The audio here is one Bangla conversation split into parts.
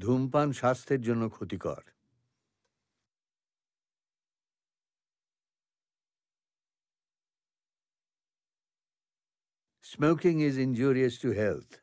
धूमपान स्वास्थ्य जन्य क्षतिकर। Smoking is injurious to health.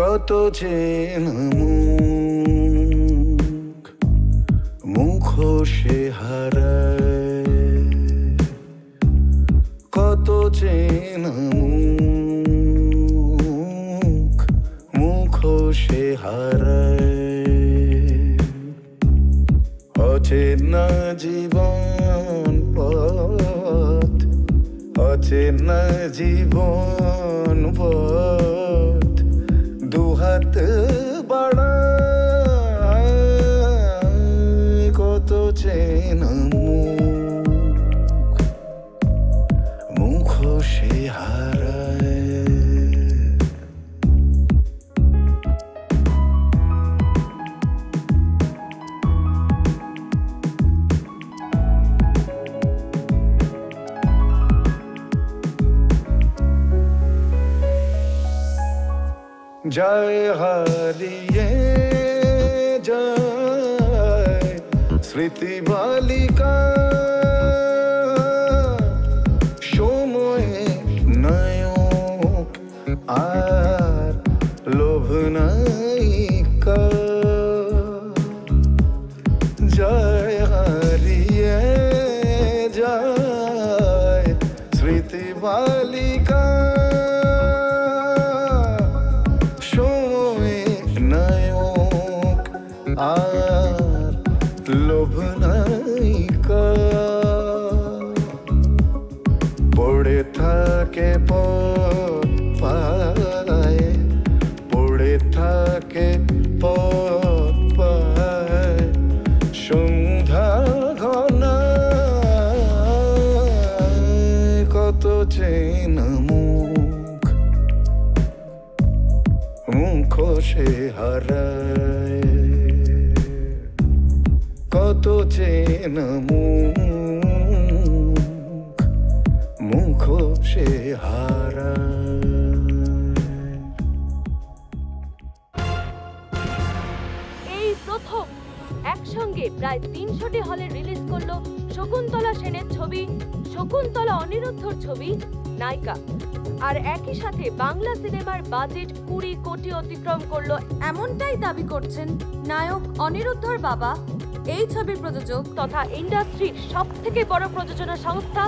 কত যে মুখ মুখোশে হারায়, কত যে মুখ মুখোশে হারায়, অচেনা জীবন পথ, অচেনা জীবন পথ। दुहात बढ़ाई कत चेना मुख मुखोशे हाराय। जय हारिये जय स्मृति बालिका, सोमये नायक आर लोभ नायिका। जय हारिये जय स्मृति बालिका, लोभ नायिका। पड़े थाके पथ पाए, पड़े थाके पथ पाए, সন্ধ্যা ঘনায় কত চেনা মুখ মুখোশে হারায়। नमो मुखों से हारा। प्रथम एक संगे प्राय 300 टी हले रिलीज करलो शकुंतला सेनेर छवि शकुंतला अनिरुद्धर छवि नायिका और एक ही साथे बांगला सिनेमार बजेट 20 कोटी अतिक्रम करलो एमनटाई दाबी करছেন नायक अनिरुद्धर बाबा এই ছবির প্রযোজক তথা ইন্ডাস্ট্রির সবথেকে বড় প্রযোজনা সংস্থা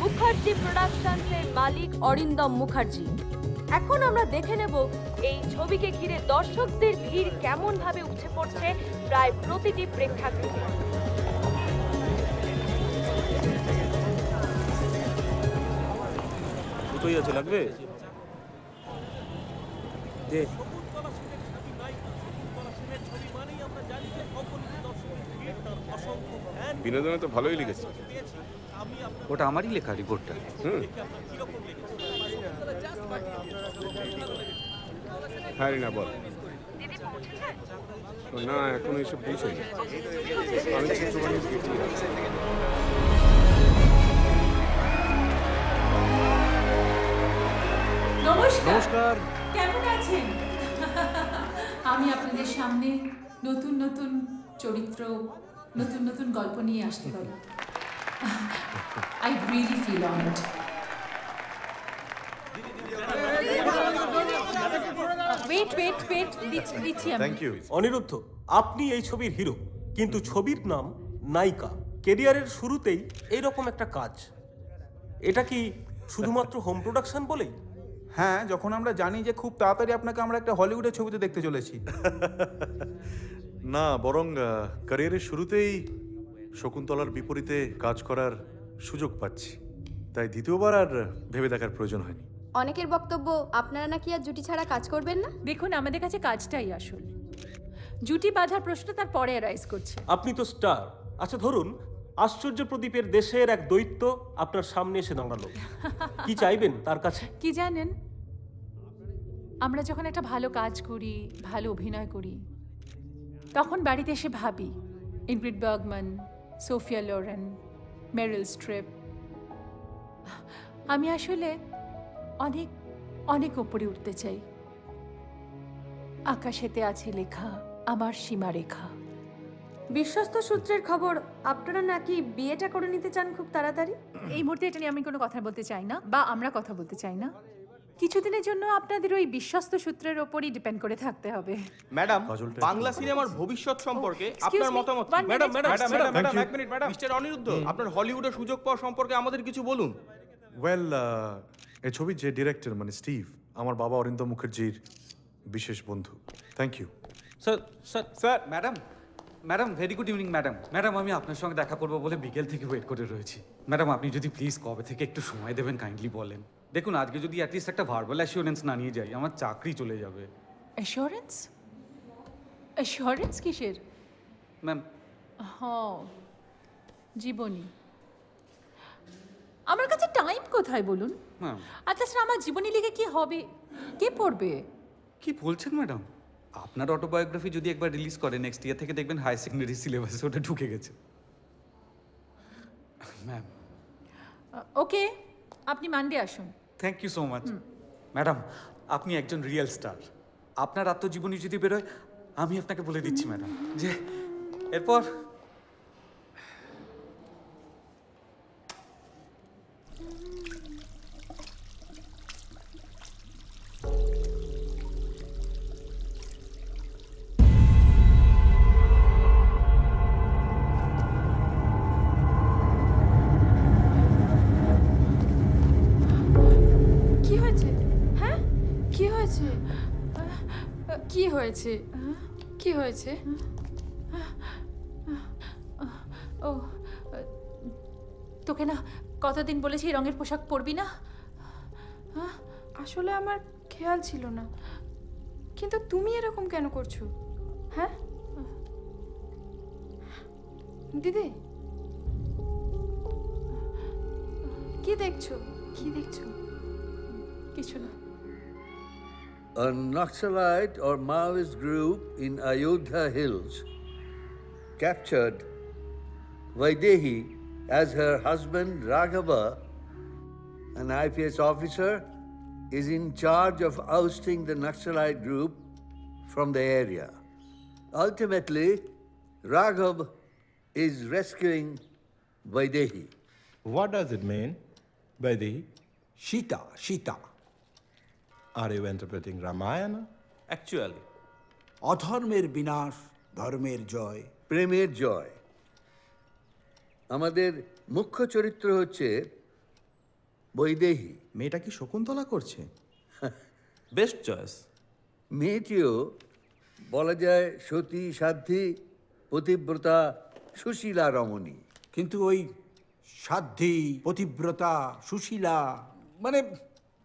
মুখার্জি প্রোডাকশনসের মালিক অরিন্দম মুখার্জি। এখন আমরা দেখে নেব এই ছবিকে ঘিরে দর্শকদের ভিড় কেমন ভাবে উঠে পড়ছে প্রায় প্রতিটি প্রেক্ষাগৃহে। কতই আছে লাগবে দে শকুন্তলা সেনের ছবি নাই শকুন্তলা সেনের ছবি মানেই আমরা জানি যে সকলকে দর্শকের ভিড় তার অসংখ্য ধ্যান বিনোদনে তো ভালোই লিখেছে ওটা আমারই লেখা রিপোর্টটা কি রকম লিখেছে सामने नतून नतून चरित्र नतून नतून गल्प निये आसते पारी। I really feel honored. Wait, wait, wait. Thank you. Aniruddha, আপনি এই ছবির হিরো, কিন্তু ছবির নাম নায়িকা। ক্যারিয়ারের শুরুতেই এই রকম একটা কাজ, এটা কি শুধুমাত্র হোম প্রোডাকশন বলে? হ্যাঁ, যখন আমরা জানি যে খুব তাড়াতাড়ি আপনাকে আমরা একটা হলিউডের ছবিতে দেখতে চলেছি। না, বরং ক্যারিয়ারের শুরুতেই শকুন্তলার বিপরীতে কাজ করার সুযোগ পাচ্ছি, তাই দ্বিতীয়বার আর ভেবে দেখার প্রয়োজন হয়নি। অনেকের বক্তব্য আপনারা নাকি আর জুটি ছাড়া কাজ করবেন না। দেখুন, আমাদের কাছে কাজটাই আসল, জুটি বাঁধার প্রশ্ন তার পরে রাইজ করছে। আপনি তো স্টার। আচ্ছা ধরুন আশ্চর্য প্রদীপের দেশের এক দৈত্য আপনার সামনে এসে দাঁড়ালো, কি চাইবেন তার কাছে? কি জানেন, আমরা যখন একটা ভালো কাজ করি, ভালো অভিনয় করি, তখন বাড়িতে এসে ভাবি Ingrid Bergman, Sophia Loren, Meryl Streep. আমি আসলে অনেক অনেক উপরে উঠতে চাই। আকাশেতে আছে লেখা আমার সীমারেখা। বিশ্বস্ত সূত্রের খবর আপনারা নাকি বিয়েটা করে নিতে চান খুব তাড়াতাড়ি। এই মুহূর্তে এটা নিয়ে আমি কোনো কথা বলতে চাই না, বা আমরা কথা বলতে চাই না। কিছুদিনের জন্য আপনাদের ওই বিশ্বস্ত সূত্রের উপরই ডিপেন্ড করে থাকতে হবে। ম্যাডাম, বাংলা সিনেমার ভবিষ্যৎ সম্পর্কে আপনার মতামত। ম্যাডাম ম্যাডাম ম্যাডাম এক মিনিট ম্যাডাম। মিস্টার অনিরুদ্ধ, আপনার হলিউডে সুযোগ পাওয়া সম্পর্কে আমাদের কিছু বলুন। ওয়েল, এই ছবির যে ডিরেক্টর মানে স্টিভ, আমার বাবা অরিন্দম মুখার্জির বিশেষ বন্ধু। Thank you sir. Sir sir madam madam very good evening madam. Madam, আমি আপনার সঙ্গে দেখা করবো বলে বিকেল থেকে ওয়েট করে রয়েছি। ম্যাডাম, আপনি যদি প্লিজ কবে থেকে একটু সময় দেবেন কাইন্ডলি বলেন। দেখুন, আজকে যদি অ্যাটলিস্ট একটা ভার্বাল অ্যাসিওরেন্স না নিয়ে যাই, আমার চাকরি চলে যাবে। অ্যাসিওরেন্স? অ্যাসিওরেন্স কিসের ম্যাম? হ্যাঁ, জীবনী। আমার কাছে টাইম কোথায় বলুন? আচ্ছা স্যার, আমার জীবনী লিখে কি হবে, কে পড়বে? কি বলছেন ম্যাডাম? আপনার অটোবায়োগ্রাফি যদি একবার রিলিজ করে নেক্সট ইয়ার থেকে, দেখবেন হাই সেকেন্ডারি সিলেবাসে ওটা ঢুকে গেছে ম্যাম। ওকে, আপনি মানডে আসুন। Thank you so much madam. আপনি একজন রিয়েল স্টার, আপনার আত্মজীবনী যদি বেরোয় আমি আপনাকে বলে দিচ্ছি ম্যাডাম যে এরপর। কি হয়েছে? ও, তোকে না কতদিন বলেছি রঙের পোশাক পরবি না। আসলে আমার খেয়াল ছিল না, কিন্তু তুমি এরকম কেন করছো? হ্যাঁ দিদি, কি দেখছো? কি দেখছো? কিছু না। A Naxalite or Maoist group in Ayodhya Hills captured Vaidehi as her husband Raghava, an IPS officer, is in charge of ousting the Naxalite group from the area. Ultimately, Raghav is rescuing Vaidehi. What does it mean, Vaidehi? Sita. Are you interpreting Ramayana? Actually. Adharmer binash, dharmer joy. Premer joy. Amader mukhya charitra hocche Vaidehi. Meta ki Shakuntala korche. Best choice. Meteo बोला जाए सती साध्वी पतिव्रता सुशीला रमणी किन्तु ओई साध्वी पतिव्रता सुशीला माने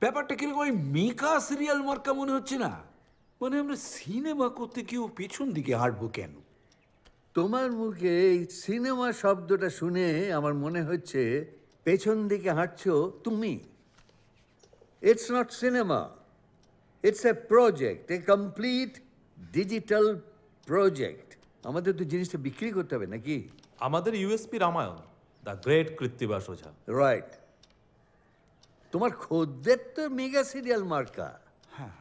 ব্যাপারটা কি রকম মেকা সিরিয়াল মার্কা মনে হচ্ছে না মানে আমরা সিনেমা করতে কিউ পিছন দিকে হাঁটবো কেন তোমার মুখে এই সিনেমা শব্দটা শুনে আমার মনে হচ্ছে পেছন দিকে হাঁটছো তুমি It's not cinema. It's a project, a complete digital project আমাদের তো জিনিসটা বিক্রি করতে হবে নাকি আমাদের USP Ramayana the great Krittibas Ojha right তোমার খোদদের তো মেগা সিরিয়াল মার্কা হ্যাঁ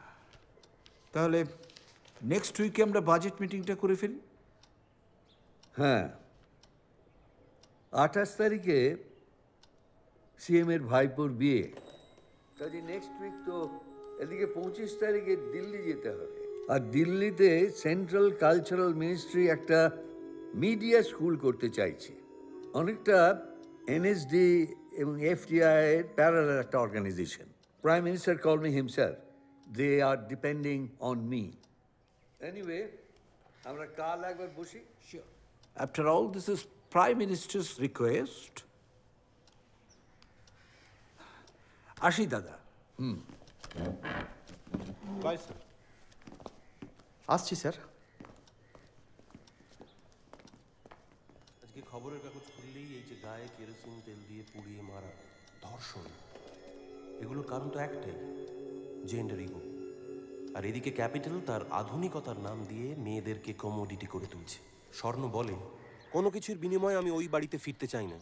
তাহলে নেক্সট উইকে আমরা বাজেট মিটিংটা করে ফেলি হ্যাঁ 28 তারিখে সিএম এর ভাইপোর বিয়ে তাহলে নেক্সট উইক তো এদিকে 25 তারিখে দিল্লি যেতে হবে আর দিল্লিতে সেন্ট্রাল কালচারাল মিনিস্ট্রি একটা মিডিয়া স্কুল করতে চাইছে অনেকটা এনএসডি এবং এফটিআই এর প্যারালাল একটা organisation prime minister call me himself they are depending on me anyway আমরা কাল একবার বসি sure after all this is prime minister's request আশি দাদা বাই স্যার আসছি স্যার আজকে খবরের কাগজ খুললেই এই যে গায়ে কেরোসিন তেল দিয়ে পুড়িয়ে মারা ধর্ষণ এগুলোর কারণ তো একটাই জেন্ডার ইগো আর এদিকে ক্যাপিটাল তার আধুনিকতার নাম দিয়ে মেয়েদেরকে কমোডিটি করে তুলছে স্বর্ণ বলে কোনো কিছুর বিনিময়ে আমি ওই বাড়িতে ফিরতে চাই না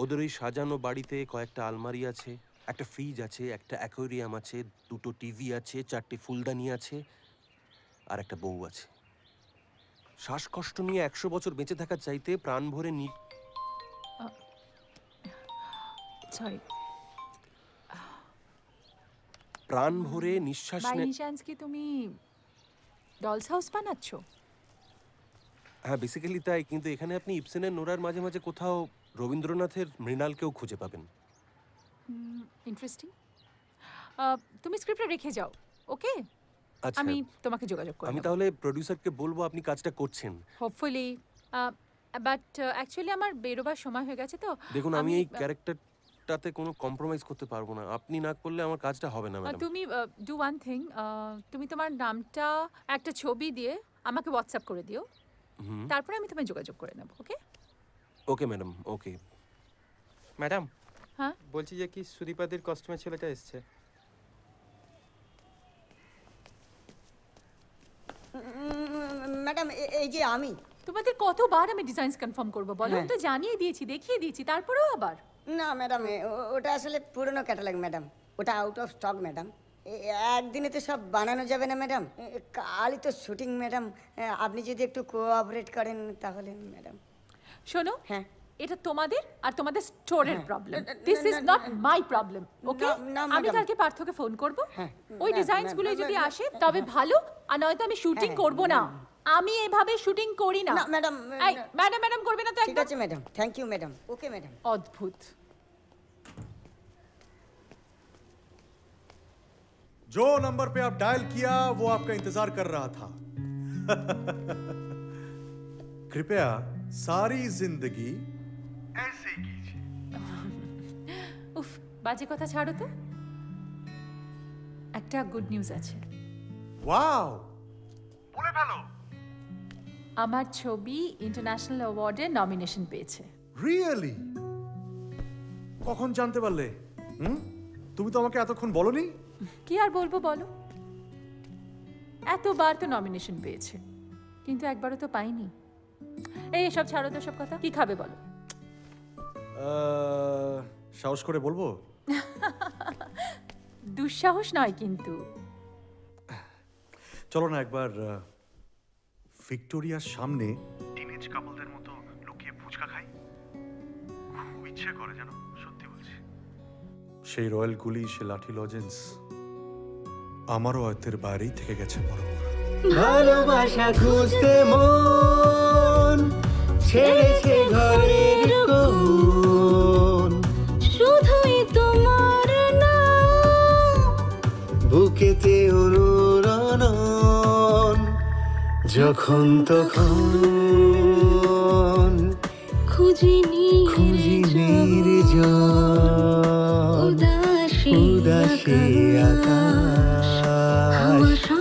ওদের ওই সাজানো বাড়িতে কয়েকটা আলমারি আছে একটা ফ্রিজ আছে একটা অ্যাকোয়ারিয়াম আছে দুটো টিভি আছে চারটে ফুলদানি আছে আর একটা বউ আছে শ্বাসকষ্ট নিয়ে 100 বছর বেঁচে থাকা চাইতে প্রাণ ভরে নি সরি প্রাণ ভরে নিঃশ্বাস নে বাই চান্স কি তুমি ডলস হাউস বানাচ্ছো হ্যাঁ বেসিক্যালি তাই কিন্তু এখানে আপনি ইপসেনের নোরার মাঝে মাঝে কোথাও রবীন্দ্রনাথের মৃণালকেও খুঁজে পাবেন ইন্টারেস্টিং তুমি স্ক্রিপ্টটা রেখে যাও ওকে আচ্ছা আমি তোমাকে যোগাযোগ করব আমি তাহলে প্রোডিউসারকে বলবো আপনি কাজটা করছেন হোপফুলি বাট অ্যাকচুয়ালি আমার বেরোবার সময় হয়ে গেছে তো দেখুন আমি এই ক্যারেক্টারটাতে কোনো কম্প্রোমাইজ করতে পারবো না আপনি না করলে আমার কাজটা হবে না ম্যাডাম তুমি ডু ওয়ান থিং তুমি তোমার নামটা একটা ছবি দিয়ে আমাকে WhatsApp করে দিও তারপরে আমি তোমায় যোগাযোগ করে নেব ওকে ওকে ম্যাডাম ওকে ম্যাডাম হ্যাঁ বলছি যে কি সুদীপাদির কস্টিউমে ছেলেটা এসেছে मैडम ए जे आमी তোমাদের কতবার আমি ডিজাইনস কনফার্ম করব বলো তো জানিয়ে দিয়েছি দেখিয়ে দিয়েছি তারপরেও আবার না ম্যাডাম ওটা আসলে পুরনো ক্যাটালগ ম্যাডাম ওটা আউট অফ স্টক ম্যাডাম একদিনে তো সব বানানো যাবে না ম্যাডাম কালই তো শুটিং ম্যাডাম আপনি যদি একটু কোঅপারেট করেন তাহলে ম্যাডাম শোনো হ্যাঁ এটা তোমাদের আর তোমাদের স্টোরের problem this is not my problem okay আমি কালকে পার্থকে ফোন করব ওই ডিজাইনস গুলো যদি আসে তবে ভালো আর নয়তো আমি শুটিং করব না আমি এভাবে শুটিং করি না না ম্যাডাম এই ম্যাডাম ম্যাডাম করবে না তো একদম ঠিক আছে madam thank you madam okay madam অদ্ভুত जो नंबर पे आप डायल किया वो आपका इंतजार कर रहा था कृपया सारी जिंदगी ऐसे कीजिए उफ बाजी कथा छाड़ो तो একটা গুড নিউজ আছে ওয়াও বলে ভালো আমার ছবি ইন্টারন্যাশনাল অ্যাওয়ার্ডে নমিনেশন পেয়েছে রিয়েলি কখন জানতে পারলে তুমি তো আমাকে এতক্ষণ বলনি কি আর বলবো বলো এতবার তো নমিনেশন পেয়েছে কিন্তু একবারও তো পাইনি এই সব ছাড়ো তো সব কথা কি খাবে বলো সাহস করে বলবো? দুঃসাহস নয় কিন্তু। চলো না একবার ভিক্টোরিয়ার সামনে টিনেজ কাপলদের মতো লুকিয়ে ফুচকা খাই। খুব ইচ্ছে করে জানো, সত্যি বলছি। সেই রয়্যাল গুলি, সেই লাঠি লজেন্স আমারও আয়তের বাইরেই থেকে গেছে। বড় ভালোবাসা খুঁজতে মন ছেড়েছে ঘরের কোণ, শুধুই তোমার নাম বুকেতে অনুরণন, যখন তখন খুঁজি নির্জন উদাসী উদাসী আকাশ, হাওয়া শোন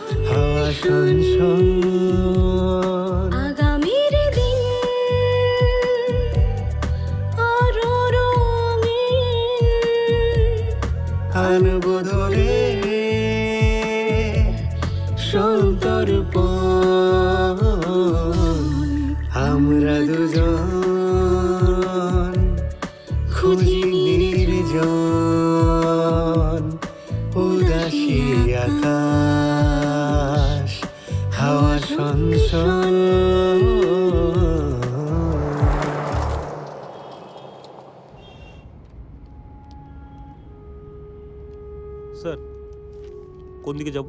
दिखे जाब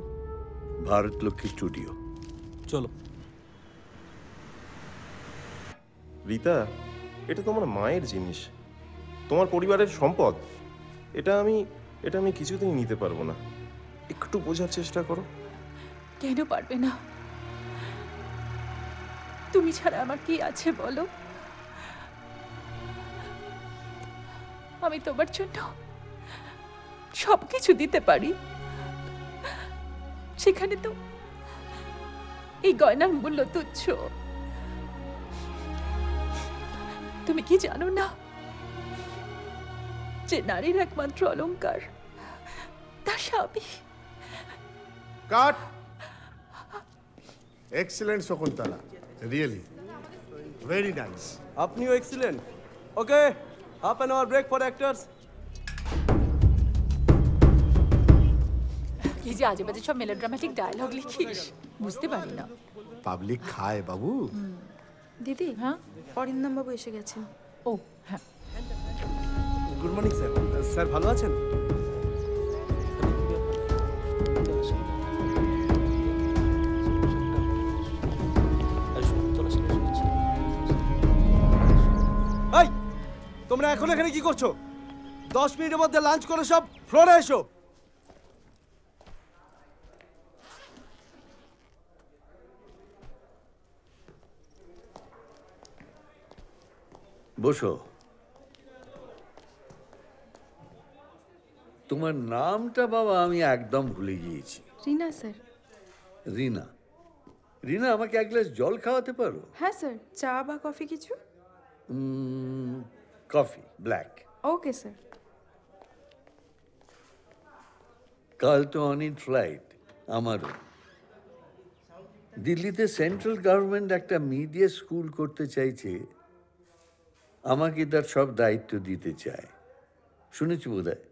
भारत लक्ष्मी स्टूडियो चलो रीता এটা তোমার মায়ের জিনিস, তোমার পরিবারের সম্পদ, এটা আমি কিছুতেই নিতে পারবো না। একটু বোঝার চেষ্টা করো। কেন পারবে না? তুমি ছাড়া আমার কি আছে বলো? আমি তোমার জন্য সবকিছু দিতে পারি, সেখানে তো এই গয়নার মূল্য তুচ্ছ। তুমি কি জানো না যে নারীর একমাত্র অলংকার তার স্বামী? Cut. Excellent Shakuntala, really very nice. আপনিও excellent. Okay, half an hour break for actors. যে আজে বাজে সব মেলোড্রামাটিক ডায়লগ লিখিস, বুঝতে পারি না। পাবলিক খায় বাবু। দিদি, হ্যাঁ অরিন্দম বাবু এসে গেছেন। ও হ্যাঁ, গুড মর্নিং স্যার। স্যার ভালো আছেন? এই তোমরা এখন এখানে কি করছো? 10 মিনিটের মধ্যে লাঞ্চ করে সব ফ্লোরে এসো। বসো। তোমার নামটা বাবা আমি একদম ভুলে গিয়েছি। রিনা স্যার। রিনা, রিনা আমাকে এক গ্লাস জল খাওয়াতে পারো? হ্যাঁ স্যার। চা বা কফি কিছু? Coffee black. Okay sir. কাল তো অনেক ফ্লাইট আমারও। দিল্লিতে সেন্ট্রাল গভর্নমেন্ট একটা মিডিয়া স্কুল করতে চাইছে, আমাকে তার সব দায়িত্ব দিতে চায়। শুনেছি বোধহয়।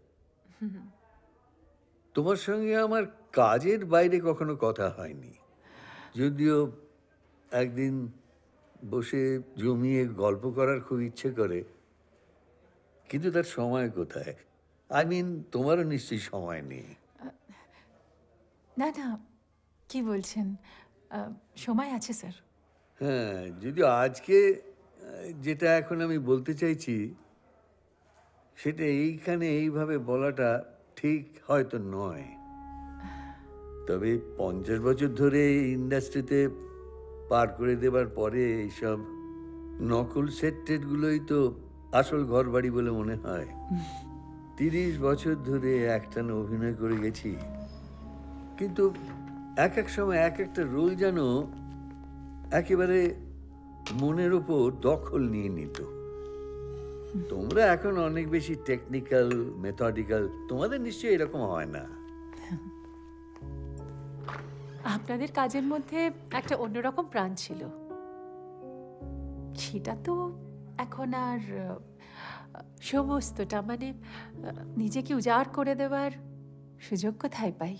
তোমার সঙ্গে আমার কাজের বাইরে কখনো কথা হয়নি, যদিও একদিন বসে জমিয়ে গল্প করার খুব ইচ্ছে করে, কিন্তু তার সময় কোথায়? আই মিন তোমারও নিশ্চয়ই সময় নেই। না না, কি বলছেন, সময় আছে স্যার। হ্যাঁ, যদিও আজকে যেটা এখন আমি বলতে চাইছি সেটা এইখানে এইভাবে বলাটা ঠিক হয়তো নয়, তবে 50 বছর ধরে এই ইন্ডাস্ট্রিতে পার করে দেবার পরে এইসব নকল সেটগুলোই তো আসল ঘর বাড়ি বলে মনে হয়। 30 বছর ধরে একটানা অভিনয় করে গেছি, কিন্তু এক এক সময় এক একটা রোল যেন একেবারে মনের উপর দখল নিয়ে নিত। তোমরা এখন অনেক বেশি টেকনিক্যাল, মেথডিক্যাল, তোমাদের নিশ্চয়ই এরকম হয় না? আপনাদের কাজের মধ্যে একটা অন্যরকম প্রাণ ছিল, সেটা তো এখন আর समस्तटा माने निजेके उजाड़ करे देवार सुयोग कोथाय पाई।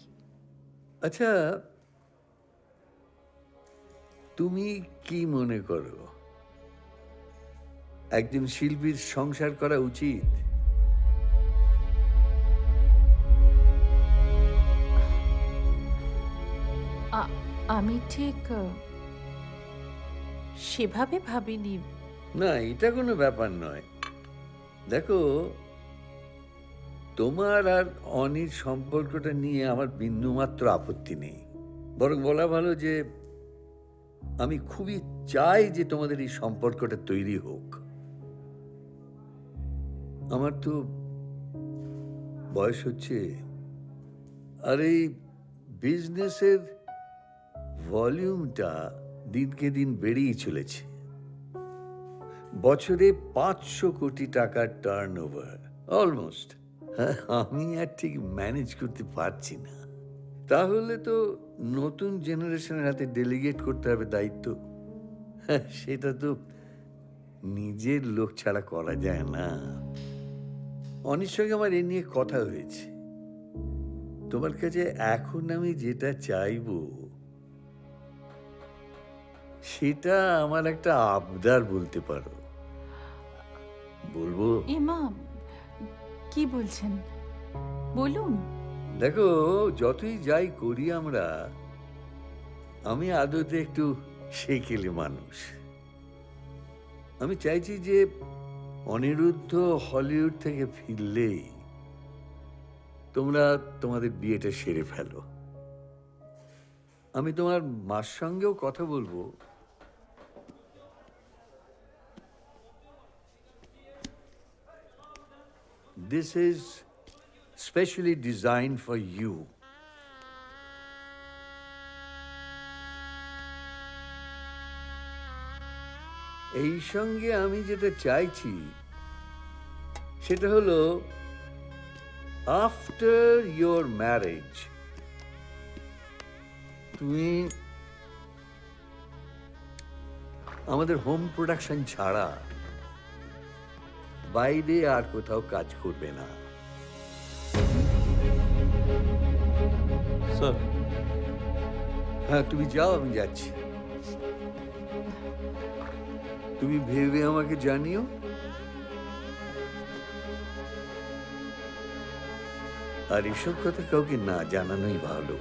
अच्छा तुमी कि मने करो एकजन शिल्पीर संसार करा उचित? आमी ठीक সেভাবে ভাবিনি। না এটা কোনো ব্যাপার নয়। দেখো তোমার আর অনির সম্পর্কটা নিয়ে আমার বিন্দুমাত্র আপত্তি নেই, বরং বলা ভালো যে আমি খুবই চাই যে তোমাদের এই সম্পর্কটা তৈরি হোক। আমার তো বয়স হচ্ছে আর এই বিজনেসের ভলিউমটা दिन के दिन बेड़ेই চলেছে। বছরে 500 কোটি টাকা টার্নওভার অলমোস্ট। আমি আর ঠিক ম্যানেজ করতে পারছি না। তাহলে তো নতুন জেনারেশনের হাতে ডেলিগেট করতে হবে দায়িত্ব। সেটা তো নিজের লোক ছাড়া করা যায় না। অনির সঙ্গে আমার এ নিয়ে কথা হয়েছে। তোমার কাছে এখন আমি যেটা চাইবো সেটা আমার একটা আবদার বলতে পারো। বলবো? ইমাম কি বলছেন বলুন। দেখো যতই যাই করি আমরা, আমি আদতে একটু সেকেলে মানুষ। আমি চাইছি যে অনিরুদ্ধ হলিউড থেকে ফিরলেই তোমরা তোমাদের বিয়েটা সেরে ফেলো। আমি তোমার মার সঙ্গেও কথা বলবো। This is specially designed for you. এই সঙ্গে আমি যেটা চাইছি সেটা হলো after your marriage তুমি আমাদের হোম প্রোডাকশন ছাড়া বাইরে আর কোথাও কাজ করবে না। স্যার হ্যাঁ তুমি যাও, আমি যাচ্ছি। তুমি ভেবে আমাকে জানিও। আর এসব কথা কাউকে না জানানোই ভালো।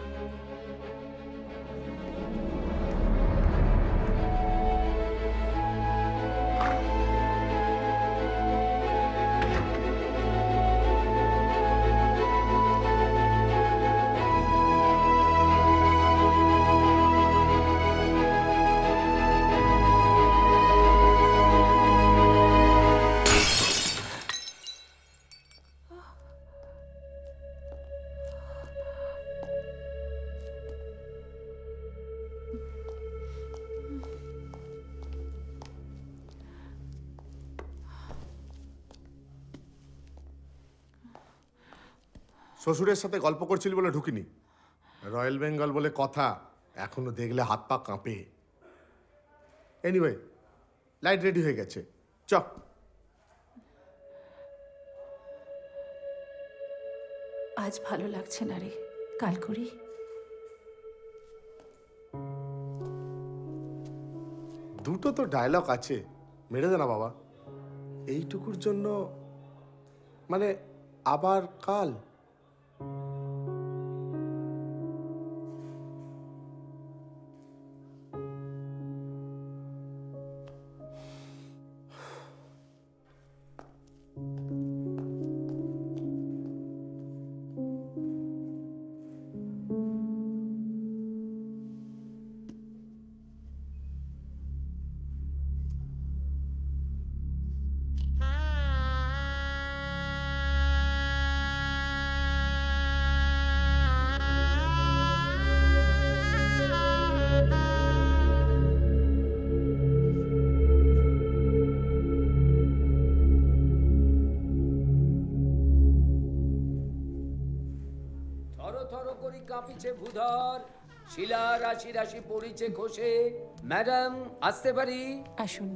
শ্বশুরের সাথে গল্প করছিলি বলে ঢুকিনি। রয়্যাল বেঙ্গল বলে কথা, এখনো দেখলে হাত পা কাঁপে। এনিওয়ে লাইট রেডি হয়ে গেছে, চক। আজ ভালো লাগছে না রে, কাল করি। দুটো তো ডায়লগ আছে, মেরে দে না বাবা এইটুকুর জন্য। মানে আবার কাল? मैडम आसते पारी? आसुन।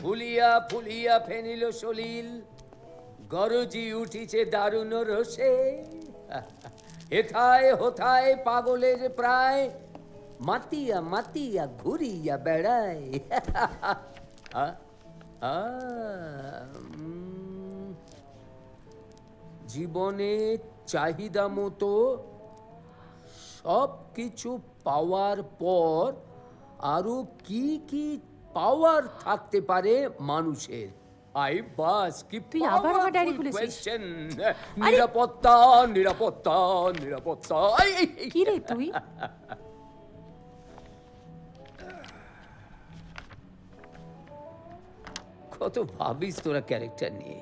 ফুলিয়া ফুলিয়া ফেনিল সলিল গরজি উঠিছে দারুণ রোষে এথায় হোথায় পাগলের প্রায় মাতিয়া মাতিয়া ঘুরিয়া বেড়ায়। জীবনে চাহিদা মতো সব কিছু পাওয়ার পর আরো কি কি পাওয়ার থাকতে পারে মানুষের? আই বাস কি তুই আবার আমার ডায়েরি খুলেছিস? নিরাপত্তা নিরাপত্তা নিরাপত্তা। কি রে তুই? কত ভাবিস তোরা ক্যারেক্টার নিয়ে।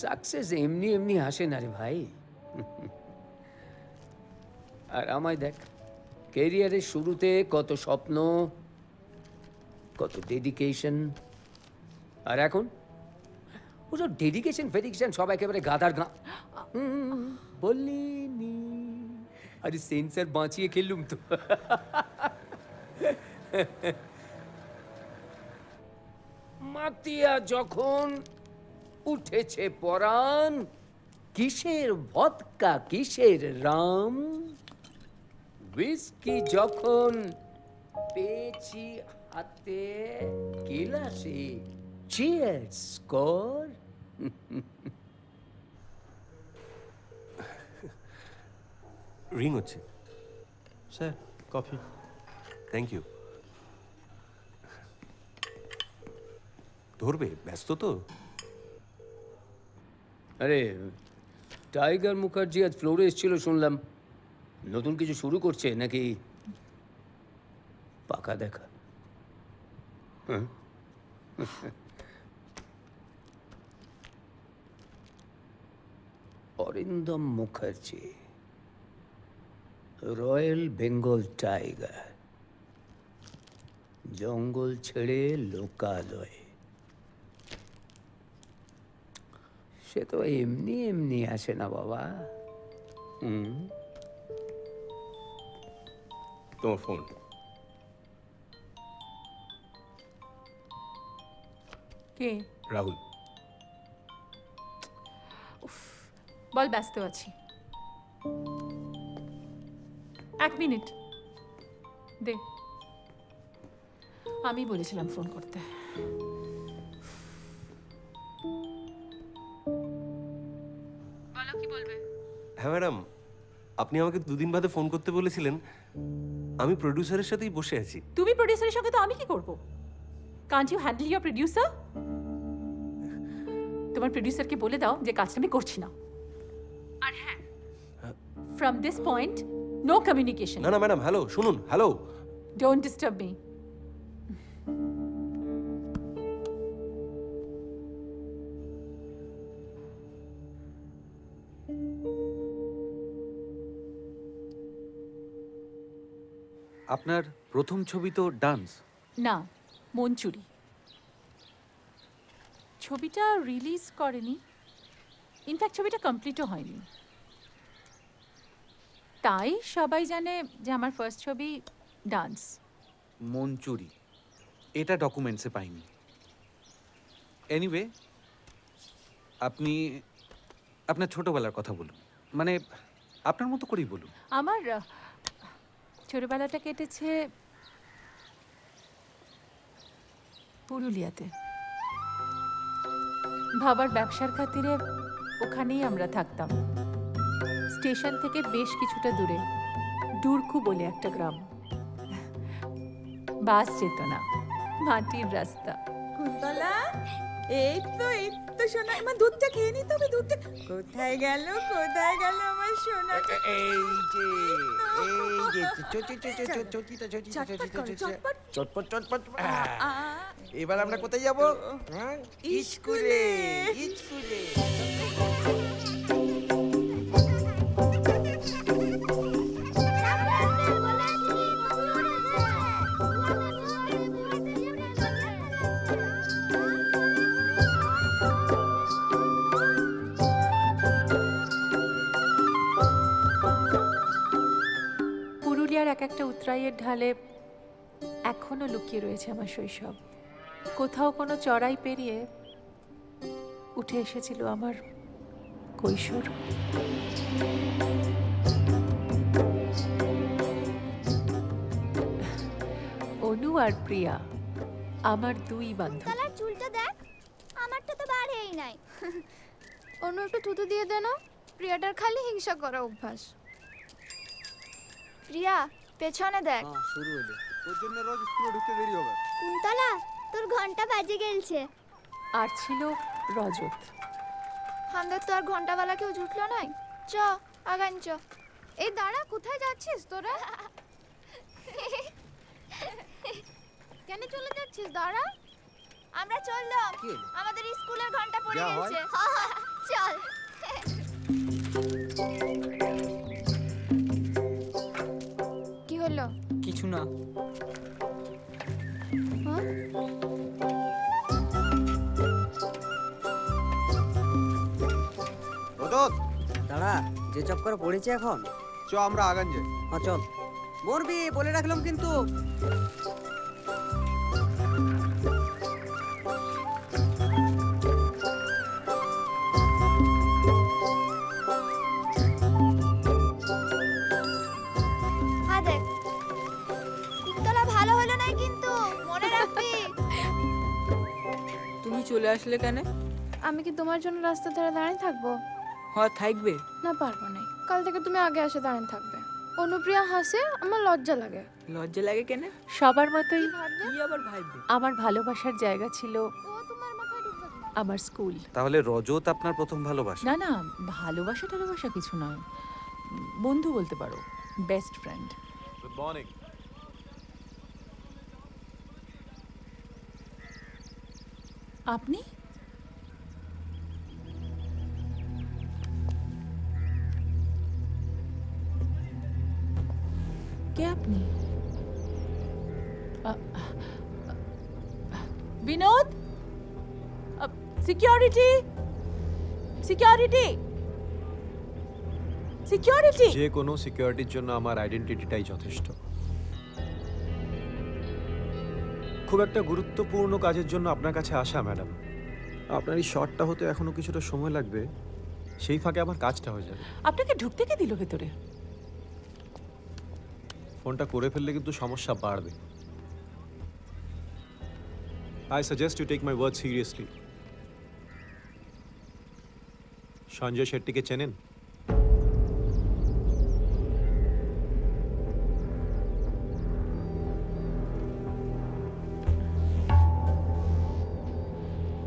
সাকসেস এমনি এমনি আসে না রে ভাই। আর আমায় দেখ, ক্যারিয়ারের শুরুতে কত স্বপ্ন, কত ডেডিকেশন, আর এখন ওসব ডেডিকেশন ফেডিকেশন সব একেবারে গাধার গা। বলিনি আরে সেন্সার বাঁচিয়ে খেললুম তো। মাতিয়া যখন উঠেছে পরাণ, কিসের ভদকা কিসের রাম, উইস্কি যখন পেয়েছি হাতে গিলাসে চিয়ার্স কর। রিং হচ্ছে স্যার। কফি। Thank you. ধরবে? ব্যস্ত তো। আরে টাইগার মুখার্জি আজ ফ্লোরে এসেছিল শুনলাম। নতুন কিছু শুরু করছে নাকি? পাকা দেখা। অরিন্দম মুখার্জি, রয়্যাল বেঙ্গল টাইগার, জঙ্গল ছেড়ে লোকালয়। সে তো এমনি এমনি আসে না বাবা। তোমার ফোন। কে? রাহুল। উফ, বল ব্যস্ত আছি। এক মিনিট দে, আমি বলেছিলাম ফোন করতে। বলো কি বলবে? হ্যাঁ ম্যাডাম, আপনি আমাকে দুদিন বাদে ফোন করতে বলেছিলেন। আমি প্রোডিউসারের সাথেই বসে আছি। তুমি প্রোডিউসারের সঙ্গে? তো আমি কি করব? Can't you handle your producer? তোমার প্রোডিউসারকে বলে দাও যে কাজটা আমি করছি না। আর হ্যাঁ, from this point no communication. না না ম্যাডাম, হ্যালো শুনুন, হ্যালো, ডোন্ট ডিস্টার্ব মি। আপনার প্রথম ছবি তো ডান্স? না, মঞ্চুরি। ছবিটা রিলিজ করেনি, ইনফ্যাক্ট ছবিটা কমপ্লিটও হয়নি। তাই সবাই জানে যে আমার ফার্স্ট ছবি ডান্স। মঞ্চুরি এটা ডকুমেন্টসে পাইনি। এনিওয়ে, আপনি আপনার ছোটবেলার কথা বলুন, মানে আপনার মতো করেই বলুন। আমার ছোটবেলাটা কেটেছে পুরুলিয়াতে। বাবার ব্যবসার খাতিরে ওখানেই আমরা থাকতাম, স্টেশন থেকে বেশ কিছুটা দূরে। ডুরকু বলে একটা গ্রাম। বাস যেত না, মাটির রাস্তা। কুন্তলা, এই তো এই তো সোনা, আমার দুধটা খেয়ে নিতে হবে। দুধটা কোথায় গেল, কোথায় গেল আমার সোনা? এই যে এই যে চটপট। এবার আমরা কোথায় যাব? স্কুলে। স্কুলে একটা উত্তরায়ের ঢালে এখনো লুকিয়ে রয়েছে আমার শৈশব। কোথাও কোনো চড়াই পেরিয়ে উঠে এসেছিল আমার কৈশোর। অনু আর প্রিয়া আমার দুই বান্ধবী। শালা চুলটা দেখ, আমারটা তো বাড়েই নাই। অনু একটু থুতু দিয়ে দে না, প্রিয়াটার খালি হিংসা করা অভ্যাস। প্রিয়া পেছনে দেখ। হ্যাঁ শুরু হলো, তোর জন্য রোজ স্কুলে ঢুকতে দেরি হবে। কুন্তলা তোর ঘন্টা বাজে গেলছে। আর ছিল রজত। আমাদের তো আর ঘন্টা वाला কেউ জুটলো নাই। চ আগান চ। এই দাঁড়া, কোথায় যাচ্ছিস তোরা? কেন চলে যাচ্ছিস? দাঁড়া, আমরা চললাম, আমাদের স্কুলের ঘন্টা পড়ে গেছে। চল। কি হলো? কিছু না। রজত দাঁড়া, যে চক্কর পড়েছে এখন। চ আমরা আগান যাই। হ্যাঁ চল। মরবি বলে রাখলাম কিন্তু। চলে আসলে কেন? আমি কি তোমার জন্য রাস্তা ধরে দাঁড়িয়ে থাকবো? হ্যাঁ থাকবে। না পারবো না, কাল থেকে তুমি আগে এসে দাঁড়িয়ে থাকবে। অনুপ্রিয়া হাসে, আমার লজ্জা লাগে। লজ্জা লাগে কেন? সবার মতই কি আবার ভাইবে। আমার ভালোবাসার জায়গা ছিল ও তোমার মাথায় ঢুকবে আমার স্কুল। তাহলে রজত আপনার প্রথম ভালোবাসা? না না, ভালোবাসা কিছু নয়, বন্ধু বলতে পারো, বেস্ট ফ্রেন্ড। Good morning. আপনি কে? আপনি বিনোদ? Security security security. যে কোনো সিকিউরিটির জন্য আমার আইডেন্টিটিটাই যথেষ্ট। খুব একটা গুরুত্বপূর্ণ কাজের জন্য আপনার কাছে আসা ম্যাডাম। আপনার এই শর্টটা হতে এখনো কিছুটা সময় লাগবে, সেই ফাঁকে আমার কাজটা হয়ে যাবে। আপনাকে ঢুকতে কে দিল ভেতরে? ফোনটা করে ফেললে কিন্তু সমস্যা বাড়বে। I suggest you take my word seriously. Sanjay শেট্টিকে চেনেন?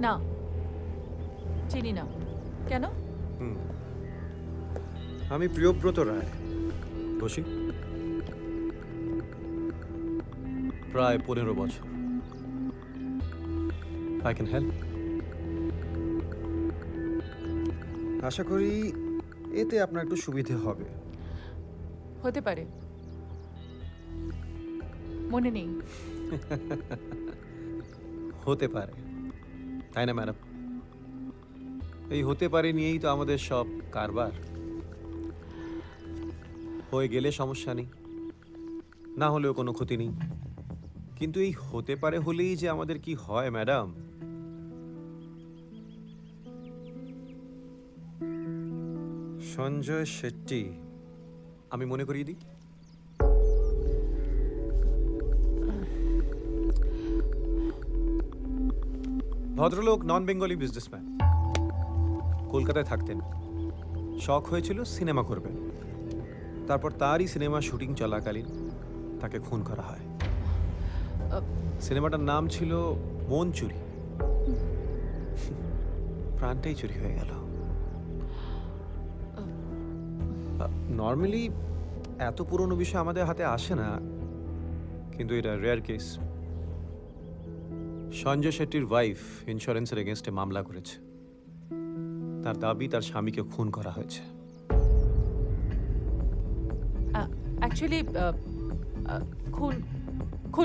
না চিনি না। কেন? আমি প্রিয়ব্রত রায়। বসি। প্রায় 15 বছর। I can help. আশা করি এতে আপনার একটু সুবিধে হবে। হতে পারে, মনে নেই। হতে পারে, তাই না ম্যাডাম? এই হতে পারে নিয়েই তো আমাদের সব কারবার। হয়ে গেলে সমস্যা নেই, না হলেও কোনো ক্ষতি নেই। কিন্তু এই হতে পারে হলেই যে আমাদের কি হয় ম্যাডাম। সঞ্জয় শেট্টি, আমি মনে করিয়ে দিই। ভদ্রলোক নন বেঙ্গলি বিজনেসম্যান, কলকাতায় থাকতেন। শখ হয়েছিল সিনেমা করবেন, তারপর তারই সিনেমা শুটিং চলাকালীন তাকে খুন করা হয়। সিনেমাটার নাম ছিল মন চুরি। প্রাণটাই চুরি হয়ে গেল। নর্মালি এত পুরনো বিষয় আমাদের হাতে আসে না, কিন্তু এটা রেয়ার কেস। সঞ্জয় শেট্টির ওয়াইফ ইন্স্যুরেন্সের এগেনস্টে মামলা করেছে। তার দাবি তার স্বামীকে খুন করা হয়েছে। অ্যাকচুয়ালি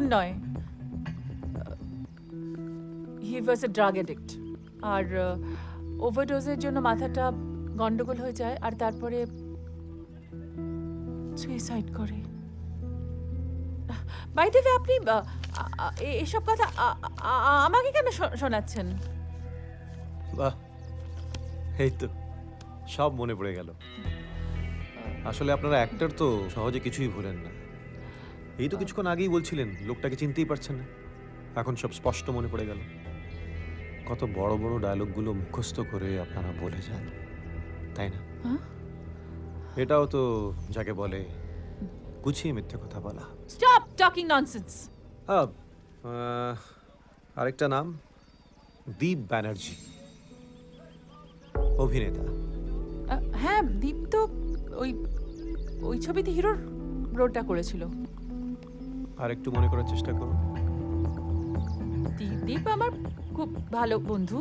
খুন নয়, হি ওয়াজ এ ড্রাগ অ্যাডিক্ট। আর ওভারডোজের জন্য মাথাটা গন্ডগোল হয়ে যায়, আর তারপরে সুইসাইড করে। বাই দ্য ওয়ে, আপনি এসব কথা আমাকে আমাকে কেন শোনাচ্ছেন? বাহ, এই তো সব মনে পড়ে গেল। আসলে আপনারা অ্যাক্টর তো সহজে কিছুই ভুলেন না। এই তো কিছুক্ষণ আগেই বলছিলেন লোকটাকে চিনতেই পারছেন না, এখন সব স্পষ্ট মনে পড়ে গেল। কত বড় বড় ডায়লগগুলো মুখস্থ করে আপনারা বলে যান, তাই না? এটাও তো যাকে বলে গুছিয়ে মিথ্যে কথা বলা। Stop talking nonsense. আরেকটা নাম দীপ ব্যানার্জি, অভিনেতা। হ্যাঁ, দীপ তো ওই ওই ছবিতে হিরোর রোলটা করেছিল। আর একটু মনে করার চেষ্টা করুন। দীপ আমার খুব ভালো বন্ধু।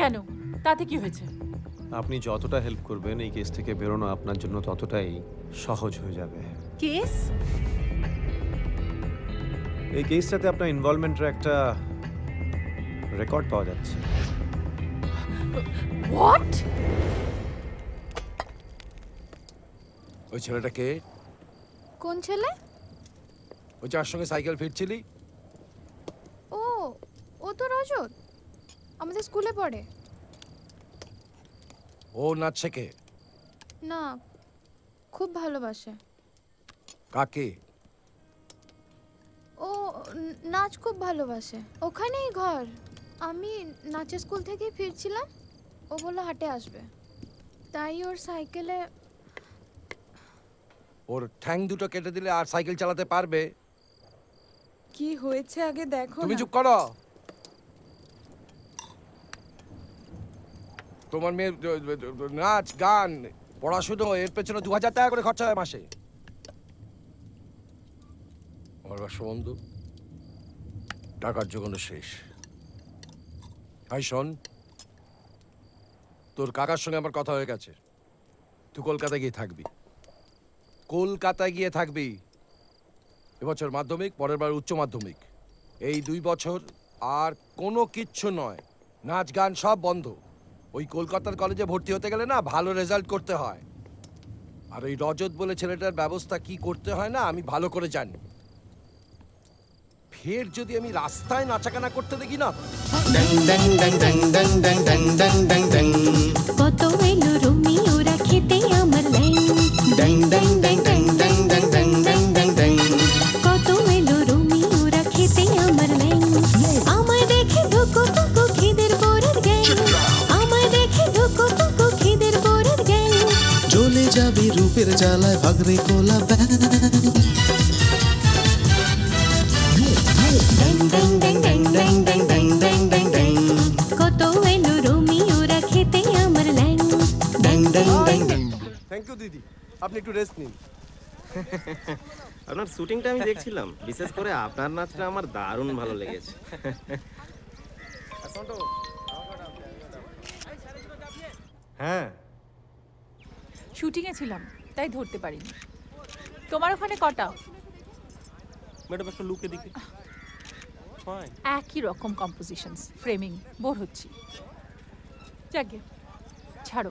কেন, তাতে কি হয়েছে? আপনি যতটা হেল্প করবেন এই কেস থেকে বেরোনো আপনার জন্য ততটাই সহজ হয়ে যাবে। কেস? এই কেসটাতে আপনার ইনভলভমেন্টের একটা রেকর্ড পাওয়া যাচ্ছে। হোয়াট? ওই ছেলেটা কে? কোন ছেলে? ওই যার সঙ্গে সাইকেল ফিরছিলি? ও, ও তো রজত, আমাদের স্কুলে পড়ে। ও নাচ শেখে? না, খুব ভালোবাসে। কাকে? ও নাচ খুব ভালোবাসে, ওখানেই ঘর। আমি নাচের স্কুল থেকে ফিরছিলাম, ও বললো হাটে আসবে, তাই ওর সাইকেলে। ওর ঠ্যাং দুটো কেটে দিলে আর সাইকেল চালাতে পারবে? কি হয়েছে আগে দেখো। তুমি চুপ করো। তোমার মেয়ের নাচ, গান, পড়াশুনো, এর পেছনে 2000 টাকা করে খরচা হয় মাসে। আমার বন্ধু টাকার জোগানো শেষ। হাই শোন, তোর কাকার সঙ্গে আমার কথা হয়ে গেছে। তুই কলকাতা গিয়ে থাকবি, কলকাতায় গিয়ে থাকবি। এবছর মাধ্যমিক, পরের বার উচ্চ মাধ্যমিক। এই 2 বছর আর কোনো কিচ্ছু নয়, নাচ গান সব বন্ধ। ওই কলকাতার কলেজে ভর্তি হতে গেলে না ভালো রেজাল্ট করতে হয়, আর ওই রজত বলে ছেলেটার ব্যবস্থা কি করতে হয় না আমি ভালো করে জানি। ফের যদি আমি রাস্তায় নাচাকানা করতে দেখি না। রূপের জ্বালায় ভাগরে কোলা ব্যাং ডং ডং ডং ডং ডং ডং ডং ডং ডং কত এলো রমি ওরা খেতে আমার ল্যাং ডং ডং ডং ডং। থ্যাংক ইউ দিদি, আপনি একটু রেস্ট নিন। আপনার শুটিংটা আমি দেখছিলাম, বিশেষ করে আপনার নাচটা আমার দারুণ ভালো লেগেছে। হ্যাঁ, শুটিংয়ে ছিলাম তাই ধরতে পারিনি। তোমার ওখানে কটা? ম্যাডাম একটু লুকে দেখি। একই রকম কম্পোজিশনস, ফ্রেমিং, বোর হচ্ছি। যাকে ছাড়ো,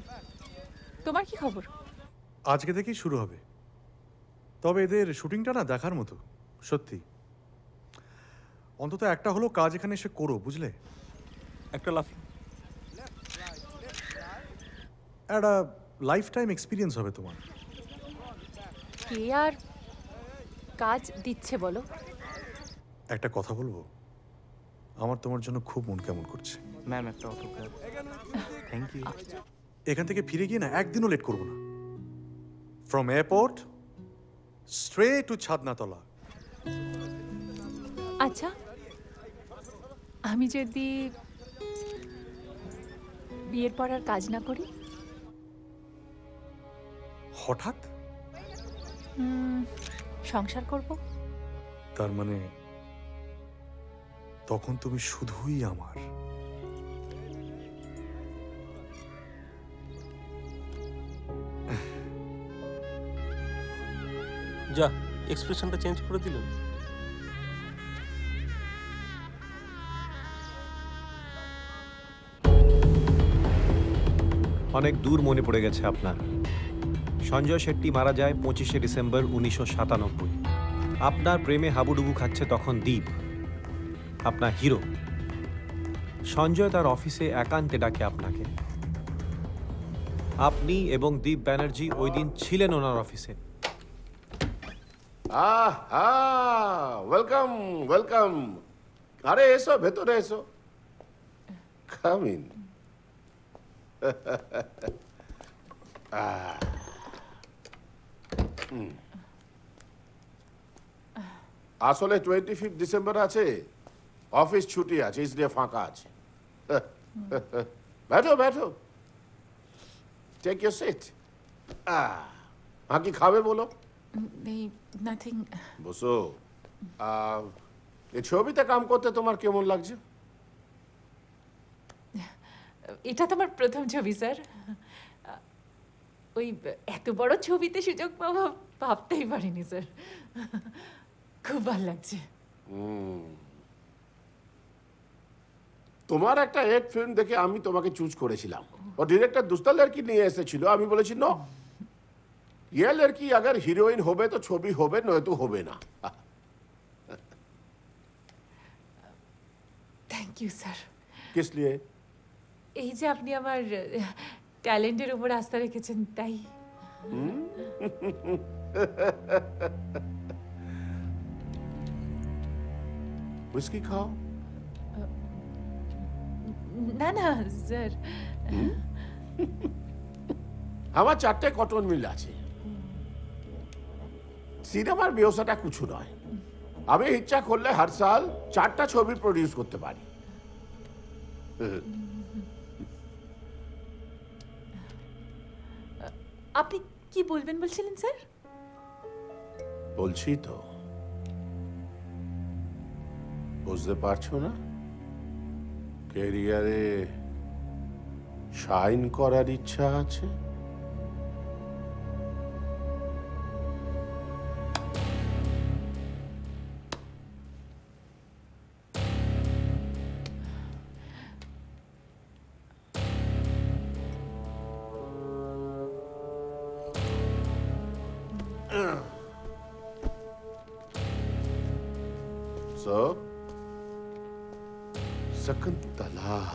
তোমার কি খবর? আজকে থেকে শুরু হবে, তবে এদের শুটিংটা না দেখার মতো সত্যি। অন্তত একটা হলো কাজ এখানে এসে করো, বুঝলে? একটা লাফিং, একটা লাইফ টাইম এক্সপিরিয়েন্স হবে তোমার। কে আর কাজ দিচ্ছে বলো? একটা কথা বলবো, আমার তোমার জন্য খুব মন কেমন করছে। ম্যাম একটা অটোগ্রাফ। Thank you. এখান থেকে ফিরে গিয়ে না একদিনও লেট করব না। ফ্রম এয়ারপোর্ট স্ট্রেট টু ছাদনাতলা। আচ্ছা, আমি যদি বিয়ের পর আর কাজ না করি? হঠাৎ সংসার করব। তার মানে তখন তুমি শুধুই আমার। যা, এক্সপ্রেশনটা চেঞ্জ করে দিল। অনেক দূর মনে পড়ে গেছে আপনার। সঞ্জয় শেট্টি মারা যায় 25শে ডিসেম্বর 1997। আপনার প্রেমে হাবুডুবু খাচ্ছে তখন দ্বীপ, আপনার হিরো। সঞ্জয় তার অফিসে একান্তে ডাকে আপনাকে। আপনি এবং দীপ ব্যানার্জি ওই দিন ছিলেন ওনার অফিসে। আহা, ওয়েলকাম ওয়েলকাম। আরে এসো, ভেতরে এসো। Come in. আসলে 25 ডিসেম্বর আছে, অফিস ছুটি আছে, इसलिए ফাঁকা আছে। बैठो बैठो, टेक योर सीट। हाँ की खावे बोलो। नहीं, nothing। বসো। এই ছবিতে কাম করতে তোমার কেমন লাগছে? এটা তোমার প্রথম ছবি স্যার। ওই এত বড় ছবিতে সুযোগ পাবো ভাবতেই পারিনি স্যার। খুব ভালো লাগছে। তোমার একটা এড ফিল্ম দেখে আমি তোমাকে চুজ করেছিলাম। और डायरेक्टर दूसरा लड़की नहीं ऐसे छिलो, अभी बोले छिलो ये लड़की अगर हीरोइन होबे तो छोबी होबे, नहीं तो होबे ना। Thank you sir. किस लिए? এই যে আপনি আমার ট্যালেন্টের উপর আস্থা রেখেছেন তাই। হুইস্কি খাও। না না স্যার। আমার 4টে কটন মিল আছে। সিনেমার ব্যবসাটা কিছু নয়। আমি ইচ্ছা করলে হর সাল 4টা ছবি প্রোডিউস করতে পারি। আপনি কি বলবেন বলছিলেন স্যার? বলছি তো, বুঝতে পারছো না? ক্যারিয়ারে শাইন করার ইচ্ছা আছে। शकुंतला, एक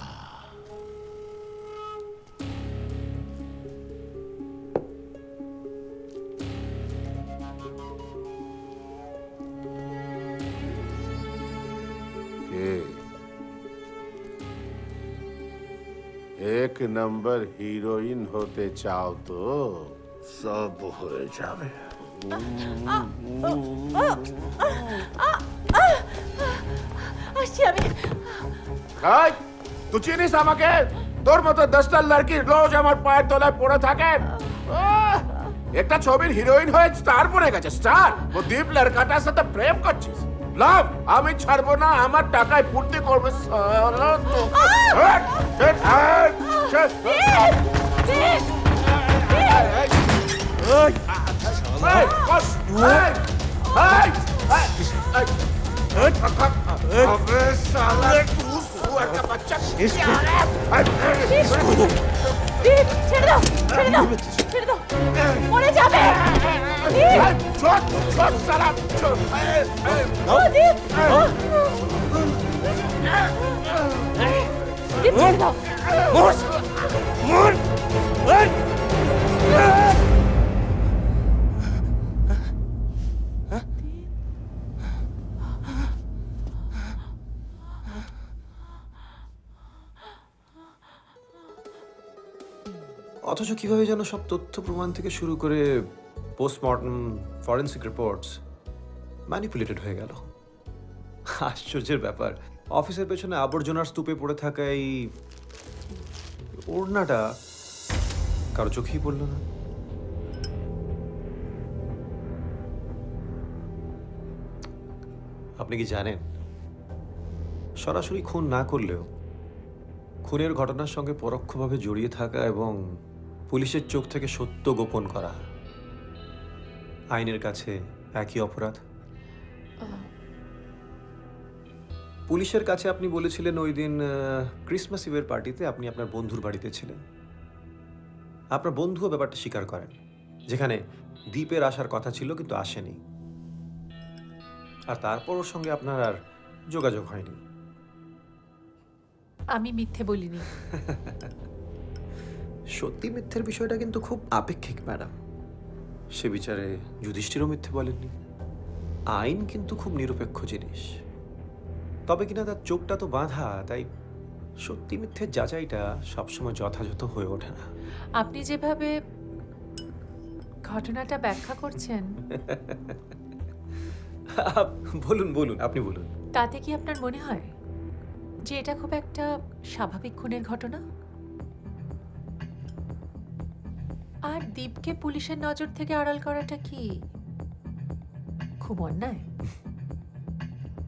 नंबर हीरोइन होते चाहो तो सब हो जावे। तू चिनिस आमाके? तोर मतो 10टा लड़की रोज आमार पायर तलाय पड़े थाके। एकटा छबिर हिरोइन हये स्टार बने गेछे, स्टार। ओ दीप लड़काटार साथे प्रेम करछिस। লাভ আমি ছাড়বো না, আমার টাকায় পূর্তি করবে। সালা তো হট হট হট। ওই ওই বস। ওই হাই হাই হট হট। আবে সালা তুই একটা বাচ্চা ছেলে। আই ছেড়ে দাও, ছেড়ে দাও, ছেড়ে দাও, মরে যাবে। চট চট সালা চট। ও দীপ, দীপ ছেড়ে দাও। মোর মোর ওই। অথচ কীভাবে যেন সব তথ্য প্রমাণ থেকে শুরু করে পোস্টমর্টম, ফরেন্সিক রিপোর্টস ম্যানিপুলেটেড হয়ে গেল। আশ্চর্যের ব্যাপার, অফিসের পেছনে আবর্জনার স্তূপে পড়ে থাকা এই ওড়নাটা কারো চোখেই পড়ল না। আপনি কি জানেন, সরাসরি খুন না করলেও খুনের ঘটনার সঙ্গে পরোক্ষভাবে জড়িয়ে থাকা এবং পুলিশের চোখ থেকে সত্য গোপন করা আইনের কাছে একই অপরাধ। পুলিশের কাছে আপনি বলেছিলেন ওই দিন ক্রিসমাস ইভের পার্টিতে আপনি আপনার বন্ধুর বাড়িতে ছিলেন। আপনার বন্ধুও ব্যাপারটা স্বীকার করেন, যেখানে দ্বীপের আসার কথা ছিল কিন্তু আসেনি। আর তারপর ওর সঙ্গে আপনার আর যোগাযোগ হয়নি। आमी मिथ्ये बोलिनी। সত্যি মিথ্যের বিষয়টা কিন্তু খুব আপেক্ষিক ম্যাডাম। সে বিচারে যুধিষ্ঠিরও মিথ্যে বলেননি। আইন কিন্তু খুব নিরপেক্ষ জিনিস। তবে কিনা তার চোখটা তো বাঁধা, তাই সত্যি মিথ্যে যাচাইটা সব সময় যথাযথ হয়ে ওঠে না। আপনি যেভাবে ঘটনাটা ব্যাখ্যা করছেন। বলুন বলুন, আপনি বলুন। তাতে কি আপনার মনে হয় যে এটা খুব একটা স্বাভাবিক খুনের ঘটনা? আর দীপকে পুলিশের নজর থেকে আড়াল করাটা কি খুব অন্যায়?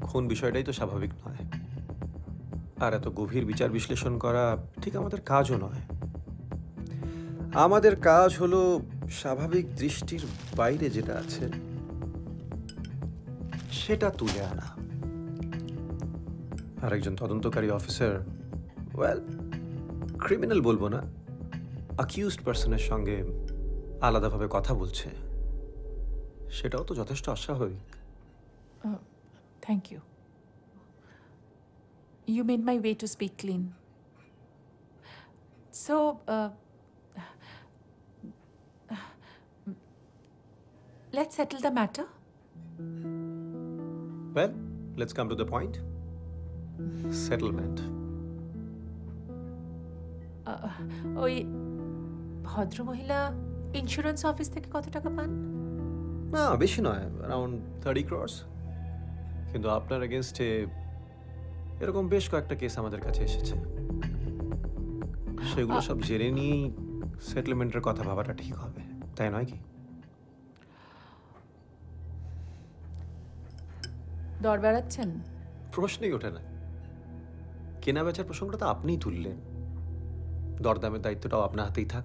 খুন বিষয়টাই তো স্বাভাবিক নয়, আর এত গভীর বিচার বিশ্লেষণ করা ঠিক আমাদের কাজও নয়। আমাদের কাজ হলো স্বাভাবিক দৃষ্টির বাইরে যেটা আছে সেটা তুলে আনা। আর একজন তদন্তকারী অফিসার, ওয়েল ক্রিমিনাল বলবো না, অ্যাকিউজড পার্সনের সঙ্গে আলাদাভাবে কথা বলছে, সেটাও তো যথেষ্ট অস্বাভাবিক। Thank you, you made my way to speak clean. So let's settle the matter. Well, let's come to the point. Settlement. ওই ভদ্র মহিলা ইন্স্যুরেন্স অফিস থেকে কত টাকা পান? না বেশি নয়, around 30 crores. কিন্তু আপনার এগেইনস্টে এরকম বেশ কয়েকটা কেস আমাদের কাছে এসেছে, সেগুলো সব জেনে নিয়ে সেটেলমেন্টের কথা ভাবাটা ঠিক হবে, তাই নয় কি? দর বেড়াচ্ছেন, প্রশ্নই ওঠে না। কেনা বেচার প্রসঙ্গটা তো আপনিই তুললেন, দরদামের দায়িত্বটাও আপনার হাতেই থাক,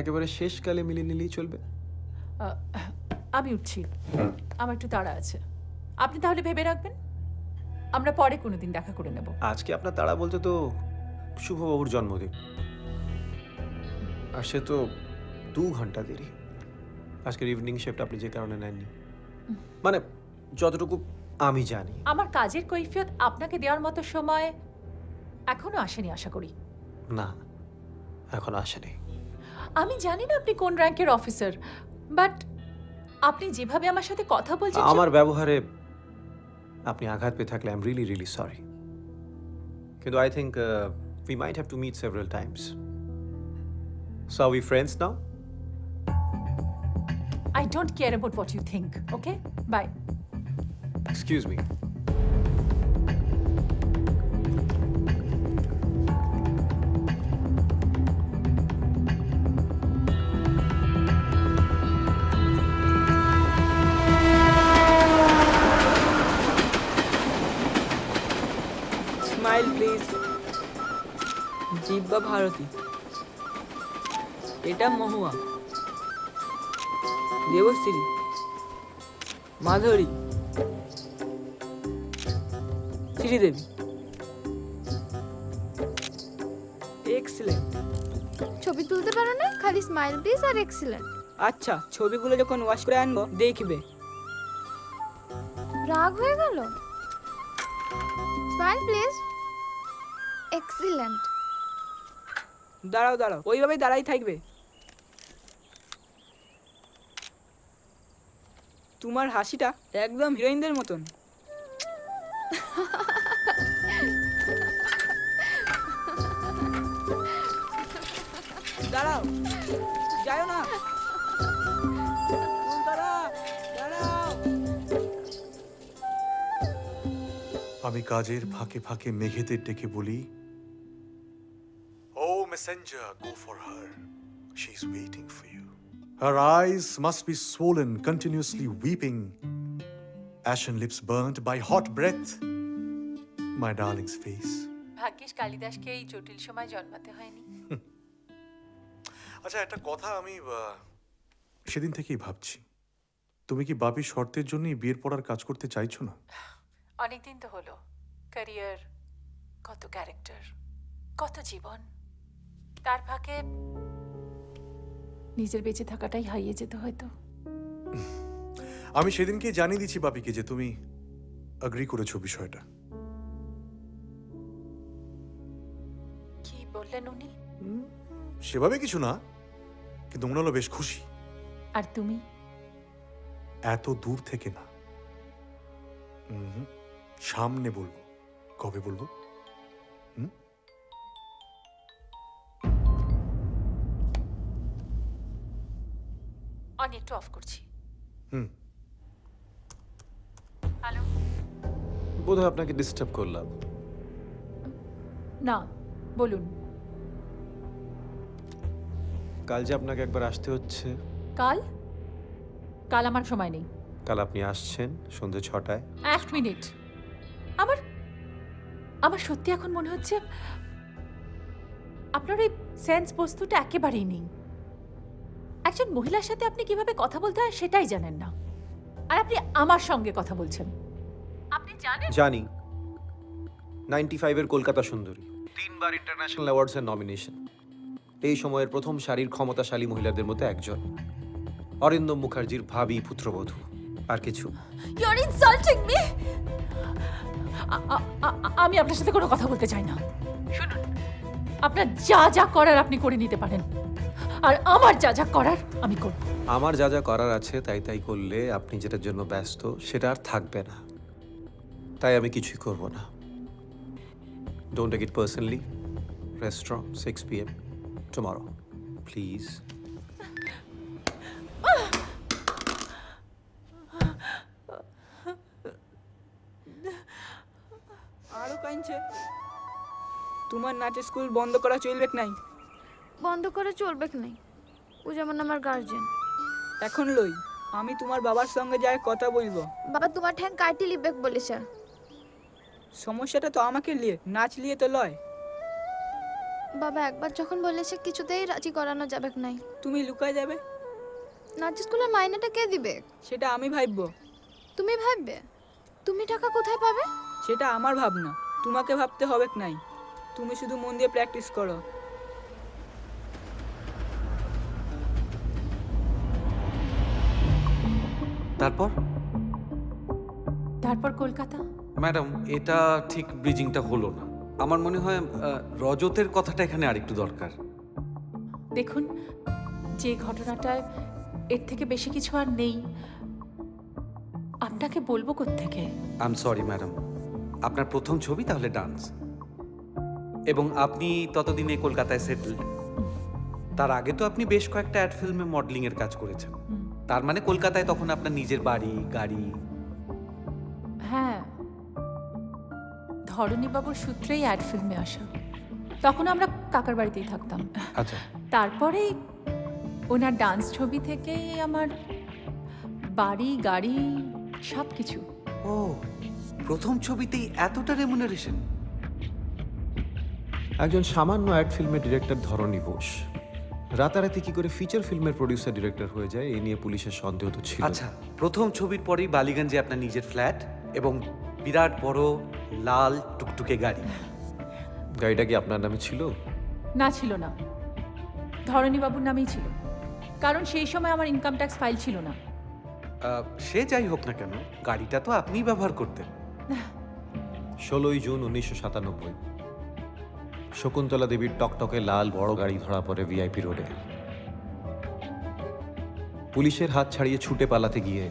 একেবারে শেষকালে মিলে নিলেই চলবে। আমি উঠছি, আমার একটু তাড়া আছে। আপনি তাহলে ভেবে রাখবেন, আমরা পরে কোনোদিন দেখা করে নেব। আজকে আপনার তাড়া বলতে তো শুভবাবুর জন্মদিন, আর সে তো 2 ঘন্টা দেরি। আজকের ইভিনিং শিফট আপনি যে কারণে নেননি, মানে যতটুকু আমি জানি। আমার কাজের কৈফিয়ত আপনাকে দেওয়ার মতো সময় এখনো আসেনি, আশা করি। না, এখনো আসেনি। আমি জানি না আপনি কোন র্যাঙ্কের অফিসার, বাট আপনি যেভাবে আমার সাথে কথা বলছেন, আমার ব্যবহারে আপনি আঘাত পেয়ে থাকলে I am really really sorry, কিন্তু I think we might have to meet several times. So are we friends now? I don't care about what you think. Okay, bye. Excuse me. Smile, please. Jibba Bharati. Eta Mohua. Devasiri. Madhuri. ছবি তুলতে পারো না, খালি স্মাইল প্লিজ আর এক্সিলেন্ট। আচ্ছা, ছবিগুলো যখন ওয়াশ করে আনবো দেখবে। রাগ হয়ে গেল? Smile please, excellent. দাঁড়াও দাঁড়াও, ওইভাবে দাঁড়াই থাকবে। তোমার হাসিটা একদম হিরোইনদের মতন। দাঁড়াও, যাও না, দাঁড়াও। আমি কাজের ফাঁকে ফাঁকে মেঘেদের ডেকে বলি, ও messenger, go for her, she is waiting for you. Her eyes must be swollen continuously weeping, ashen lips burnt by hot breath, my darling's face. ভাগ্যেশ কালিদাসকে এই জটিল সময় জন্মাতে হয়নি। আচ্ছা, একটা কথা আমি সেদিন থেকেই ভাবছি, তুমি কি বাপি শর্তের জন্যই বিয়ের পড়ার কাজ করতে চাইছো না? অনেক দিন তো হলো, ক্যারিয়ার, কত ক্যারেক্টার, কত জীবন, তার ফাঁকে নিজের বেঁচে থাকাটাই হারিয়ে যেতে হয়তো। আমি সেদিনকে জানিয়ে দিচ্ছি বাপিকে যে তুমি এগ্রি করেছো বিষয়টা। बोलें उन्हीं शिवा भी किचुना कि तुम लोग बेश खुशी और तुमी ऐतो दूर थे कि ना शाम ने बोल कभी बोल नेट ऑफ करছি হ্যালো বোধহয় আপনাকে ডিস্টার্ব করলাম না বলুন কাল যে আপনাকে একবার আসতে হচ্ছে কাল কাল আমার সময় নেই কাল আপনি আসছেন সন্ধ্যা 6টায় 8 মিনিট আমার আমার সত্যি এখন মনে হচ্ছে আপনার এই সেন্স বস্তুটা একেবারেই নেই একজন মহিলার সাথে আপনি কিভাবে কথা বলতে হয় সেটাই জানেন না আর আপনি আমার সঙ্গে কথা বলছেন আপনি জানেন জানি 95 এর কলকাতা সুন্দরী তিনবার ইন্টারন্যাশনাল অ্যাওয়ার্ডস এর নমিনেশন এই সময়ের প্রথম শারীরিক ক্ষমতাশালী মহিলাদের মধ্যে একজন অরিন্দম মুখার্জির ভাবী পুত্রবধূ আর কিছু ইউ আর ইনসাল্টিং মি আমি আপনার সাথে কোনো কথা বলতে চাই না শুনুন আপনি যা যা করার আপনি করে নিতে পারেন আর আমার যা যা করার আমি করব আমার যা যা করার আছে তাই তাই করলে আপনি যেটার জন্য ব্যস্ত সেটা আর থাকবে না তাই আমি কিছুই করব না don't take it personally restaurant 6 pm tomorrow please আরো কাঞ্চে তোমার নাচের স্কুল বন্ধ করা চলবে কি না বন্ধ করে চলবে কি না ও যেমন আমার গার্ডিয়ান এখন লই আমি তোমার বাবার সঙ্গে যায় কথা বলবো বাবা তোমার ঠ্যাং কাটি লিবেক বলেছে সমস্যাটা তো আমাকে নিয়ে নাচ নিয়ে তো লয় বাবা একবার যখন বলেছে কিছুতেই রাজি করানো যাবে না তুমি লুকায় যাবে নাচ স্কুলের মাইনেটা কে দিবে সেটা আমি ভাববো তুমি ভাববে তুমি টাকা কোথায় পাবে সেটা আমার ভাবনা তোমাকে ভাবতে হবে কি না তুমি শুধু মন দিয়ে প্র্যাকটিস করো তারপর তারপর কলকাতা ম্যাডাম এটা ঠিক ব্রিজিংটা হলো না আমার মনে হয় রজতের কথাটা এখানে আরেকটু দরকার দেখুন যে ঘটনাটা এর থেকে বেশি কিছু আর নেই আপনাকে বলবো কোথা থেকে আই এম সরি ম্যাডাম আপনার প্রথম ছবি তাহলে ডান্স এবং আপনি ততদিনে কলকাতায় সেটেল তার আগে তো আপনি বেশ কয়েকটা অ্যাড ফিল্মে মডেলিং এর কাজ করেছেন তার মানে কলকাতায় তখন আপনার নিজের বাড়ি গাড়ি হ্যাঁ ধরনী বাবুর সূত্রেই অ্যাড ফিল্মে আসা তখন আমরা কাকার বাড়িতেই থাকতাম আচ্ছা তারপরে ওনার ডান্স ছবি থেকেই আমার বাড়ি গাড়ি সবকিছু ও প্রথম ছবিতেই এতটা রেমুনারেশন একজন সামান্য অ্যাড ফিল্মের ডিরেক্টর ধরনী ঘোষ রাতারাতি কি করে ফিচার ফিল্মের প্রোডিউসার ডিরেক্টর হয়ে যায় এই নিয়ে পুলিশের সন্দেহ তো ছিল আচ্ছা প্রথম ছবির পরেই বালিগঞ্জে আপনার নিজের ফ্ল্যাট এবং বিরাট বড় লাল টুকটুকে গাড়ি গাড়িটা কি আপনার নামে ছিল না ছিল না ধরনী বাবুর নামেই ছিল কারণ সেই সময় আমার ইনকাম ট্যাক্স ফাইল ছিল না সে যাই হোক না কেন গাড়িটা তো আপনিই ব্যবহার করতেন 16 জুন 1997 शकुंतला देवी टकटके लाल बड़ गाड़ी धरा पड़े वीआईपी रोडे पुलिसेर हाथ छाड़िए छूटे पालाते गिये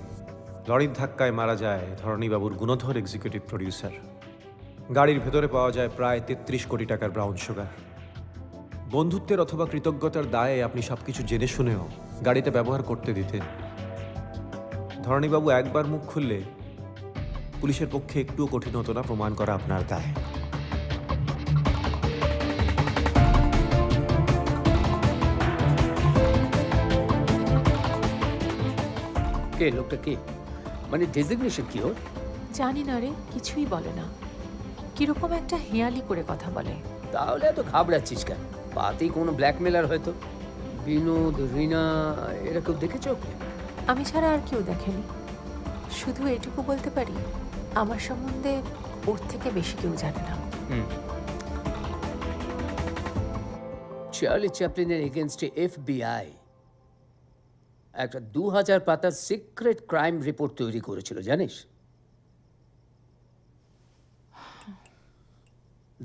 लॉरिर धक्काय मारा जाए धरणी बाबुर गुणधर एक्सिक्यूटिव प्रोड्यूसर गाड़ीर भेतरे पावा जाए प्राय 33 कोटी टाकार ब्राउन शुगर बंधुत्वेर अथवा कृतज्ञतार दाये आपनी सबकिछु जेने शुनेओ गाड़ीते व्यवहार करते दितेन धरणी बाबू एक बार मुख खुलले पुलिसेर पक्षे एकटुओ कठिन हतो ना प्रमाण करा आपनार दाय के लोग तक के माने डेजिग्नेशन की हो জানি না রে কিছুই বলে না কি রকম একটা হেয়ালি করে কথা বলে তাহলে তো খাবড়াচ্ছিস কেন পাতেই কোন ব্ল্যাকমেলার হয়তো বিনোদ রিনা এরা কেউ দেখেছো আমি ছাড়া আর কেউ দেখেনি শুধু এটুকু বলতে পারি আমার সম্বন্ধে ওর থেকে বেশি কেউ জানে না চার্লি চ্যাপলিনের এগেইনস্টে এফবিআই একটা 2000 পাতার সিক্রেট ক্রাইম রিপোর্ট তৈরি করেছিল জানিস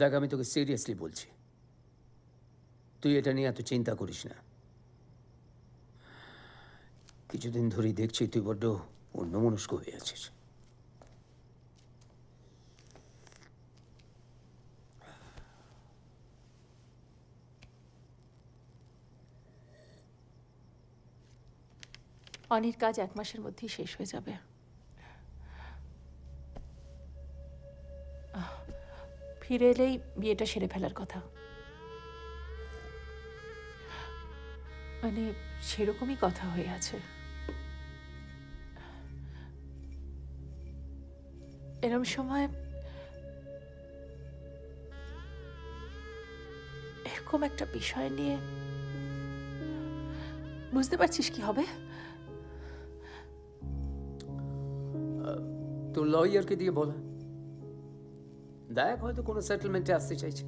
দেখ আমি তোকে সিরিয়াসলি বলছি তুই এটা নিয়ে এত চিন্তা করিস না। কিছুদিন ধরে দেখছি তুই বড় অন্যমনস্ক হয়ে আছিস। অনির কাজ এক মাসের মধ্যেই শেষ হয়ে যাবে। ফিরে এলেই বিয়েটা সেরে ফেলার কথা। মানে সেরকমই কথা হয়ে আছে। এরকম সময় এরকম একটা বিষয় নিয়ে, বুঝতে পারছিস কি হবে? তো লয়ারকে দিয়ে বলা, দায়ক হয়তো কোনো সেটেলমেন্টে আসতে চাইছে,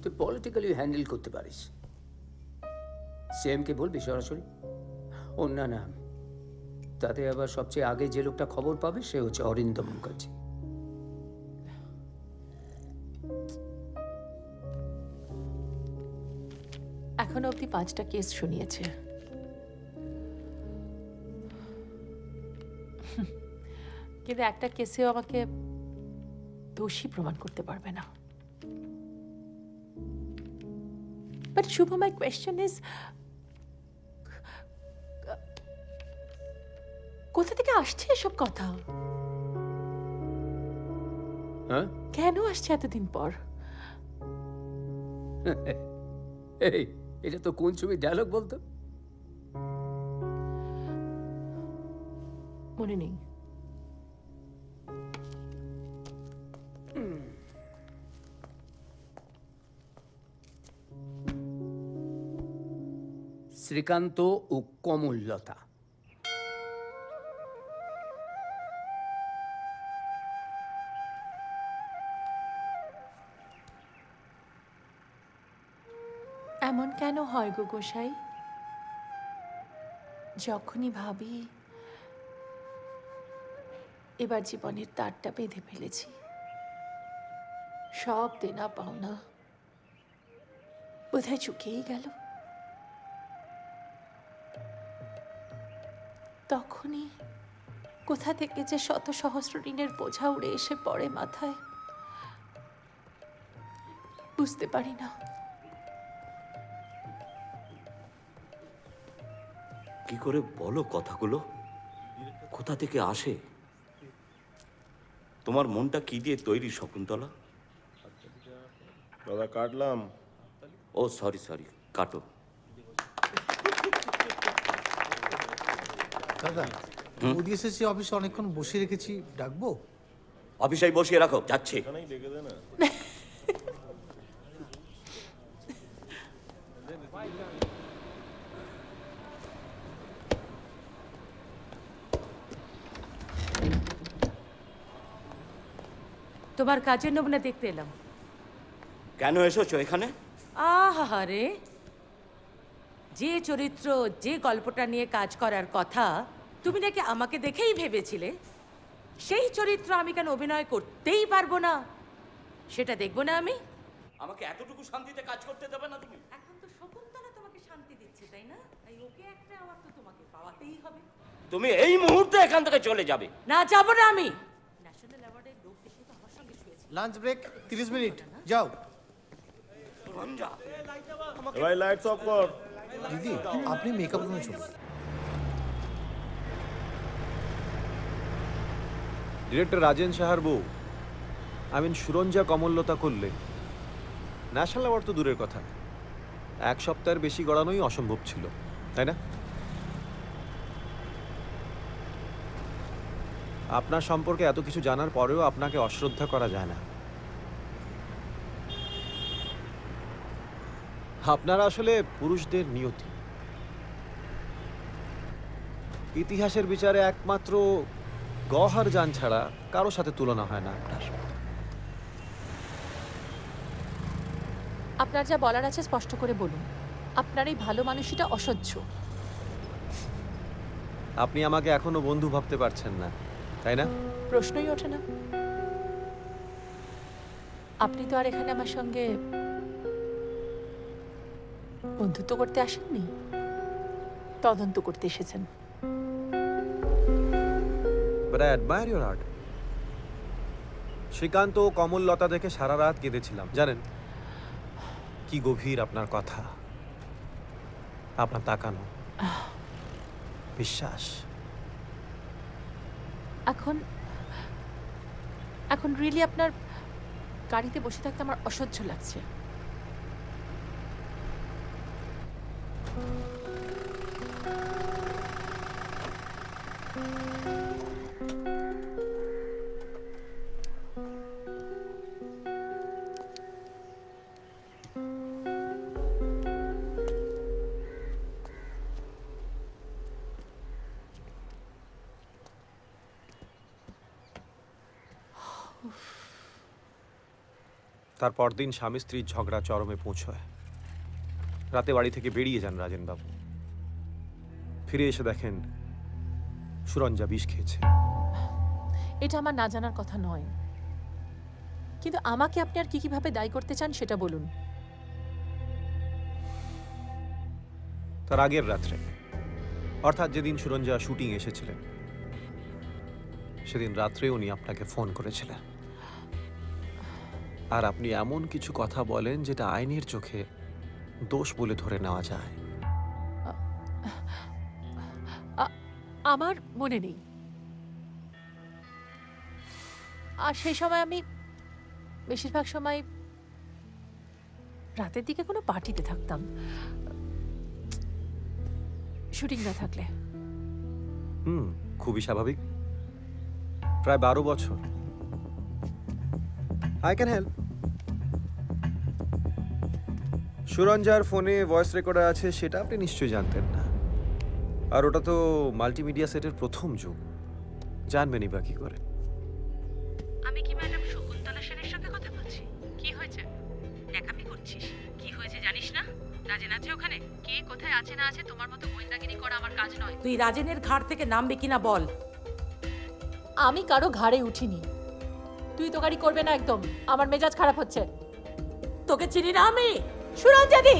তুই পলিটিক্যালি হ্যান্ডেল করতে পারিস। সিএমকে বলবি সরাসরি, ও না না, তাতে আবার সবচেয়ে আগে যে লোকটা খবর পাবে সে হচ্ছে অরিন্দম মুখার্জি। এখনো অব্দি 5টা কেস শুনিয়েছে, কিন্তু একটা কেসেও আমাকে দোষী প্রমাণ করতে পারবে না। But Shubha, my question is, কোথা থেকে আসছে এসব কথা? কেন আসছে এতদিন পর? এটা তো কোন ছবি ডায়লগ বলতো, মনে নেই। শ্রীকান্ত ও কমললতা, এমন কেন হয় গো গোসাই? যখনই ভাবি এবার জীবনের তারটা বেঁধে ফেলেছি, সব দেনা পাওনা বোধহয় চুকেই গেল, তখনই কোথা থেকে যে শত সহস্র ঋণের বোঝা উড়ে এসে পড়ে মাথায়, বুঝতে পারি না। কি করে বলো কথাগুলো, কোথা থেকে আসে? তোমার মনটা কি দিয়ে তৈরি শকুন্তলা? দাদা কাটলাম। ও সরি সরি, কাটো। দাদা ওদি এসেছি অফিসে, অনেকক্ষণ বসিয়ে রেখেছি, ডাকবো? অফিসেই বসিয়ে রাখো, যাচ্ছে। তোমার কাজের নমুনা দেখতে এলাম। কেন এসেছো এখানে? আহারে, যে চরিত্র যে গল্পটা নিয়ে কাজ করার কথা তুমি নাকি আমাকে দেখেই ভেবেছিলে, সেই চরিত্র আমি কেন অভিনয় করতেই পারবো না সেটা দেখবো না আমি? আমাকে এতটুকু শান্তিতে কাজ করতে দেবে না তুমি? এখন তো শকুন্তলা তোমাকে শান্তি দিচ্ছে, তাই না? তাই ওকে একটা আওয়াজ তো তোমাকে পাওয়াতেই হবে। তুমি এই মুহূর্তে এখান থেকে চলে যাবে। না, যাব না আমি। ন্যাশনাল অ্যাওয়ার্ডের লোক এসে তো আমার সঙ্গে শুয়েছে। লাঞ্চ ব্রেক 30 মিনিট, যাও। রঞ্জা, ভাই লাইটস অফ কর। দিদি আপনি মেকআপ রুমে চলুন। ডিরেক্টর রাজেন সাহার বউ, আই মিন সুরঞ্জা কমললতা করলে ন্যাশনাল অ্যাওয়ার্ড তো দূরের কথা, এক সপ্তাহের বেশি গড়ানোই অসম্ভব ছিল, তাই না? আপনার সম্পর্কে এত কিছু জানার পরেও আপনাকে অশ্রদ্ধা করা যায় না। আপনারা আসলে পুরুষদের নিয়তি। ইতিহাসের বিচারে একমাত্র গওহর জান ছাড়া কারো সাথে তুলনা হয় না আপনার। আপনার যা বলার আছে স্পষ্ট করে বলুন। আপনার এই ভালো মানুষটা অসহ্য। আপনি আমাকে এখনো বন্ধু ভাবতে পারছেন না, তাই না? প্রশ্নই ওঠে না। আপনি তো আর এখানে আমার সঙ্গে বন্ধুত্ব করতে আসেননি, তদন্ত করতে এসেছেন। But I admire your art. Srikanta ও কমললতা দেখে সারা রাত কেঁদেছিলাম, জানেন? কি গভীর আপনার কথা, আপনার তাকানো, বিশ্বাস। এখন এখন রিয়েলি আপনার গাড়িতে বসে থাকতে আমার অসহ্য লাগছে। তারপর দিন স্বামী স্ত্রীর ঝগড়া চরমে পৌঁছায়। রাতে বাড়ি থেকে বেরিয়ে যান রাজেন বাবু, ফিরে এসে দেখেন সুরঞ্জা বিষ খেয়েছে। এটা আমার না জানার কথা নয়, কিন্তু আমাকে আপনি আর কি কিভাবে দায়ী করতে চান সেটা বলুন। তার আগের রাত্রে, অর্থাৎ যেদিন সুরঞ্জা শুটিং এসেছিলেন সেদিন রাত্রে উনি আপনাকে ফোন করেছিলেন, আর আপনি এমন কিছু কথা বলেন যেটা আইনের চোখে দোষ বলে ধরে নেওয়া যায়। আমার মনে নেই, আর সেই সময় আমি বেশিরভাগ সময় রাতের দিকে কোনো পার্টিতে থাকতাম, শুটিং না থাকলে। খুবই স্বাভাবিক। প্রায় 12 বছর। I can help. সুরঞ্জার ফোনে ভয়েস রেকর্ডার আছে সেটা আপনি নিশ্চয়ই জানতেন না, আর ওটা তো মাল্টিমিডিয়া সেটের প্রথম যুগ, জানবেনই বা কি করে। আমি কি ম্যাডাম শকুন্তলা সেনের সাথে কথা বলছি? কি হয়েছে? ন্যাকামি করছিস? কি হয়েছে জানিস না? রাজেন আছে ওখানে। কে কোথায় আছে না আছে তোমার মতো গোয়েন্দাগিরি করা আমার কাজ নয়। তুই রাজেনের ঘাড় থেকে নামবি কিনা বল। আমি কারো ঘাড়ে উঠিনি। তুই তো গাড়ি করবে না, একদম আমার মেজাজ খারাপ হচ্ছে। তোকে চিনি না আমি, সুরঞ্জা দি।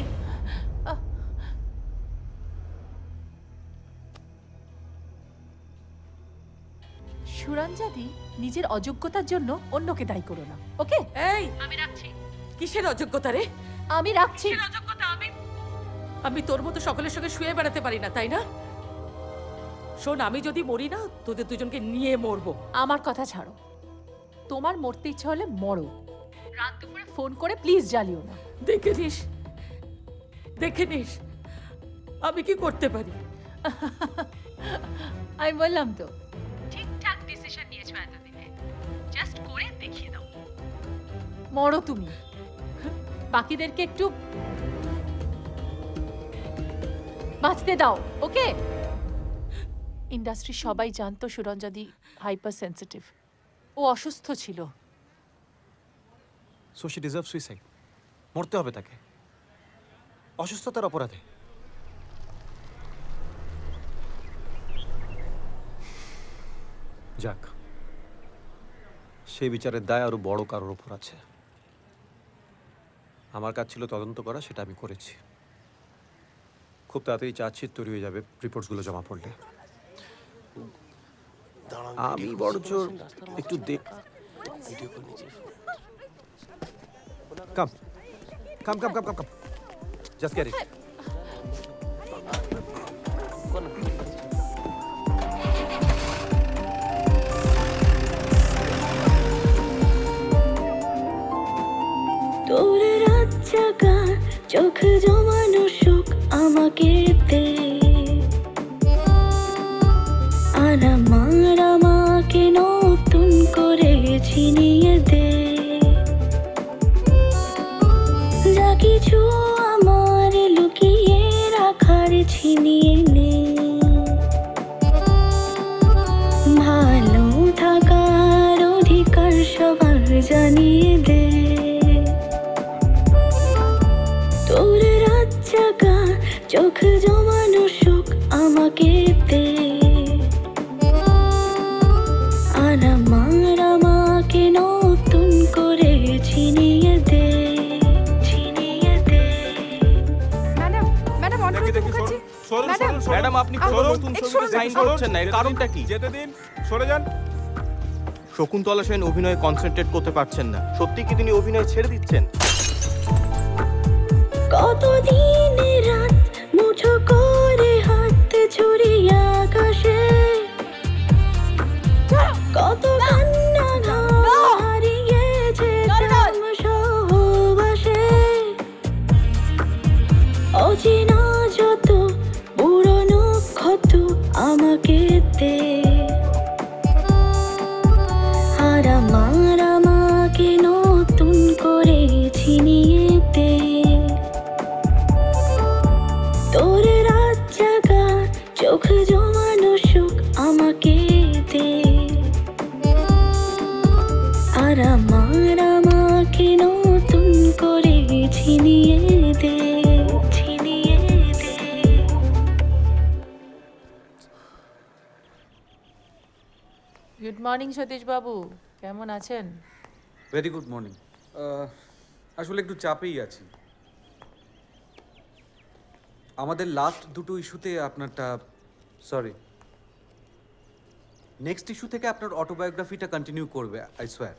সুরঞ্জা দি, নিজের অযোগ্যতার জন্য অন্যকে দায়ী করো না, ওকে? এই আমি রাখছি। কিসের অযোগ্যতা রে? আমি রাখছি। অযোগ্যতা? আমি তোর মতো সকলের সঙ্গে শুয়ে বেড়াতে পারি না, তাই না? শোন, আমি যদি মরি না তোদের দুজনকে নিয়ে মরবো। আমার কথা ছাড়ো, তোমার মরতে ইচ্ছা হলে মরো, রাত দুপুরে ফোন করে প্লিজ জ্বালিও না। দেখে নিস আমি কি করতে পারি। আমি বললাম তো ঠিকঠাক ডিসিশন নিয়েছো এতদিনে, জাস্ট করে দেখিয়ে দাও। মরো তুমি, বাকিদেরকে একটু বাঁচতে দাও, ওকে? ইন্ডাস্ট্রি সবাই জানতো সুরঞ্জা দি হাইপার সেন্সিটিভ, ও অসুস্থ ছিল। So she deserves suicide. মরতে হবে তাকে, অসুস্থতার অপরাধে। যাক, সেই বিচারের দায় আরো বড় কারোর উপর আছে। আমার কাজ ছিল তদন্ত করা, সেটা আমি করেছি। খুব তাড়াতাড়ি চার্জশিট তৈরি হয়ে যাবে, রিপোর্টসগুলো জমা পড়লে। আমি বড় জোর একটু দেখ। Come come come come come just carry. তোর রাত জাগা চোখ জমানো শোক আমাকে দে, আর আমার আমাকে নতুন করে ছিনিয়ে দে। যা কিছু আমার লুকিয়ে রাখার ছিনিয়ে নে, ভালো থাকার অধিকার সবার জানিয়ে দে। তোর রাত জাগা চোখ জমানো শোক আমাকে দে, আমার আমাকে নতুন করে ছিনিয়ে দে। ম্যাডাম, मैडम आपनी शकुन्तला सेन अभिनय कन्सेंट्रेट करते पाরছেন না সত্যি কি তিনি অভিনয় ছেড়ে দিচ্ছেন কতদিন রাত মুঠো করে হাত ছড়িয়ে আকাশে কত কান্না হারিয়েছে প্রাণ সহবাসে অচেনা যত পুরনো ক্ষত আমাকে দে गुड मॉर्निंग सतीश बाबू कैमन आছেন वेरी गुड मॉर्निंग আসলে একটু চাপেই আছি আমাদের লাস্ট দুটো ইস্যুতে আপনারটা সরি নেক্সট ইস্যু থেকে আপনার অটোবায়োগ্রাফিটা কন্টিনিউ করবে আই সোয়ার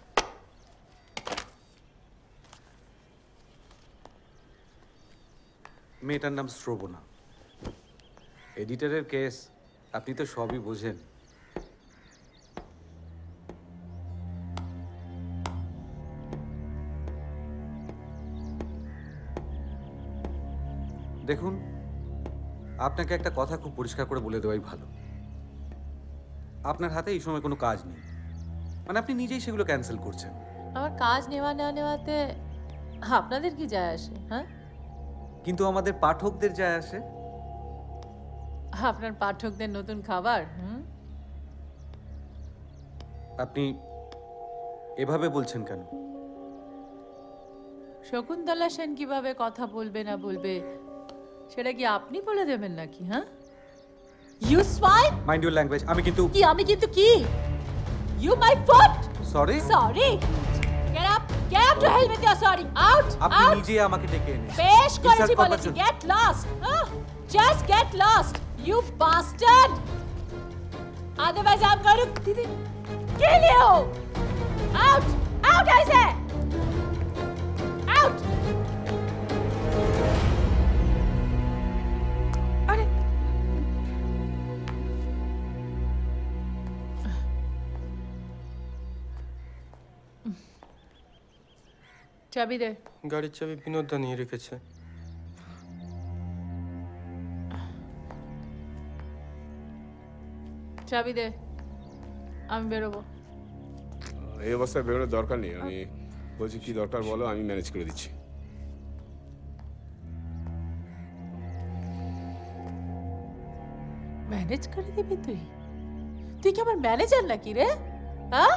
মেয়েটার নাম শ্রবণা এডিটরের কেস আপনি তো সবই বোঝেন দেখুন আপনাকে একটা কথা খুব পরিষ্কার করে বলে দেওয়াই ভালো আপনার হাতে এই সময় কোনো কাজ নেই মানে আপনি নিজেই সেগুলো ক্যান্সেল করছেন আমার কাজ নেওয়া না নেওয়াতে আপনাদের কি যায় আসে হ্যাঁ কিন্তু আমাদের পাঠকদের যায় আসে আপনার পাঠকদের নতুন খাবার আপনি এভাবে বলছেন কেন শকুন্তলা সেন কিভাবে কথা বলবে না বলবে সেটা কি আপনি বলে দেবেন নাকি হ্যাঁ you swipe mind your language আমি কিন্তু কি you my foot sorry get up to hell with your sorry out আপনি নিজে আমাকে ডেকে এনে বেশ করেছি বলেছি get lost just get lost you bastard otherwise I am going to kill you out out I say out चाबी दे गाड़ी चाबी विनोद दा नहीं रखे छे चाबी दे आमी বেরোবো এই অবস্থায় বেরোনোর দরকার নেই আমি বলছি কি দরকার বলো আমি ম্যানেজ করে দিচ্ছি ম্যানেজ করে দিবি তুই কি আমার ম্যানেজার নাকি রে হ্যাঁ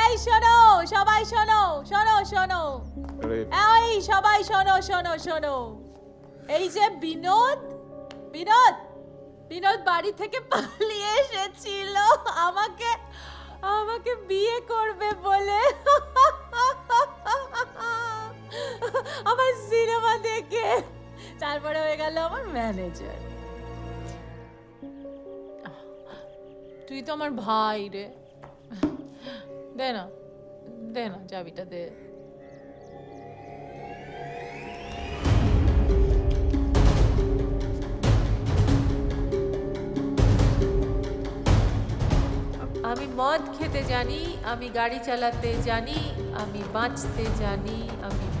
এই শোনো সবাই শোনো শোনো শোনো এই সবাই শোনো শোনো শোনো এই যে বিনোদ বাড়ি থেকে পালিয়ে এসেছিল আমাকে আমাকে বিয়ে করবে বলে আমার সিনেমা দেখে তারপরে হয়ে গেল আমার ম্যানেজার তুই তো আমার ভাই রে देना देना चाबीटा दे आमी मद खेते जानी आमी गाड़ी चलाते जानी आमी बाँचते जानी आमी मरते जानी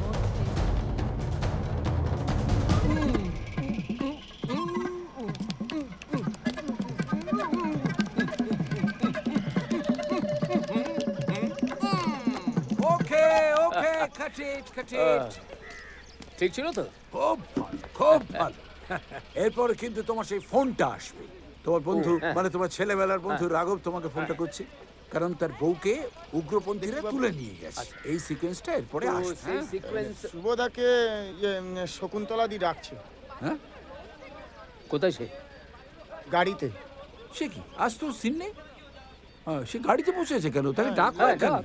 ঠিক ছিল তো খুব ভালো এরপর কিন্তু তোমার সেই ফোনটা আসবে তোমার বন্ধু মানে তোমার ছেলেবেলার বন্ধু রাঘব তোমাকে ফোনটা করছে কারণ তার বউকে উগ্রপন্থীরা তুলে নিয়ে গেছে এই সিকোয়েন্সটা এরপরে আসছে এই সিকোয়েন্স সুবোধাকে শকুন্তলা দি রাখছে হ্যাঁ কোথায় সে গাড়িতে সে কি আজ তো সিন নেই হ্যাঁ সে গাড়িতে বসে আছে কেন তাহলে ডাক করে কেন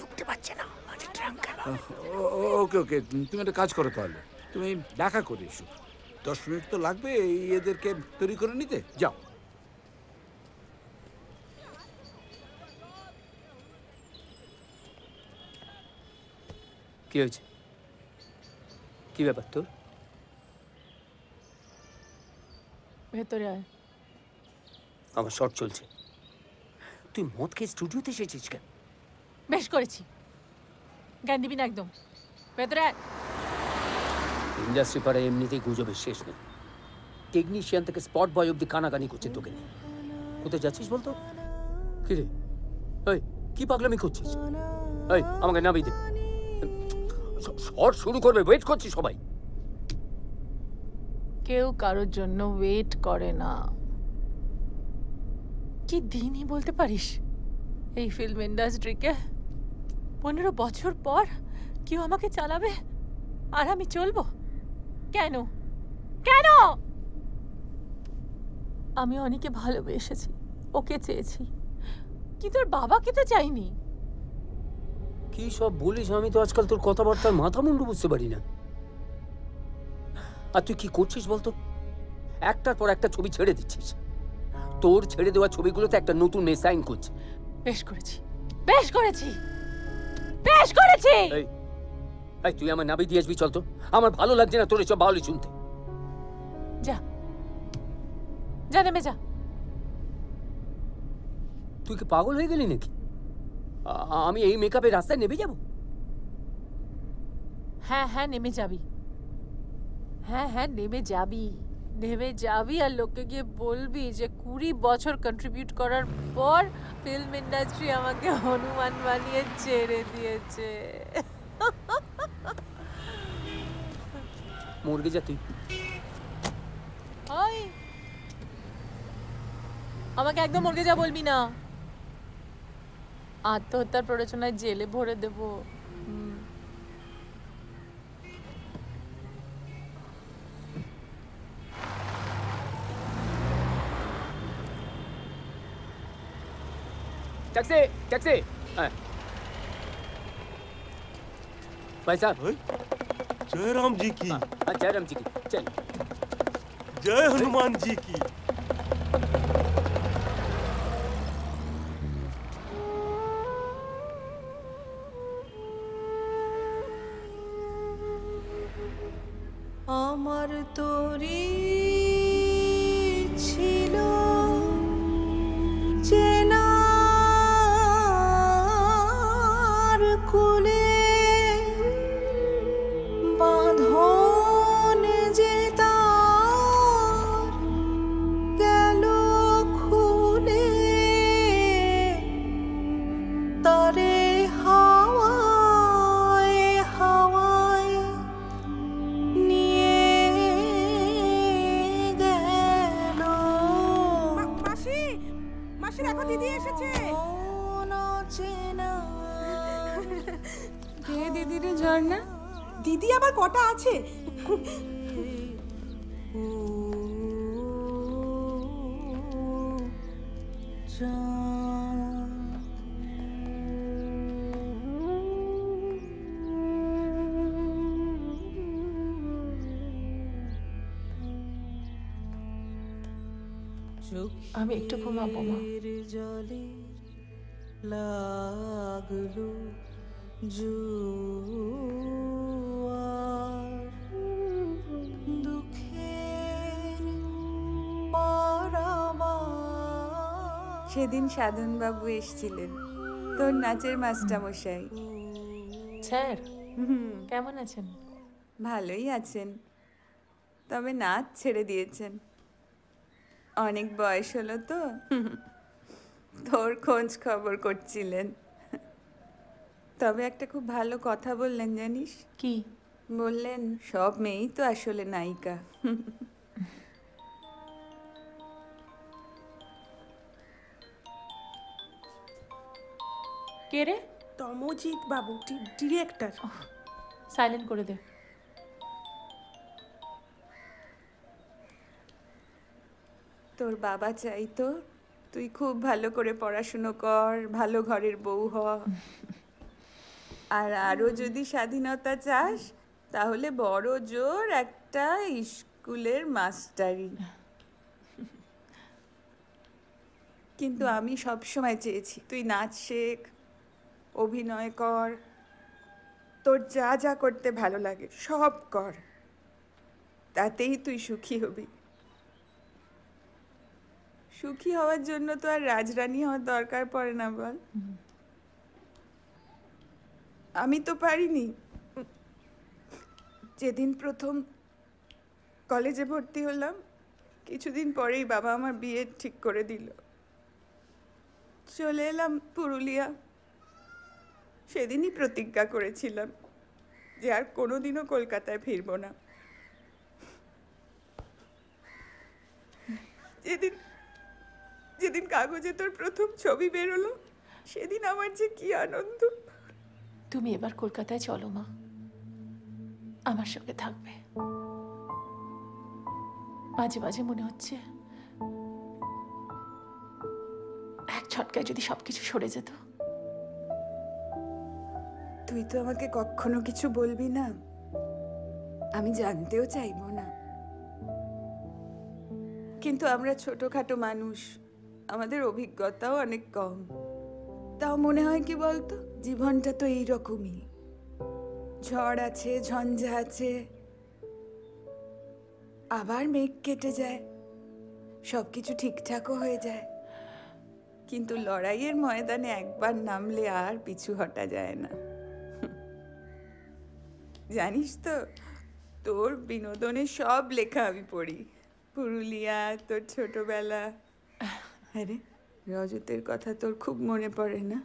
ঢুকতে পারছে না ওকে ওকে তুমি একটা কাজ করো তাহলে तुम्हें डाका कर एसो 10 मिनट तो लागे ये तैरी कर जाओ। की बेपार तोर भेतरे आय आमार शर्ट चलछे तुई मद खेये स्टूडियोते एसेछिस केन बेश करेछि गान दिबि ना एकदम भेतरे आय इंडस्ट्री पर एमनितेई गुजबेर शेष नेई टेक्निशियान थेके स्पट बॉय अब्दि कानाकानी करछे तोके निये कोथाय जाच्छिस बोल तो कि रे ओई की पागलामी करछिस ओई आमाके नाबि दे शर्ट शुरू करबे वेट करछि सबाई কেউ কারোর জন্য ওয়েট করে না। কি দিনই বলতে পারিস এই ফিল্ম ইন্ডাস্ট্রিকে 15 বছর পর কেউ আমাকে চালাবে আর আমি চলবো কেন কেন? আমি অনেকে ভালোবেসেছি ওকে চেয়েছি কিন্তু তোর বাবাকে তো চাইনি। কি সব বলিস আমি তো আজকাল তোর কথাবার্তার মাথা মুন্ডু বুঝতে পারি না। আর তুই কি করছিস বলতো একটার পর একটা ছবি ছেড়ে দিচ্ছিস তোর ছেড়ে দেওয়া ছবিগুলোতে একটা নতুন নেসাইন করছিস। বেশ করেছি বেশ করেছি বেশ করেছি এই ভাই তুই আমার নাভি দিয়ে আসবি চল তো আমার ভালো লাগছে না তোর এসব বাউলি শুনতে। যা যা নেমে যা। তুই কি পাগল হয়ে গেলি নাকি আমি এই মেকআপে রাস্তায় নেমে যাব? হ্যাঁ হ্যাঁ নেমে যাবি हाँ हाँ नेमे जाबी और लोक के बोलबी जे 20 বছর कंट्रीब्यूट करार पर फिल्म इंडस्ट्री आमाके हनुमान बनिए छेड़े दिएछे। मुर्गी जाती हाय आमाके एकदम मुर्गी जा बोलबी ना आत्महत्यार प्ररोचनाय जेले भरे देबो। टैक्सी टैक्सी भाई साहब जयराम जी की जयराम जी की चल जय हनुमान जी की। आमार तोरी छिलो जेना दीदी आबार कोटा आछे आमी एकटु घुमाबो मा लागलो সেদিন সাধন বাবু এসেছিলেন তোর নাচের মাস্টার মশাই স্যার। কেমন আছেন? ভালোই আছেন তবে নাচ ছেড়ে দিয়েছেন অনেক বয়স হলো তো। তোর খোঁজ খবর করছিলেন তবে একটা খুব ভালো কথা বললেন জানিস কি বললেন সব মেয়েই তো আসলে নায়িকা। কে রে? তমজিৎ বাবু ডিরেক্টর। সাইলেন্ট করে দে। তোর বাবা চাইতো তুই খুব ভালো করে পড়াশোনা কর ভালো ঘরের বউ হ আর আরো যদি স্বাধীনতা চাস তাহলে বড় জোর একটা স্কুলের মাস্টারি। কিন্তু আমি সব সময় চেয়েছি তুই নাচ শেখ, অভিনয় কর, তোর যা যা করতে ভালো লাগে সব কর, তাতেই তুই সুখী হবি। সুখী হওয়ার জন্য তো আর রাজরানী হওয়ার দরকার পড়ে না বল। আমি তো পারিনি। যেদিন প্রথম কলেজে ভর্তি হলাম কিছুদিন পরেই বাবা আমার বিয়ে ঠিক করে দিল, চলে এলাম পুরুলিয়া। সেদিনই প্রতিজ্ঞা করেছিলাম যে আর কোনোদিনও কলকাতায় ফিরব না। যেদিন কাগজে তোর প্রথম ছবি বেরোলো সেদিন আমার যে কি আনন্দ। তুমি এবার কলকাতায় চলো মা, আমার সঙ্গে থাকবে। মাঝে মাঝে মনে হচ্ছে এক ছটকায় যদি সবকিছু সরে যেত। তুই তো আমাকে কখনো কিছু বলবি না, আমি জানতেও চাইব না, কিন্তু আমরা ছোটখাটো মানুষ, আমাদের অভিজ্ঞতাও অনেক কম। তাও মনে হয় কি বলতো, জীবনটা তো এইরকমই, ঝড় আছে, ঝঞ্ঝা আছে, আবার মেঘ কেটে যায়, সবকিছু ঠিকঠাকও হয়ে যায়। কিন্তু লড়াইয়ের ময়দানে একবার নামলে আর পিছু হটা যায় না। জানিস তো, তোর বিনোদনের সব লেখা আমি পড়ি, পুরুলিয়া, তোর ছোটবেলা। আরে রজতের কথা তোর খুব মনে পড়ে না?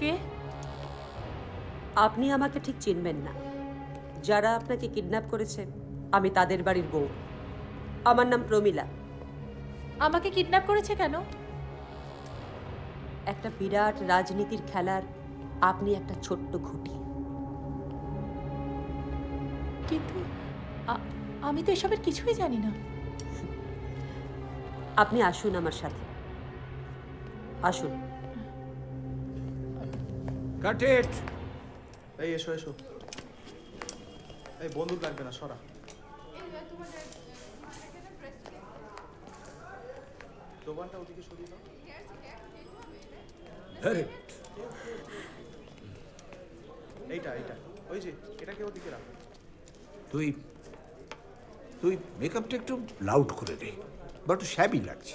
কে? আপনি আমাকে ঠিক চিনবেন না। যারা আপনাকে কিডন্যাপ করেছেন আমি তাদের বাড়ির বউ, আমার নাম প্রমীলা। আমাকে কিডন্যাপ করেছে কেন? একটা বিরাট রাজনীতির খেলার আপনি একটা ছোট্ট খুঁটি। কিন্তু আমি তো এসবের কিছুই জানি না। আপনি আসুন আমার সাথে, আসুন। কাট ইট। এই এসো এসো, এই বন্দুক লাগবে না, সরা। দোকানটা ওদিকে সরিয়ে দাও। এইটা এইটা ওই যে, এটাকে ওদিকে রাখো। তুই তুই মেকআপটা একটু লাউড করে দে, বড় শ্যাবি লাগছে।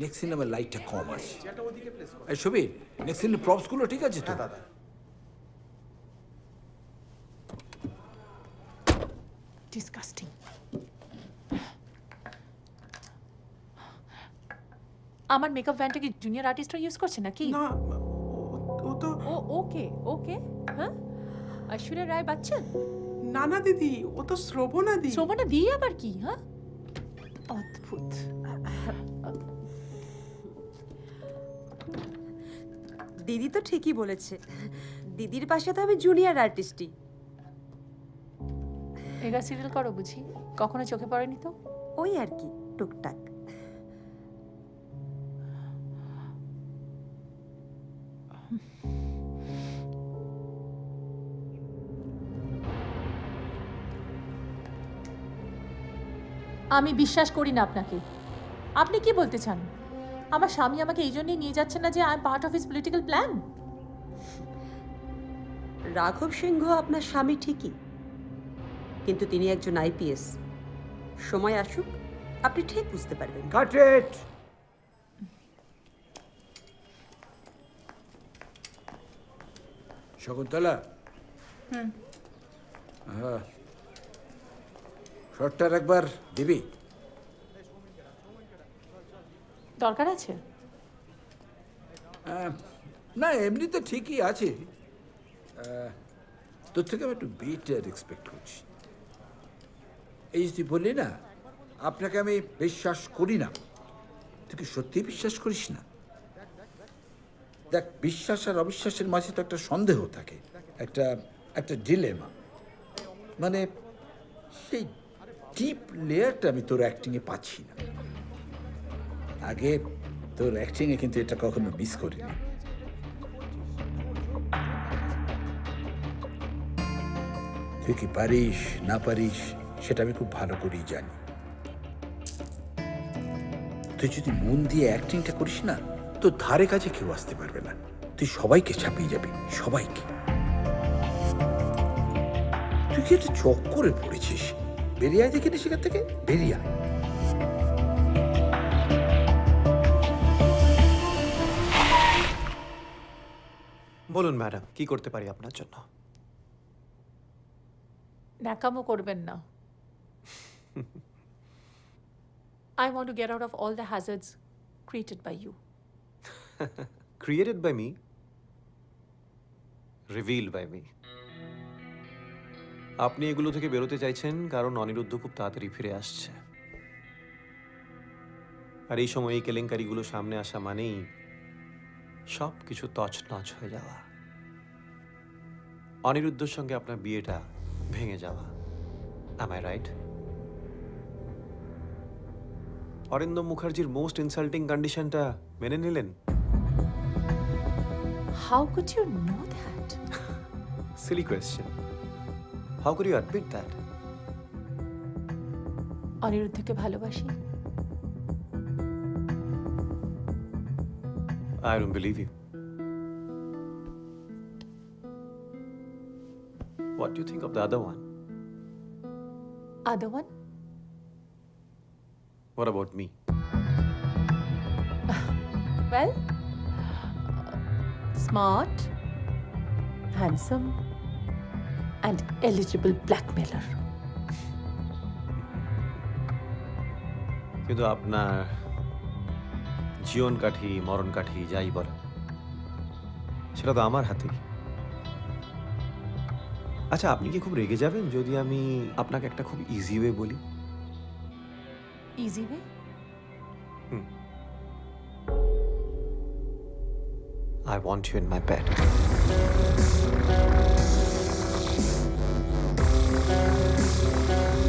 নেক্সট সিনেমার লাইটটা কম আছে, যেটা ওদিকে প্লেস কর। এই সুবীর, নেক্সট সিনেমার প্রপস গুলো ঠিক আছে তো? হ্যাঁ দাদা। ডিসকাস্টিং। আমার মেকআপ ভ্যানটা কি জুনিয়র আর্টিস্টরা ইউজ করছে নাকি? না, ও তো ওকে ওকে। হ্যাঁ, ঐশ্বরিয়া রায় বচ্চন। না না দিদি, ও তো শ্রবণা দি। শ্রবণা দি আবার কি? হ্যাঁ অদ্ভুত। দিদি তো ঠিকই বলেছে, দিদির পাশে তো আমি জুনিয়র আর্টিস্টই। এগা সিরিয়াল করো বুঝি? কখনো চোখে পড়েনি তো? ওই আর কি টুকটাক। আমি বিশ্বাস করি না আপনাকে। আপনি কি বলতে চান? আমার স্বামী আমাকে এই জন্যই নিয়ে যাচ্ছে না যে I am part of his political plan? রাঘব সিংহ আপনার স্বামী ঠিকই, কিন্তু তিনি একজন আইপিএস। সময় আসুক, আপনি ঠিক বুঝতে পারবেন। Got it. শকুন্তলা, হ্যাঁ শটটার একবার দিবি? দরকার আছে? না এমনি তো ঠিকই আছে। তোর থেকে আমি একটু বেটার এক্সপেক্ট করছি। এই যদি বললি না আপনাকে আমি বিশ্বাস করি না, তুই কি সত্যি বিশ্বাস করিস না? দেখ, বিশ্বাস আর অবিশ্বাসের মাঝে তো একটা সন্দেহ থাকে, একটা একটা ডিলেমা, মানে সেই ডিপ লেয়ারটা আমি তোর অ্যাক্টিংয়ে পাচ্ছি না। আগে তোর অ্যাক্টিংয়ে কিন্তু এটা কখনো মিস করিনি। তুই কি পারিস না পারিস সেটা আমি খুব ভালো করেই জানি। তুই যদি মন দিয়ে অ্যাক্টিংটা করিস না, তোর ধারে কাছে কেউ আসতে পারবে না, তুই সবাইকে ছাপিয়ে যাবি, সবাইকে। তুই কি একটা চক্করে পড়েছিস? বেরিয়ে আয় দেখিনি, সেখান থেকে বেরিয়ে আয়। বলুন ম্যাডাম, কি করতে পারি আপনার জন্য? ন্যাকামো করবেন না। I want to get out of all the hazards created by you. Created by me? Revealed by me. আপনি এগুলো থেকে বেরোতে চাইছেন কারণ অনিরুদ্ধ খুব তাড়াতাড়ি ফিরে আসছে, আর এই সময় এই কেলেঙ্কারিগুলো সামনে আসা মানেই সব কিছু তছনছ হয়ে যাওয়া, অনিরুদ্ধর সঙ্গে আপনার বিয়েটা ভেঙে যাওয়া। Am I right? अरिंदम मुखर्जीर मोस्ट इंसल्टिंग कंडीशन टा मैंने निलेन। How could you know that? Silly question. How could you admit that? Anirudh के भालोबाशी। I don't believe you. What do you think of the other one? Other one? What about me? Well, smart, handsome, and eligible blackmailer. কিন্তু আপনার জীবন কাঠি মরণ কাঠি যাই বলে সেটা তো আমার হাতে। আচ্ছা, আপনি কি খুব রেগে যাবেন যদি আমি আপনাকে একটা খুব ইজি ওয়ে বলি? Easy way? I want you in my bed.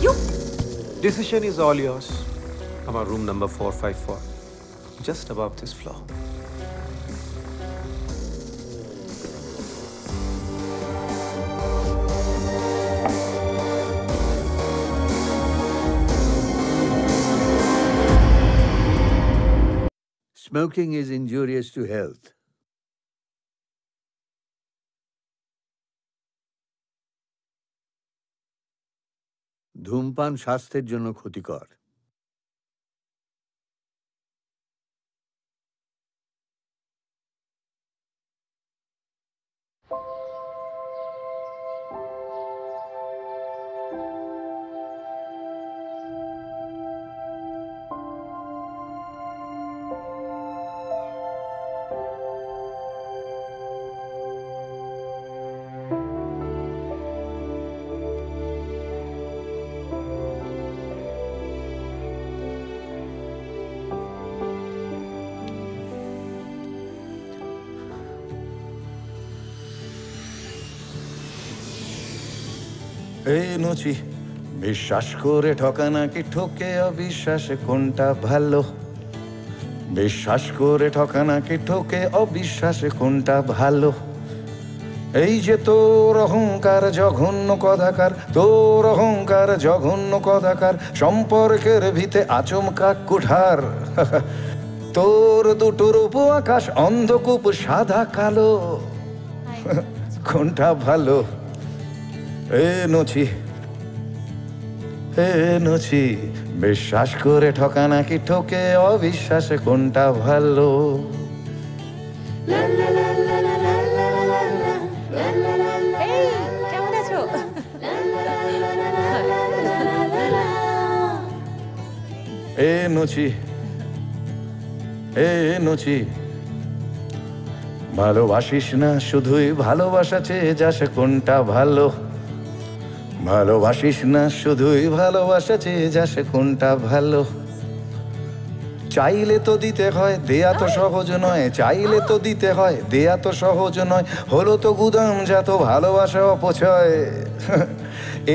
You? Decision is all yours. I'm at room number 454, just above this floor. Smoking is injurious to health. ধূমপান স্বাস্থ্যের জন্য ক্ষতিকর। নচি, বিশ্বাস করে ঠকা নাকি ঠকে অবিশ্বাসে কোনটা ভালো? বিশ্বাস করে ঠকা নাকি ঠকে অবিশ্বাসে কোনটা ভালো? এই যে তোর অহংকার জঘন্য কদাকার, তোর অহংকার জঘন্য কদাকার, সম্পর্কের ভিতে আচমকা কুঠার। তোর দুটোর উপ আকাশ অন্ধকূপ সাদা কালো, কোনটা ভালো? এ নচি, বিশ্বাস করে ঠকা নাকি ঠকে অবিশ্বাসে কোনটা ভালো? এ নচি ভালোবাসিস না শুধুই ভালোবাসা চেয়ে যাস কোনটা ভালো, ভালোবাসিস না শুধুই ভালোবাসা চেয়ে যাস কোনটা ভালো। চাইলে তো দিতে হয়, দেয়া তো সহজ নয়, চাইলে তো দিতে হয়, দেয়া তো সহজ নয়। হলো তো গুদাম যত ভালোবাসা অপচয়,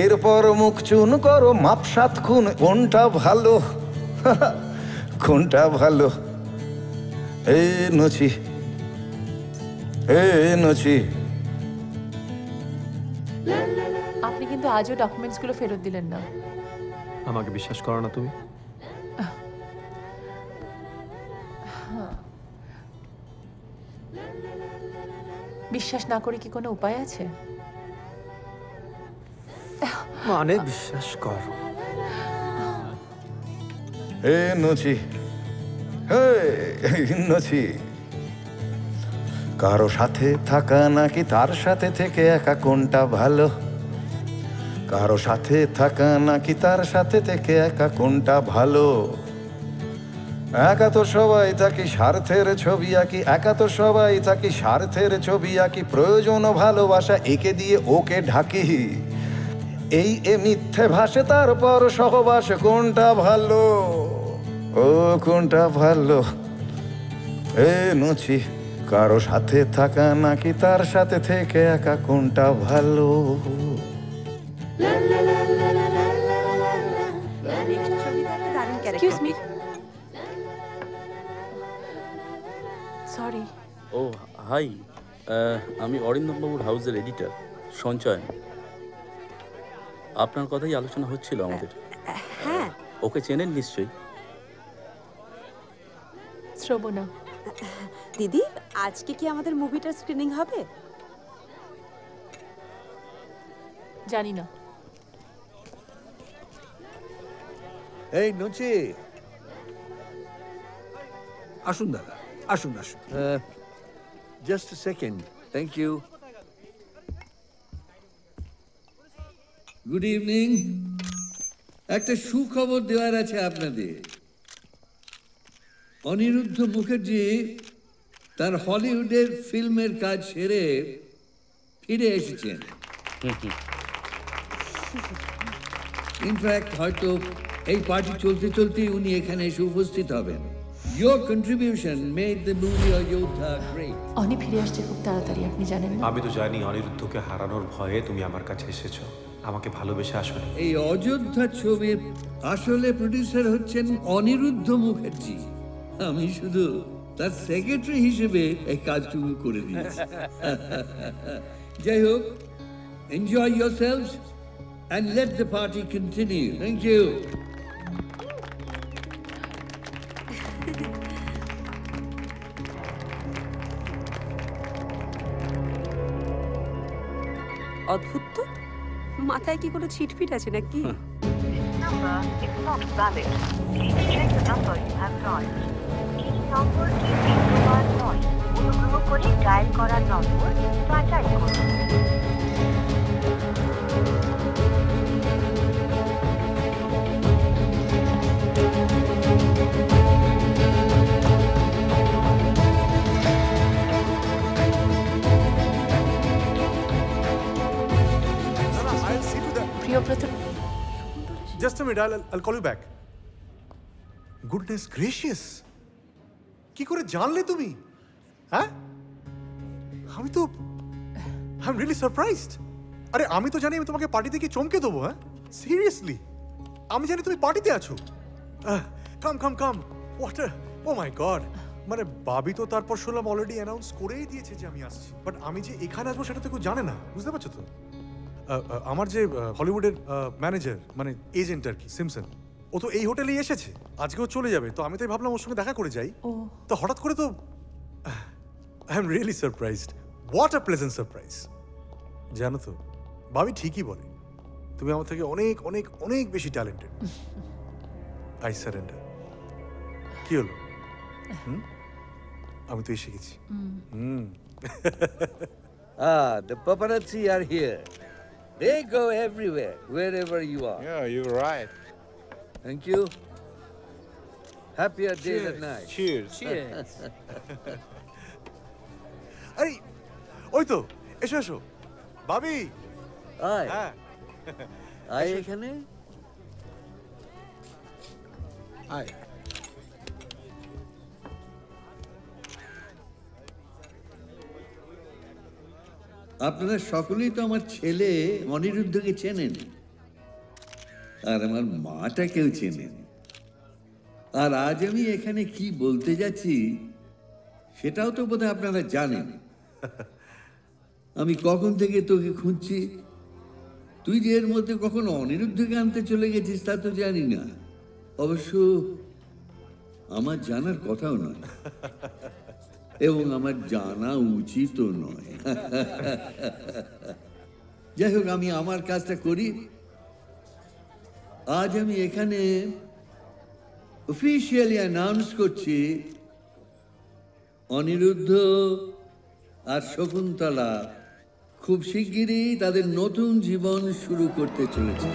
এরপর মুখ চুন করো মাপসাত খুন, কোনটা ভালো কোনটা ভালো। এ নচি আপনি কিন্তু আজও ডকুমেন্টস গুলো ফেরত দিলেন না। আমাকে বিশ্বাস করো না তুমি? বিশ্বাস না করে কি কোনো উপায় আছে? মানে বিশ্বাস করো। এ নচি কারো সাথে থাকা নাকি তার সাথে থেকে একা কোনটা ভালো, কারো সাথে থাকা নাকি তার সাথে থেকে একা কোনটা ভালো। একা তো সবাই থাকি স্বার্থের ছবি আঁকি, একা তো সবাই থাকি স্বার্থের ছবি আঁকি, প্রয়োজন ভালোবাসা একে দিয়ে ওকে ঢাকি, এই এ মিথ্যে ভাসে তারপর সহবাস, কোনটা ভালো ও কোনটা ভালো। এ নচি কারো সাথে থাকা নাকি তার সাথে থেকে একা কোনটা ভালো। সরি। ও হাই, আমি অরিন্দম বাবুর হাউসের এডিটর সঞ্চয়ন। আপনার কথাই আলোচনা হচ্ছিল আমাদের। হ্যাঁ, ওকে চেনেন নিশ্চয়ই? শ্রবণা দিদি, আজকে কি আমাদের মুভিটার স্ক্রিনিং হবে? জানি না। এই নচি, আসুন দাদা, আসুন আসুন। Just a second, thank you. Good evening. একটা সুখবর দেওয়ার আছে আপনাদের। অনিরুদ্ধ মুখার্জি তার হলিউডের ফিল্মের কাজ সেরে ফিরে এসেছেন। ইনফ্যাক্ট হয়তো এই পার্টি চলতে চলতেই উনি এখানে এসে উপস্থিত হবেন। Your contribution made the movie Ayodhya great. অনি ফিরে আসছে খুব তাড়াতাড়ি, আপনি জানেন না? আমি তো জানি। অনিরুদ্ধকে হারানোর ভয়ে তুমি আমার কাছে এসেছো, আমাকে ভালোবেসে আসলে। এই অযোধ্যা ছবির আসলে প্রোডিউসার হচ্ছেন অনিরুদ্ধ মুখার্জি। আমি শুধু তার সেক্রেটারি হিসেবে এই কাজটুকু করে দিয়েছি। যাই হোক, enjoy yourselves and let the party continue. Thank you. অদ্ভুত, তো মাথায় কি কোনো ছিটফিট আছে নাকি? Just a minute, I'll call you back. Goodness gracious, কি করে জানলে তুমি? হ্যাঁ, I'm really surprised. আরে আমি তো জানি আমি তোমাকে পার্টি থেকে চমকে দেবো। হ্যাঁ, সিরিয়াসলি আমি জানি তুমি পার্টিতে আছো। Come water, oh my god. মানে বাবি তো তারপর শুনলাম অলরেডি অ্যানাউন্স করেই দিয়েছে যে আমি আসছি, বাট আমি যে এখানে আসবো সেটা তো কেউ জানে না, বুঝতে পারছো তো? আমার যে হলিউডের ম্যানেজার, মানে এজেন্ট আর কি, সিমসন, ও তো এই হোটেলেই এসেছে, আজকেও চলে যাবে। তো আমি তাই ভাবলাম ওর সঙ্গে দেখা করে যাই। তো হঠাৎ করে তো I am really surprised. What a pleasant surprise. জানো তো ভাবি ঠিকই বলে, তুমি আমার থেকে অনেক অনেক অনেক বেশি ট্যালেন্টেড। I surrender. কি হলো? আমি তো এসে গেছি। The paparazzi are here. They go everywhere, wherever you are. Yeah, you're right. Thank you. Happier days and nights. Cheers. अरे ओई तो एसो एसो भाभी आय आय এখানে आय আপনারা সকলেই তো আমার ছেলে অনিরুদ্ধকে চেনেন আর আমার মাটাকেও চেনেন আর আজ আমি এখানে কি বলতে যাচ্ছি সেটাও তো বোধহয় আপনারা জানেন আমি কখন থেকে তোকে খুঁজছি তুই যে এর মধ্যে কখনো অনিরুদ্ধকে আনতে চলে গেছিস তা তো জানি না অবশ্য আমার জানার কথাও নয় এবং আমার জানা উচিত নয় যাই হোক আমি আমার কাজটা করি আজ আমি এখানে অফিশিয়ালি অ্যানাউন্স করছি অনিরুদ্ধ আর শকুন্তলা খুব শিগগিরই তাদের নতুন জীবন শুরু করতে চলেছে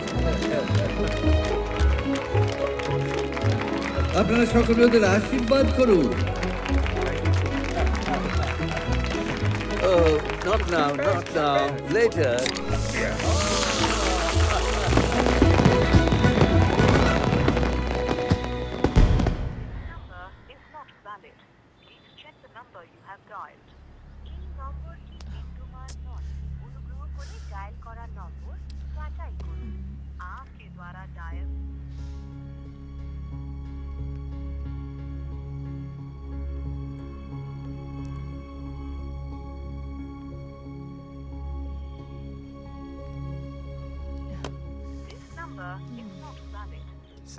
আপনারা সকলে ওদের আশীর্বাদ করুন Not now, later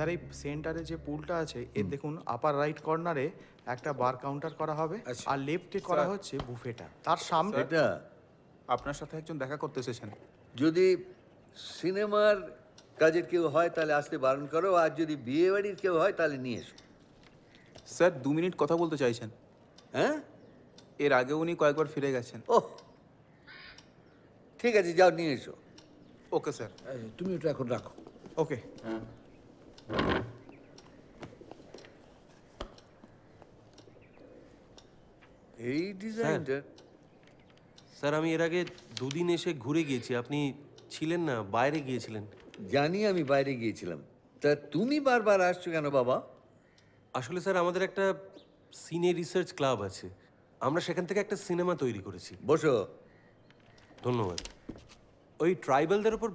सर सेंटारे जो पुलटा आछे ए देखुन अपार राइट कॉर्नरे एक बार काउंटर करा होबे आर लेफ्टे करा होच्छे बुफेटा तार सामने एटा आपनार साथे एकजन देखा करते एसेछेन जोदि सिनेमार काजेर केउ हय ताहले आसते बारण करो आर जोदि बिये बाड़िर केउ हय ताहले निये एसो सर 2 मिनिट कथा बोलते चाइछेन हैं एर आगे उनि कयेकबार फिरे गेछेन ओह ठीक आछे जाओ निये एसो ओके सर तुमि ओटा एखन राखो ओके हाँ ट्राइबल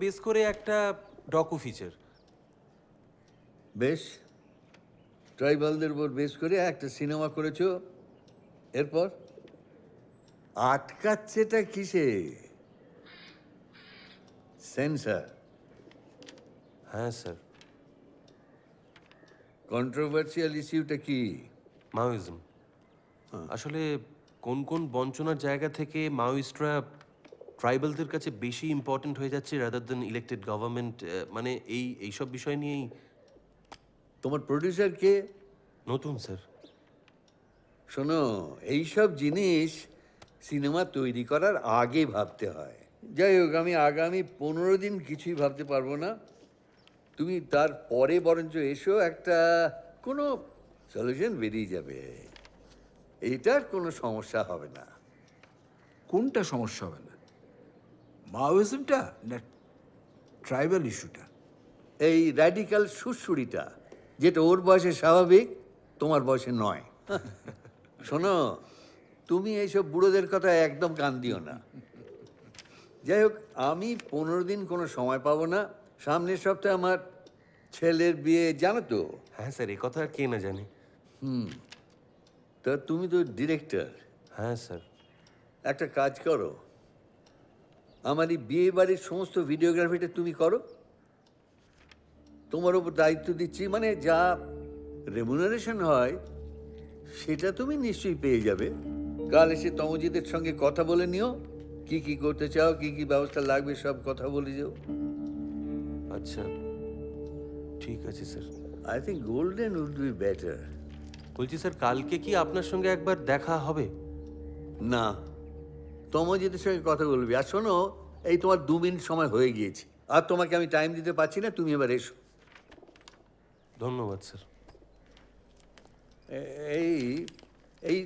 बेस डकु फीचर বেশ ট্রাইবালদের উপর বেস করে একটা সিনেমা করেছো এরপর আটকাচ্ছেটা কিসে সেন্সর হ্যাঁ স্যার কন্ট্রোভার্সিয়াল ইস্যুটা কি মাওয়িজম আসলে কোন কোন বঞ্চনার জায়গা থেকে মাওয়িস্টরা ট্রাইবালদের কাছে বেশি ইম্পর্টেন্ট হয়ে যাচ্ছে রাদার দ্যান ইলেক্টেড গভর্নমেন্ট মানে এই সব বিষয় নিয়েই তোমার প্রোডিউসার কে নতুন স্যার শোনো এই সব জিনিস সিনেমা তৈরি করার আগে ভাবতে হয় যাই হোক আমি আগামী 15 দিন কিছুই ভাবতে পারবো না তুমি তার পরে বরঞ্চ এসো একটা কোনো সলিউশন বেরিয়ে যাবে এইটার কোনো সমস্যা হবে না কোনটা সমস্যা হবে না মাওয়িজমটা না ট্রাইবাল ইস্যুটা এই র্যাডিক্যাল সুসুরিটা যেটা ওর বয়সে স্বাভাবিক তোমার বয়সে নয় শোনো তুমি এইসব বুড়োদের কথা একদম কান দিও না যাই হোক আমি 15 দিন কোনো সময় পাবো না সামনের সপ্তাহে আমার ছেলের বিয়ে জানো তো হ্যাঁ স্যার এই কথা কে না জানে তো তুমি তো ডিরেক্টর হ্যাঁ স্যার একটা কাজ করো আমারই বিয়ে বাড়ির সমস্ত ভিডিওগ্রাফিটা তুমি করো তোমার উপর দায়িত্ব দিচ্ছি মানে যা রেমুনারেশন হয় সেটা তুমি নিশ্চয়ই পেয়ে যাবে কাল এসে তমজিদের সঙ্গে কথা বলে নিও কি কি করতে চাও কি কি ব্যবস্থা লাগবে সব কথা বলে যাও আচ্ছা ঠিক আছে sir I think golden would be better বলছি স্যার কালকে কি আপনার সঙ্গে একবার দেখা হবে না তমজিদের সঙ্গে কথা বলবি আর শোনো এই তোমার 2 মিনিট সময় হয়ে গিয়েছে আর তোমাকে আমি টাইম দিতে পারছি না তুমি এবার এসো ধন্যবাদ স্যার এই এই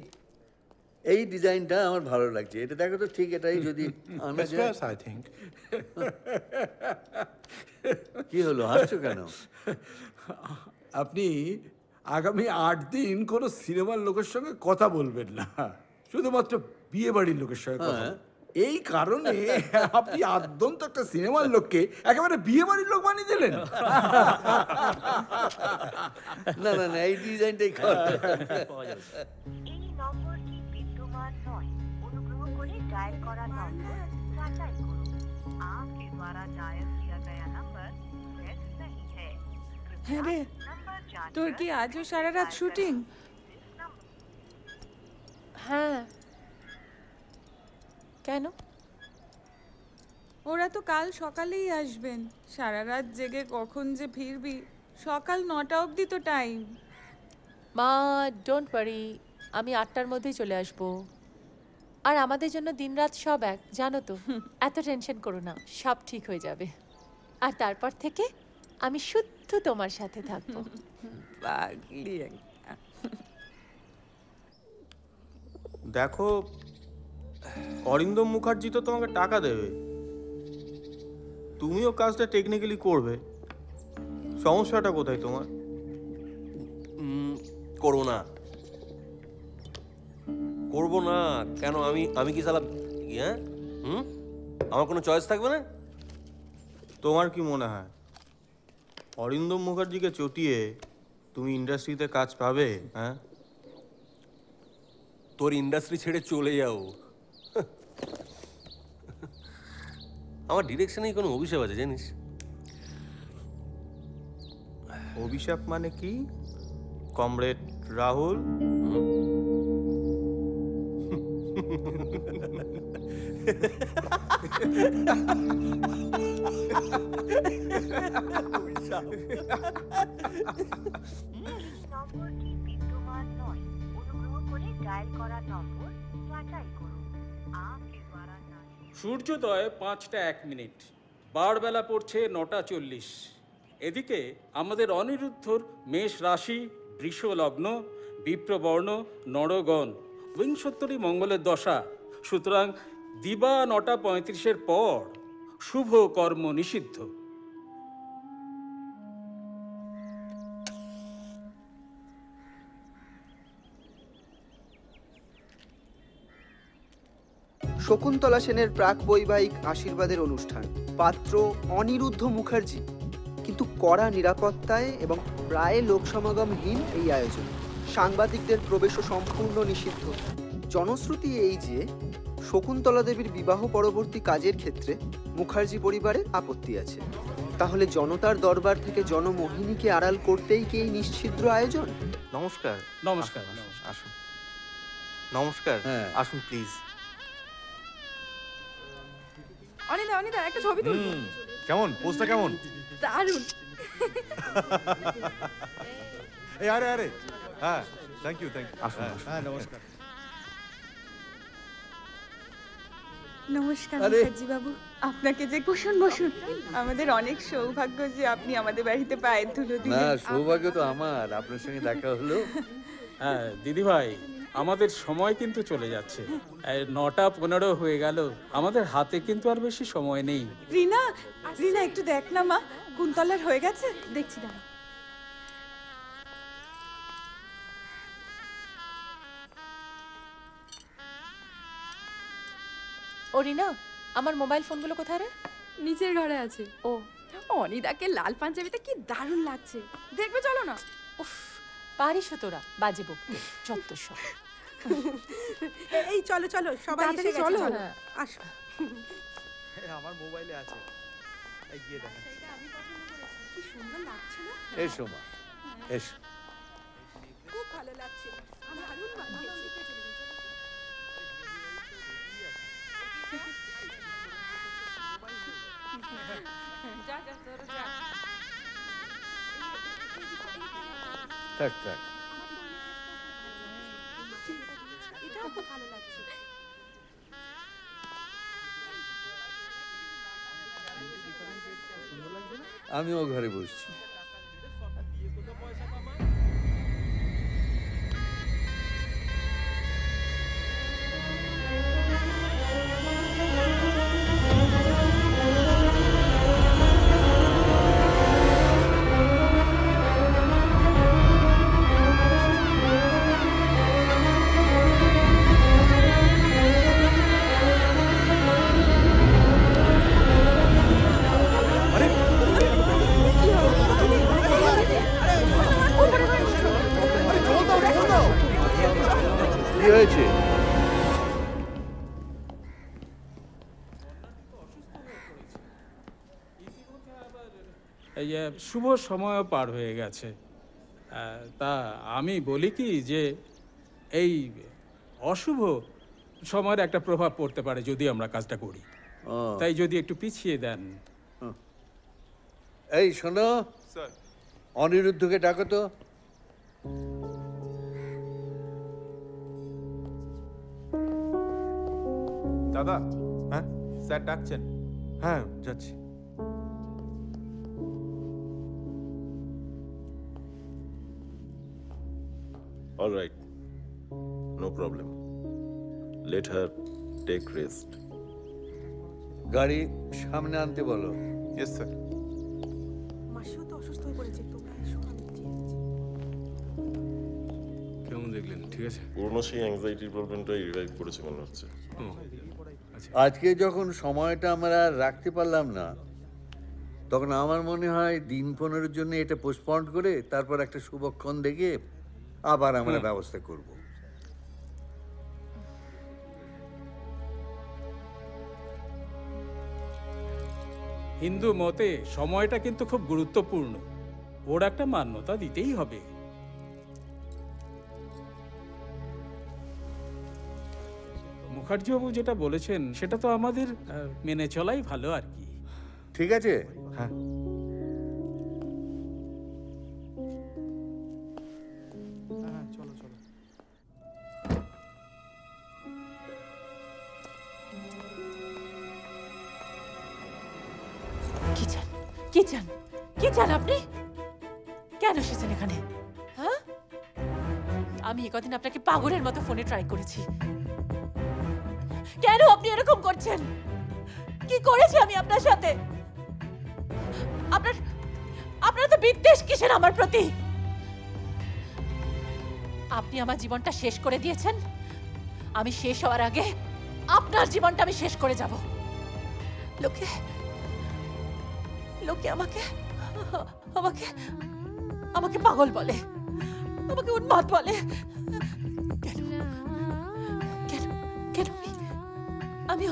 এই ডিজাইনটা আমার ভালো লাগছে। এটা দেখো তো ঠিক এটাই যদি আনা যায়। আই থিংক কি হলো হাসছো কেন? আপনি আগামী 8 দিন কোনো সিনেমার লোকের সঙ্গে কথা বলবেন না, শুধুমাত্র বিয়ে বাড়ির লোকের সঙ্গে কথা। এই কারণে আপনি আদ্যন্ত একটা সিনেমার লোককে একেবারে বিয়ে বাড়ির লোক বানিয়ে দিলেন। না না না এই ডিজাইনটাই তোর কি আজও সারা রাত শুটিং? হ্যাঁ কেন? ওরা তো কাল সকালেই আসবেন, সারা রাত জেগে কখন যে ফিরবি। সকাল 9টা অবধি তো টাইম। মা ডোন্ট ওয়ারি, আমি 8টার মধ্যেই চলে আসবো। আর আমাদের জন্য দিন রাত সব এক, জানো তো। এত টেনশন করো না, সব ঠিক হয়ে যাবে। আর তারপর থেকে আমি শুদ্ধ তোমার সাথে থাকবো। দেখো অরিন্দম মুখার্জি তো তোমাকে টাকা দেবে, তুমিও কাজটা টেকনিক্যালি করবে, সমস্যাটা কোথায় তোমার? করবো না করবো না কেন? আমি আমি কি সালা হ্যাঁ আমার কোনো চয়েস থাকবে না? তোমার কি মনে হয় অরিন্দম মুখার্জিকে চটিয়ে তুমি ইন্ডাস্ট্রিতে কাজ পাবে? হ্যাঁ তোর ইন্ডাস্ট্রি ছেড়ে চলে যাও। আমার ডিরেকশনেই কোনো অভিশাপ আছে জানিস। অভিশাপ মানে কি কমরেড রাহুল? সূর্যোদয় 5:01, বারবেলা পড়ছে 9:40। এদিকে আমাদের অনিরুদ্ধর মেষ রাশি, বৃষ লগ্ন, বিপ্রবর্ণ, নরগণ, বিংশোত্তরী মঙ্গলের দশা। সুতরাং দিবা 9:35 পর শুভ কর্ম নিষিদ্ধ। শকুন্তলা সেনের প্রাক বৈবাহিক আশীর্বাদের অনুষ্ঠান। পাত্র অনিরুদ্ধ মুখার্জি, কিন্তু কড়া নিরাপত্তায় এবং প্রায় লোকসমাগমহীন এই আয়োজন। সাংবাদিকদের প্রবেশও সম্পূর্ণ নিষিদ্ধ। জনশ্রুতি এই যে শকুন্তলা দেবীর বিবাহ পরবর্তী কাজের ক্ষেত্রে মুখার্জি পরিবারের আপত্তি আছে। তাহলে জনতার দরবার থেকে জনমোহিনীকে আড়াল করতেই কি এই নিশ্চিদ্র আয়োজন? নমস্কার নমস্কার আসুন। নমস্কার আসুন প্লিজ। অনিদা অনিদা একটা ছবি তুল। কেমন পোস্টটা? কেমন দারুণ। এই আরে আরে হ্যাঁ থ্যাংক ইউ থ্যাংক ইউ। আসুন। হ্যাঁ নমস্কার নমস্কার মুখার্জি বাবু, আপনাকে যে কুশন বসুন। আমাদের অনেক সৌভাগ্য যে আপনি আমাদের বাড়িতে পায়ের ধুলো দিলেন। না সৌভাগ্য তো আমার, আপনার সঙ্গে দেখা হলো। হ্যাঁ দিদি ভাই আমাদের সময় কিন্তু চলে যাচ্ছে, 9:15 হয়ে গেল, আমাদের হাতে কিন্তু আর বেশি সময় নেই। রিনা রিনা একটু দেখ না মা, কুন্তলার হয়ে গেছে। দেখছি দাঁড়া। ও রিনা আমার মোবাইল ফোনগুলো কোথায় রে? নিচের ঘরে আছে। ও অনিদাকে লাল পাঞ্জাবিতে কি দারুণ লাগছে, দেখবে চলো না? উফ পারিস তোরা বাজে বকতে, চত্ব সব। এই চলো চলো সবাই এসে চলো আসো। এই আমার মোবাইলে আছে, এই গিয়ে দেখো। এটা আমি পছন্দ করেছি, কি সুন্দর লাগছে না? এসো মা এসো, খুব ভালো লাগছে। আমরা আরুন বানিয়েছি। যা যা তোর যা। থাক থাক এটাও খুব ভালো লাগছে। আমিও ঘরে বসছি। शुभ समय पार हो गए ता आमी बोली कि जे अशुभ समय एक प्रभाव पड़ते पारे यदि आमरा काजटा करी ताई यदि एकटू पिछिए दें। এই শোনো স্যার, অনিরুদ্ধকে ডাকো তো। দাদা, হ্যাঁ স্যার ডাকছেন। হ্যাঁ যাচ্ছি। Alright, no problem, let her take rest. গাড়ি সামনে আনতে বলো। Yes sir. আজকে যখন সময়টা আমরা রাখতে পারলাম না তখন আমার মনে হয় দিন ১৫ জন্য এটা পোস্টপন্ড করে তারপর একটা শুভক্ষণ দেখে আবার আমরা ব্যবস্থা করব। হিন্দু মতে সময়টা কিন্তু খুব গুরুত্বপূর্ণ, ওর একটা মান্যতা দিতেই হবে। মুখার্জি বাবু যেটা বলেছেন সেটা তো আমাদের মেনে চলাই ভালো আর কি। ঠিক আছে, হ্যাঁ। পাগলের মতো ফোনে ট্রাই করেছি, কেন আপনি এরকম করছেন? কি করেছি আমি আপনার সাথে? আপনার তো বিদ্বেষ কিসের আমার প্রতি? আপনি আমার জীবনটা শেষ করে দিয়েছেন, আমি শেষ হওয়ার আগে আপনার জীবনটা আমি শেষ করে যাব। লোকে লোকে আমাকে আমাকে আমাকে পাগল বলে, আমাকে উন্মাদ বলে। আমি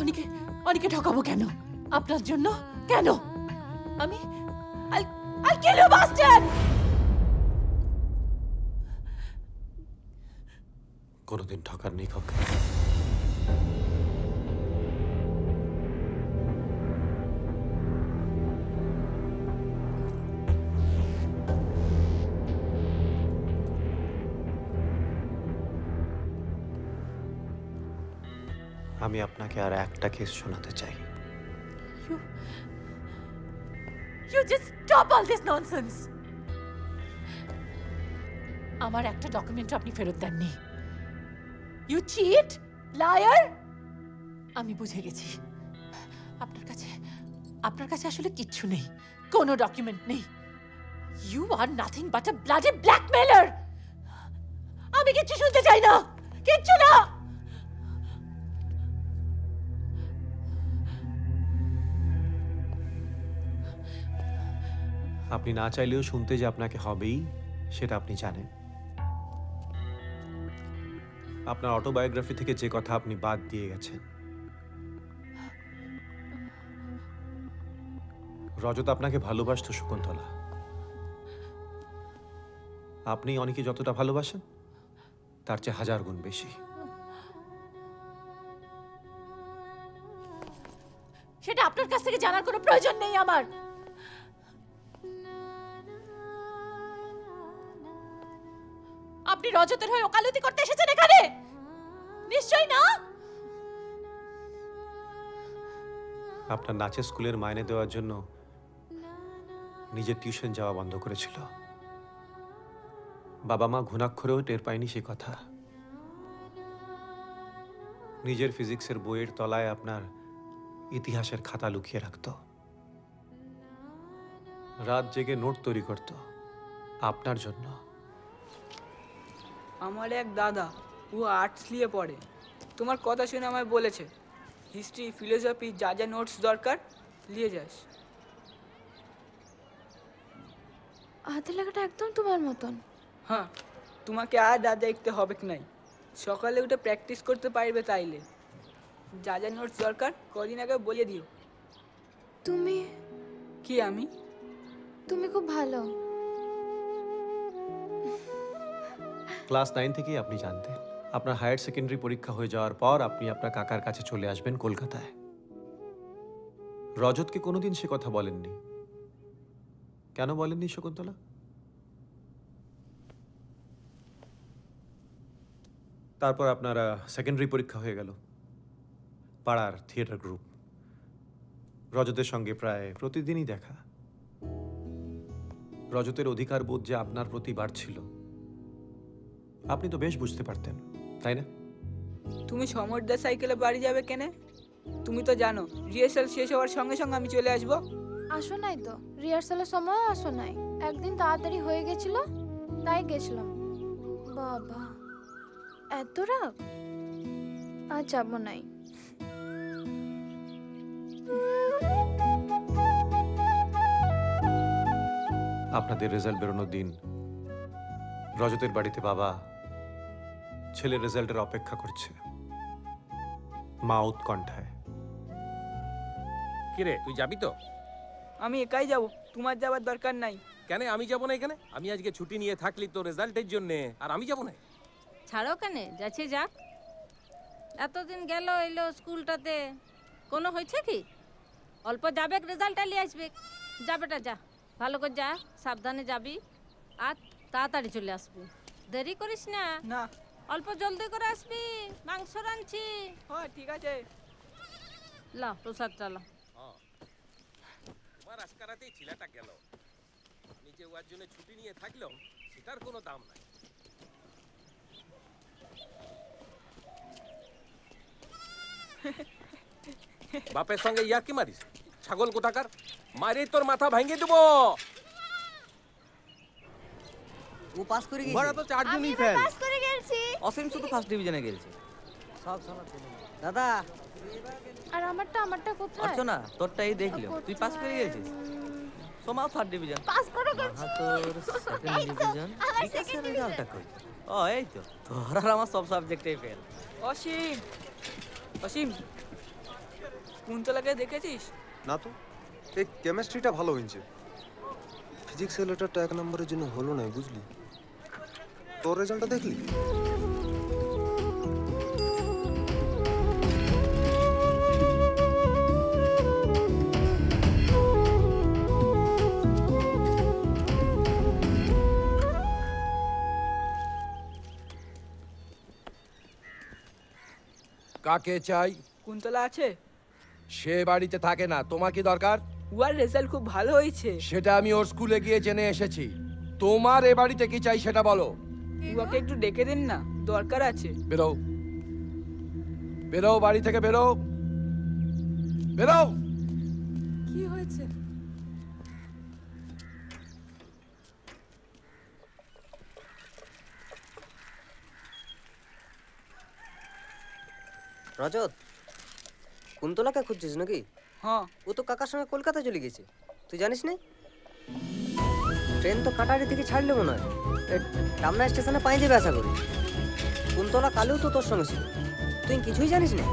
অনেকে ঠকাবো কেন আপনার জন্য? কেন আমি কোনোদিন ঠকার নেই কাউকে। আমি আপনাকে আর একটা কেস শোনাতে চাই। You just stop all this nonsense. আমার একটা ডকুমেন্ট আপনি ফেরত দেননি। You cheat, liar. আমি বুঝে গেছি আপনার কাছে আসলে কিচ্ছু নেই, কোনো ডকুমেন্ট নেই। You are nothing but a bloody blackmailer. আমি কিচ্ছু শুনতে চাই না, কিচ্ছু না। আপনি না চাইলেও শুনতে যে আপনাকে হবেই সেটা আপনি জানেন। আপনার অটোবায়োগ্রাফি থেকে যে কথা আপনি বাদ দিয়ে গেছেন, রজত আপনাকে ভালোবাসত শকুন্তলা, আপনি অনেকে যতটা ভালোবাসেন তার চেয়ে 1000 গুণ বেশি। সেটা আপনার কাছ থেকে জানার কোনো প্রয়োজন নেই আমার। আপনি রজতের হয়ে ওকালতি করতে এসেছেন এখানে, নিশ্চয়ই না? আপনার নাচের স্কুলের মাইনে দেওয়ার জন্য নিজে টিউশন যাওয়া বন্ধ করেছিল। বাবা মা ঘুণাক্ষরেও টের পায়নি সেই কথা। নিজের ফিজিক্সের বইয়ের তলায় আপনার ইতিহাসের খাতা লুকিয়ে রাখত, রাত জেগে নোট তৈরি করত আপনার জন্য। আমার এক দাদা, ও আর্টস নিয়ে পড়ে, তোমার কথা শুনে আমায় বলেছে হিস্ট্রি, ফিলোসফি যা যা নোটস দরকার নিয়ে যাস। আতে লাগাটা একদম তোমার মতন। হ্যাঁ, তোমাকে আর দাদা দেখতে হবে কি নাই, सकाले उठे प्रैक्टिस करते पारबे ताइले जा जा नोट्स दरकार कदिन आगे बोलिए दिओ तुमी कि आमी तुमी खूब भालो क्लास 9 থেকেই আপনি জানতেন আপনার হায়ার সেকেন্ডারি পরীক্ষা হয়ে যাওয়ার পর আপনি আপনার কাকার কাছে চলে আসবেন কলকাতায় রজতকে কোনোদিন সে কথা বলেননি কেন বলেননি শকুন্তলা তারপর আপনার সেকেন্ডারি পরীক্ষা হয়ে গেল পাড়ার থিয়েটার গ্রুপ রজতের সঙ্গে প্রায় প্রতিদিনই দেখা রজতের অধিকার বোধ যে আপনার প্রতি বাড়ছিল আপনি তো বেশ বুঝতে পারতেন তাই না তুমি সমর্দা সাইকেলে বাড়ি যাবে কেন তুমি তো জানো রিহার্সাল শেষ হওয়ার সঙ্গে সঙ্গে আমি চলে আসব আসো নাই তো রিহার্সালের সময় আসো নাই একদিন তাড়াতাড়ি হয়ে গেছিল তাই গেছিলাম বাবা এত রাগ আজ যাব নাই আপনাদের রেজাল্ট বেরোনোর দিন রজতের বাড়িতে বাবা ছেলের রেজাল্টের অপেক্ষা করছে মা উৎকণ্ঠায় কি রে তুই যাবি তো আমি একাই যাব তোমার যাবার দরকার নাই কেন আমি যাব না এখানে আমি আজকে ছুটি নিয়ে থাকলি তো রেজাল্টের জন্য আর আমি যাব না ছাড়ো কেন যাচ্ছে যাক এত দিন গেল এলো স্কুলটাতে কোনো হইছে কি অল্প যাবে রেজাল্টটা নিয়ে আসবে যাবেটা যা ভালো করে যা সাবধানে যাবি আর তাড়াতাড়ি চলে আসবি দেরি করিস না না অল্প জলদি করে আসবি মাংস রাঁধছি হ্যাঁ ঠিক আছে লা প্রসাদ চালা হ্যাঁ আমার আজকারাতেই ছিলাটা গেল নিজে ওর জন্য ছুটি নিয়ে থাকলাম সেটার কোনো দাম নাই বাপের সঙ্গে ইয়ার্কি মারিস ছাগল কোথাকার মারি তোর মাথা ভাঙিয়ে দেবো वो पास करेगी बड़ा तो चार दिन ही फेल पास करेगी एलसी অসীম শুধু ফার্স্ট ডিভিশনে গেলছে সব সালা দাদা আর আমারটা কোথায় আচ্ছা না তোরটাই দেখলি তুই পাস করে গেলছিস সোমাও থার্ড ডিভিশন পাস করে গেলছিস তোর সেকেন্ড ডিভিশন আর সেকেন্ড রেজাল্টটা কই ও এই তো তোর আর আমার সব সাবজেক্টেই ফেল অসীম কুন্তলাকে দেখেছিস না তো এই কেমিস্ট্রিটা ভালো হইছে ফিজিক্স এর লেটারটা এক নম্বরের জন্য হলো না বুঝলি তোর রেজাল্টটা দেখলি কাকে চাই কুন্তলা আছে সে বাড়িতে থাকে না তোমার কি দরকার ওর রেজাল্ট খুব ভালো হয়েছে সেটা আমি ওর স্কুলে গিয়ে জেনে এসেছি তোমার এই বাড়িতে কি চাই সেটা বলো ওকে একটু ডেকে দেন না দরকার আছে বেরো বেরো বাড়ি থেকে বেরো বেরো কি হয়েছে রজত কুন্তলাকে খুঁজছিস নাকি हां वो तो काका संगे कोलकाता चली गई तू जानिस नहीं ट्रेन तो काटारी दिखे छाड़ले मना टामना स्टेशने पाए देबे आशा करी कुंतला कालू तो तोर संगे छिल तुई किछुई जानिस ना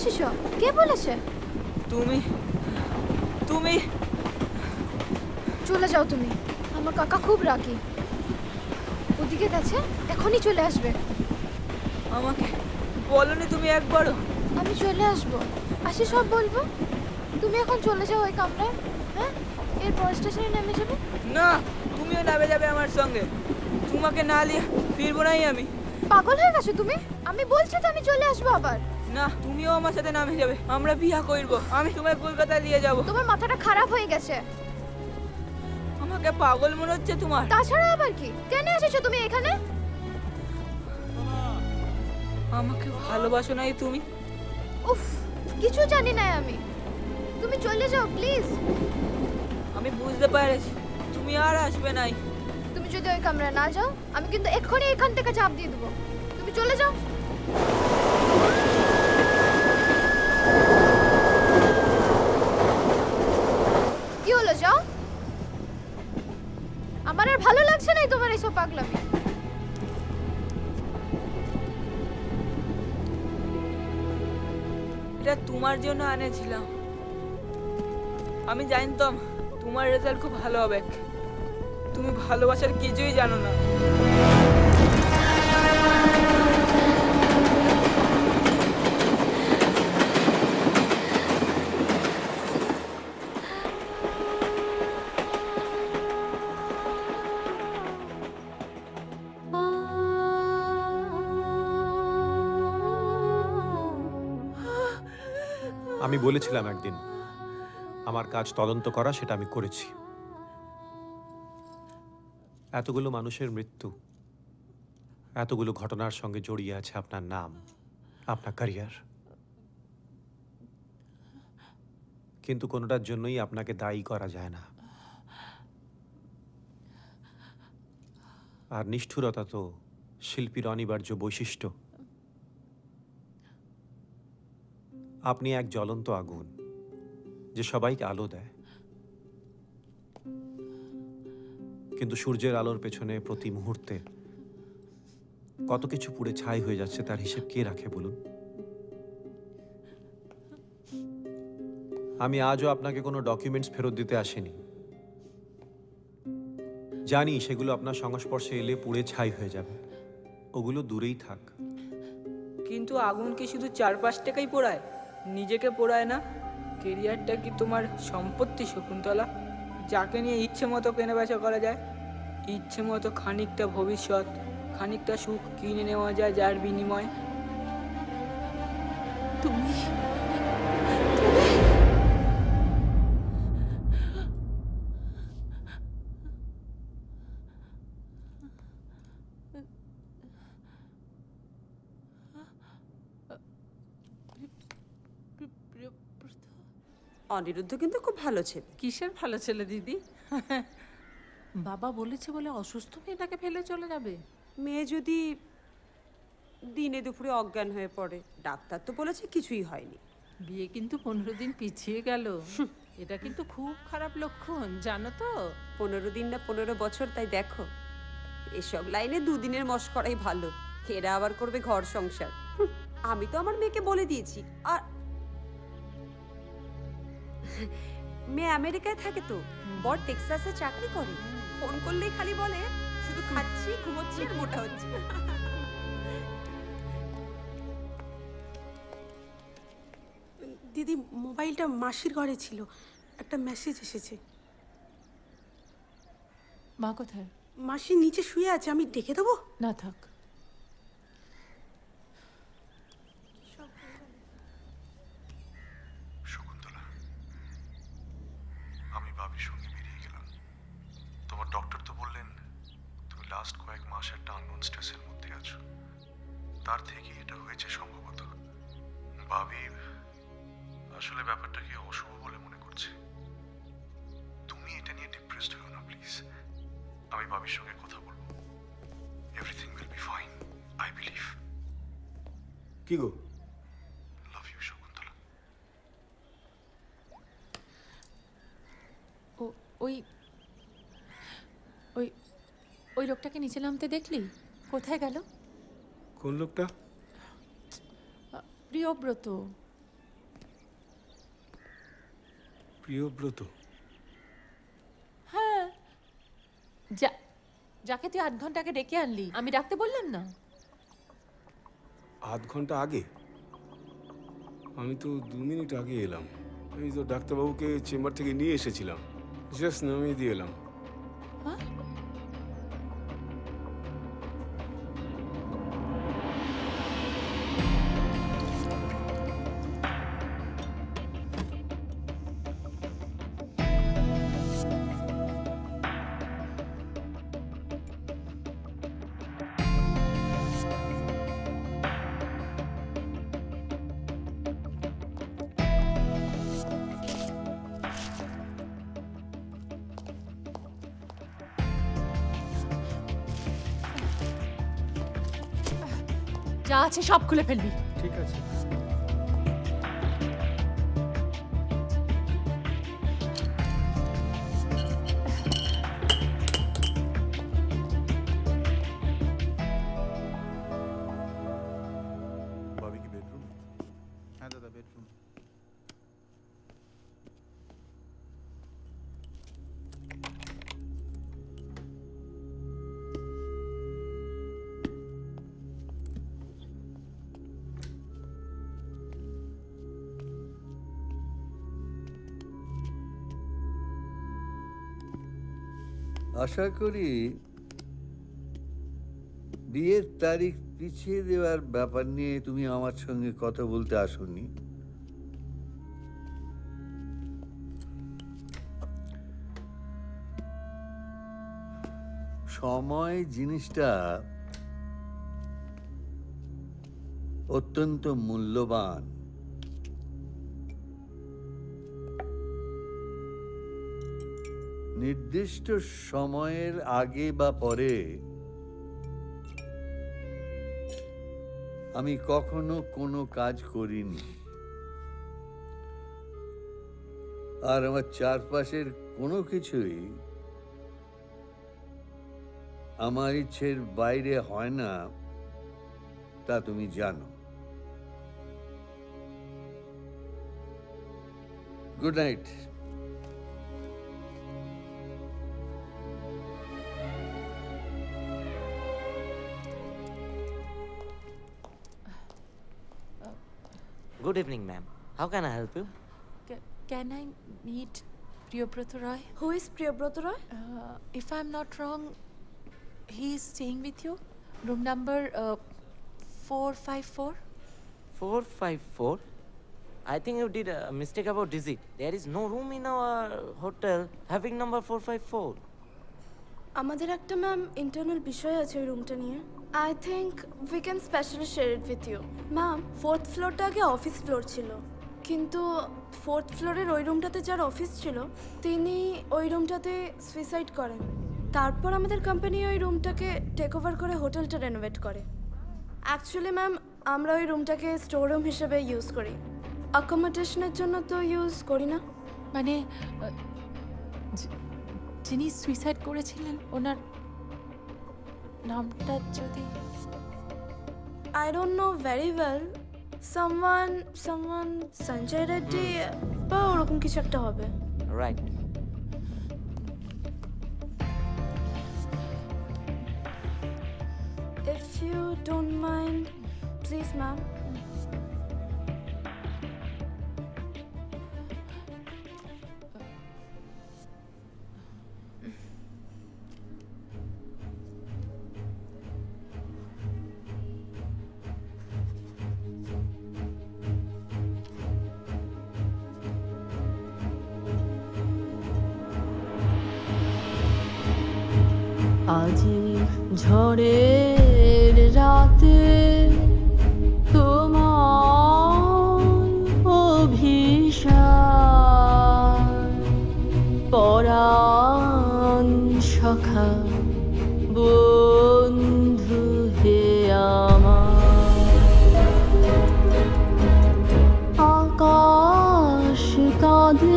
चले जाओ तुम काका खूब रागी ওদিকে গেছে এখনই চলে আসবে আমাকে বলনি তুমি একবারও আমি চলে আসব আসি সব বলবো তুমি এখন চলে যাও ওই কামরায় হ্যাঁ এর পর স্টেশনে নেমে যাবে না তুমিও নামে যাবে আমার সঙ্গে তোমাকে না নিয়ে ফিরবো না আমি পাগল হয়ে গেছো তুমি আমি বলছি তো আমি চলে আসব আবার না তুমিও আমার সাথে নামে যাবে আমরা বিয়া করব আমি তোমায় কলকাতা নিয়ে যাব তোমার মাথাটা খারাপ হয়ে গেছে पागल मन हे तुम्हारा कमरा ना जाओ एक चाप दिए देव तुम चले जाओ जाओ हमारे भालो लगछे नहीं तुम्हारे सब पागलामी এটা তোমার জন্য আনেছিলাম আমি জানতাম তোমার রেজাল্ট খুব ভালো হবে তুমি ভালোবাসার কিছুই জানো না আমি বলেছিলাম একদিন আমার কাজ তদন্ত করা সেটা আমি করেছি এতগুলো মানুষের মৃত্যু এতগুলো ঘটনার সঙ্গে জড়িয়ে আছে আপনার নাম আপনার ক্যারিয়ার কিন্তু কোনোটার জন্যই আপনাকে দায়ী করা যায় না আর নিষ্ঠুরতা তো শিল্পীর অনিবার্য বৈশিষ্ট্য आपनी एक ज्वलंत तो आगुन जो सबाई के आलो देय किन्तु सूर्यर आलोर पेछने प्रति मुहूर्ते कत किछु पुड़े छाई हो जाच्छे तार हिसेब के राखे बोलुन आमी आजो आपनाके कोनो डॉक्यूमेंट्स फेरत दिते आसिनी जानी सेगुलो आपनार संस्पर्शे एले पुड़े छाई हो जाबे ओगुलो दूरेई थाक किन्तु आगुन की शुधु 4-5 टाकाई पोड़ाय निजेके पोड़ाय ना कैरियरटा कि तुम्हार सम्पत्ति शकुन्तला जाके निये इच्छे मतो केनाबेचा करा जाय इच्छे मतो खानिकटा भविष्यत खानिकटा सुख किने नेवा जाय जार बिनिमय तुमी अनिरुद्ध किन्तु खूब भालो छेले किसेर भालो छेले दीदी बाबा बोलेछे बोले असुस्थ मेटाके फेले चले जाबे मेये जोदि दिने दुपुरे अज्ञान हये पड़े डाक्तार तो बोलेछे किछुई हयनि बिये किन्तु 15 दिन पिछिये गेलो एटा किन्तु खूब खराब लक्षण जानो तो 15 दिन ना 15 बछर ताई देखो एसब लाइने 2 दिनेर मशकराई भालो एरा आबार करबे घर संसार आमी तो आमार मेयेके बोले दियेछि आर मैं अमेरिका था के तो बहुत टेक्सास से चाकरी करी फोन करले खाली बोले শুধু খাচ্ছি ঘুমোচ্ছি আর মোটা হচ্ছি দিদি মোবাইলটা মাসির ঘরে ছিল একটা মেসেজ এসেছে মা কোথায় মাসি নিচে শুয়ে আছে আমি ডেকে দেব না থাক नीचे नामते देखली कोथाय गेल कोन लोकटा प्रियव्रत प्रियव्रत हाँ जा जाके तु आध घंटा के डेके आनली आमी डाकते बोललाम ना आध घंटा आगे आमी तो 2 मिनट आगे एलाम आमी तो डाक्टर बाबू के चेम्बर থেকে নিয়ে এসেছিলাম जस्ट नामी দিয়ে এলাম हाँ अच्छे शॉप खुले फैल भी ठीक है जी आशा करी बियर तारीख पीछे देवार ब्यापार निये तुमी आमार संगे कथा बोलते आसोनी समय जिनिसटा अत्यंत मूल्यवान निर्दिष्ट समयेर आगे बा परे आमी कखनो कोनो काज करिनी आर आमार चारपाशेर कोनो किछुई आमार इच्छेर बाइरे हय ना ता तुमी जानो good night Good evening, ma'am. How can I help you? Can I meet Priyabrat Roy? Who is Priyabrat Roy? If I'm not wrong, he is staying with you. Room number 454. 454? I think you did a mistake about Dizzy. There is no room in our hotel having number 454. Amader ekta ma'am internal bishoy ache room ta niye. I think we can specially share it with you. Ma'am, 4th floor ta age office floor chilo. Kintu 4th floor er oi room ta te jar office chilo, tini oi room ta te suicide koren. Tarpor amader company oi room ta ke take over kore hotel ta renovate kore. Actually ma'am, amra oi room ta ke store room hisebe use kori. Accommodation er jonno to use kori na. Mane jini suicide korechilen onar नामटा जोदी I don't know very well someone Sanjay Reddy বা ওরকম কিছু একটা হবে right if you don't mind please ma'am झड़ेर राते तुम्हार अभिशाप परान सखा बंधु हे आमार आकाश काँधे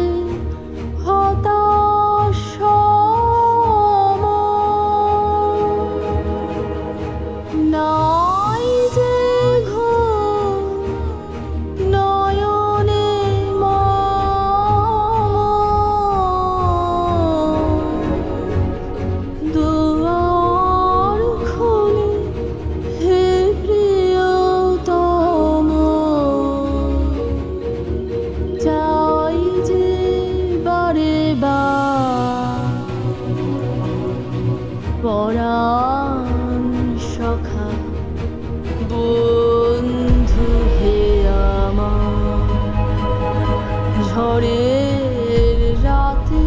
ঝড়ের রাতে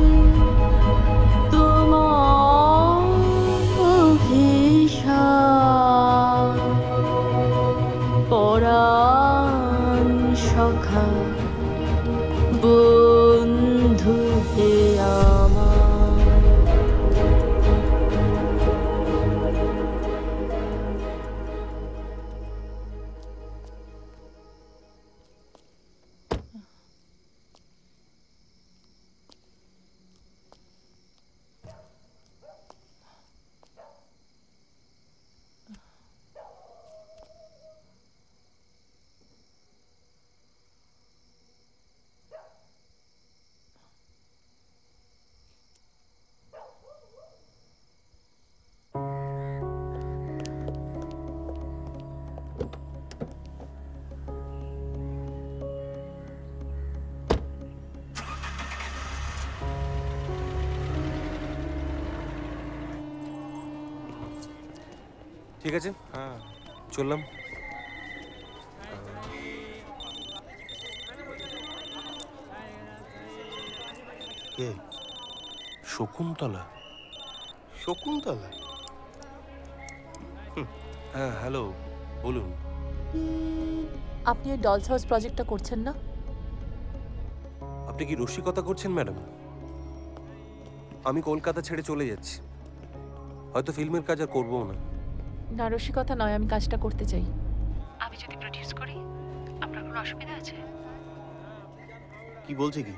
তোমার অভিশাপ পরাণ সখা বন্ধু হে আমার। ठीक है जी, हाँ चलम ये शकुंतला शकुंतला हाँ हेलो बोलूँ आपने ये डॉल्स हाउस प्रोजेक्ट टा करছেন ना आपने की রসিকতা করছেন मैडम आमी कोलकाता छेड़े चले जाচ্ছি হয়তো ফিল্মের কাজ আর করবো না ना रसिकता नय आमी काजटा करते चाई आमी जोदि प्रोड्यूस करी आपनार कोनो असुविधा आछे कि बोलछे कि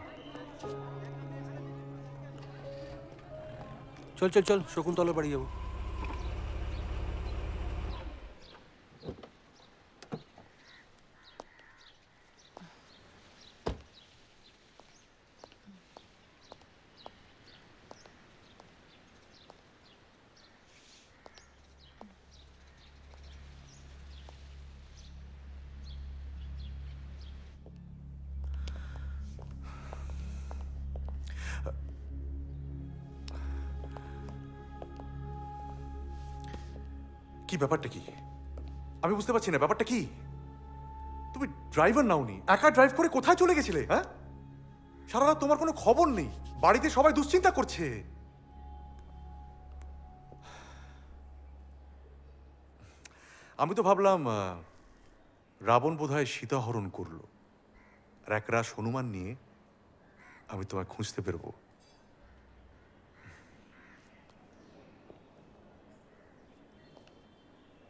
चल चल चल शकुंतला बाड़ी जाबो ব্যাপারটা কি আমি বুঝতে পারছি না ব্যাপারটা কি তুমি ড্রাইভার নাওনি একা ড্রাইভ করে কোথায় চলে গেছিলে হ্যাঁ সারা রাত তোমার কোনো খবর নেই বাড়িতে সবাই দুশ্চিন্তা করছে আমি তো ভাবলাম রাবণ বোধহয় সীতা হরণ করলো আর একরাশ হনুমান নিয়ে আমি তোমায় খুঁজতে বেরবো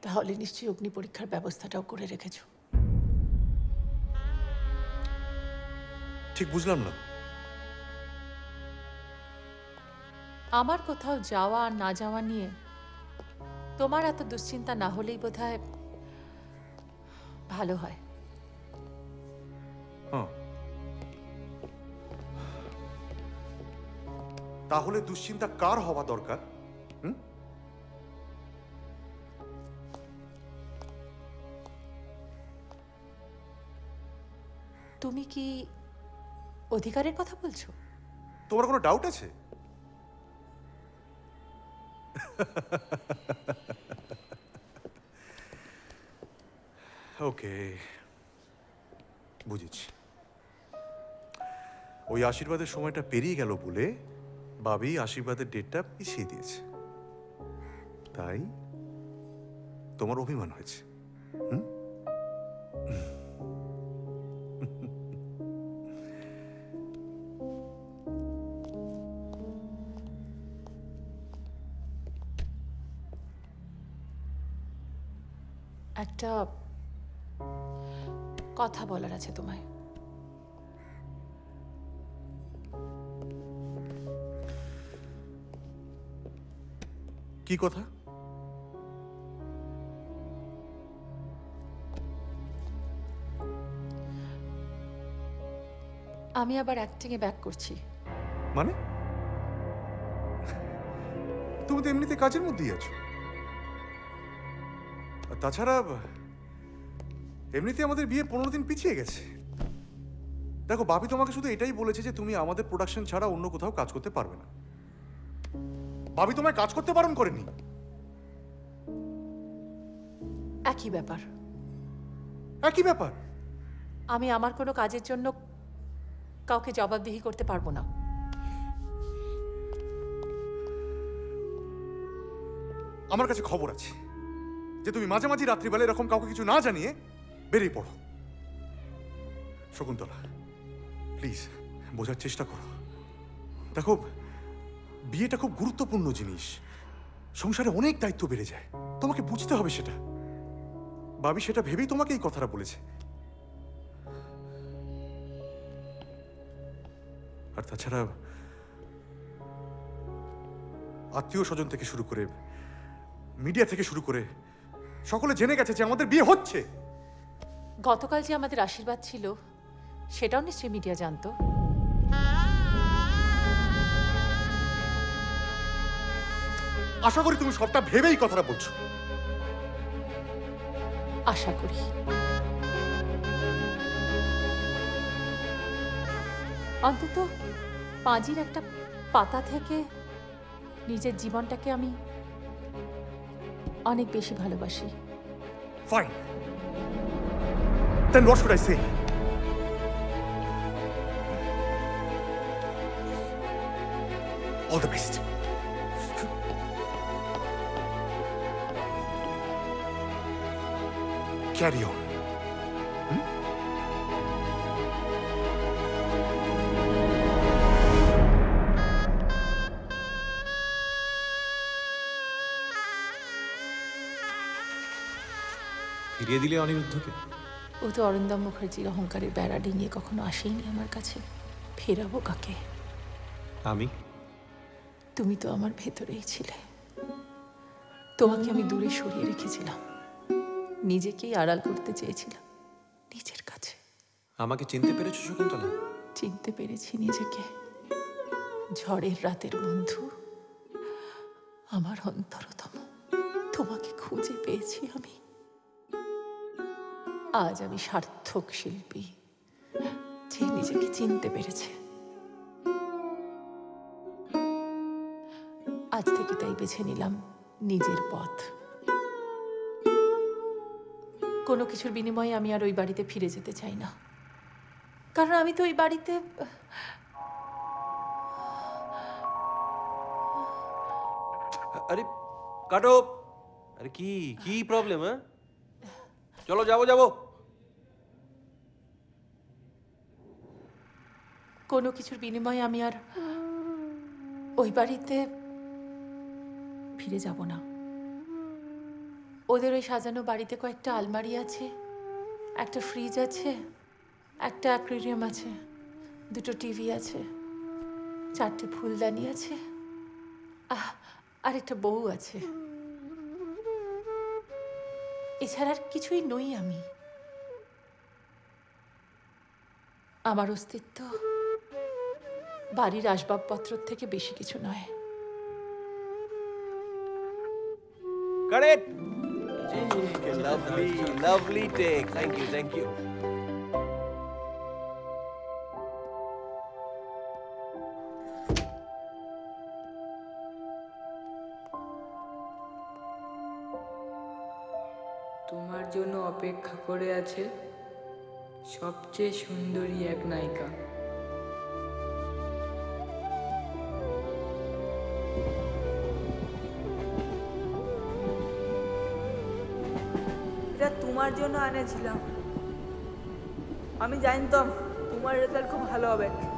তাহলে নিশ্চয়ই অগ্নি পরীক্ষার ব্যবস্থাটাও করে রেখেছো ঠিক বুঝলাম না আমার কোথাও যাওয়া আর না যাওয়া নিয়ে তোমার এত দুশ্চিন্তা না হলেই বোধহয় ভালো হয় হ্যাঁ তাহলে দুশ্চিন্তা কার হওয়া দরকার তুমি কি অধিকারের কথা বলছো তোমার কোনো ডাউট আছে ওকে বুঝেছি ওই আশীর্বাদের সময়টা পেরিয়ে গেল বলে বাবি আশীর্বাদের ডেটটা পিছিয়ে দিয়েছে তাই তোমার অভিমান হয়েছে হুম একটা কথা বলার আছে তোমায় কি কথা আমি আবার অ্যাক্টিং এ ব্যাক করছি মানে তুমি তো এমনিতে কাজের মধ্যেই আছো তাছাড়া এমনিতে আমাদের বিয়ে ১৫ দিন পিছিয়ে গেছে দেখো বাপি তোমাকে শুধু এটাই বলেছে যে তুমি আমাদের প্রোডাকশন ছাড়া অন্য কোথাও কাজ করতে পারবে না বাপি তোমায় কাজ করতে বারণ করেনি একই ব্যাপার আমি আমার কোনো কাজের জন্য কাউকে জবাবদিহি করতে পারবো না। আমার কাছে খবর আছে যে তুমি মাঝে মাঝে রাত্রিবেলা এরকম কাউকে কিছু না জানিয়ে বেরিয়ে পড়ো। শকুন্তলা, প্লিজ বোঝার চেষ্টা করো। দেখো, বিয়েটা খুব গুরুত্বপূর্ণ জিনিস, সংসারে অনেক দায়িত্ব বেড়ে যায়, তোমাকে বুঝতে হবে সেটা। বাবি সেটা ভেবেই তোমাকে এই কথাটা বলেছে। আর তাছাড়া আত্মীয় স্বজন থেকে শুরু করে মিডিয়া থেকে শুরু করে সকলে জেনে গেছে যে আমাদের বিয়ে হচ্ছে। গতকাল যে আমাদের আশীর্বাদ ছিল সেটাও নিশ্চয়ই মিডিয়া জানতো। আশা করি তুমি সবটা ভেবেই কথাটা বলছো। আশা করি। অন্তত পাঁজির একটা পাতা থেকে নিজের জীবনটাকে আমি অনেক বেশি ভালোবাসি। Fine, then what should I say? All the best. Carry on. ফিরিয়ে দিলে অনিরুদ্ধকে? ও তো অরিন্দম মুখার্জির অহংকারের বেড়া ডিঙিয়ে কখনো আসেইনি আমার কাছে, ফেরাবো কাকে? আমি? তুমি তো আমার ভেতরেই ছিলে, তোমাকে আমি দূরে সরিয়ে রেখেছিলাম, নিজেকেই আড়াল করতে চেয়েছিলাম নিজের কাছে। আমাকে চিনতে পেরেছো শকুন্তলা? চিনতে পেরেছি নিজেকে, ঝড়ের রাতের বন্ধু, আমার অন্তরতম। তোমাকে খুঁজে পেয়েছি আমি। আজ আমি সার্থক শিল্পী যে নিজেকে চিনতে পেরেছে। আজ থেকে তাই বেছে নিলাম নিজের পথ। কোনো কিছুর বিনিময়ে আমি আর ওই বাড়িতে ফিরে যেতে চাই না, কারণ আমি তো ওই বাড়িতে আরে কাটো। আরে কি কি প্রবলেম? হ্যাঁ, চলো যাবো যাবো। কোনো কিছুর বিনিময়ে আমি আর ওই বাড়িতে ফিরে যাব না। ওদের ওই সাজানো বাড়িতে কয়েকটা আলমারি আছে, একটা ফ্রিজ আছে, একটা অ্যাকোয়ারিয়াম আছে, দুটো টিভি আছে, চারটে ফুলদানি আছে, আর একটা বউ আছে। এছাড়া আর কিছুই নই আমি। আমার অস্তিত্ব বাড়ির আসবাবপত্র থেকে বেশি কিছু নয়। Correct. Lovely, lovely take. Thank you, thank you. তোমার জন্য অপেক্ষা করে আছে সবচেয়ে সুন্দরী এক নায়িকা। তোমার জন্য এনেছিলাম, আমি জানতাম তোমার রেজাল্ট খুব ভালো হবে। Heroine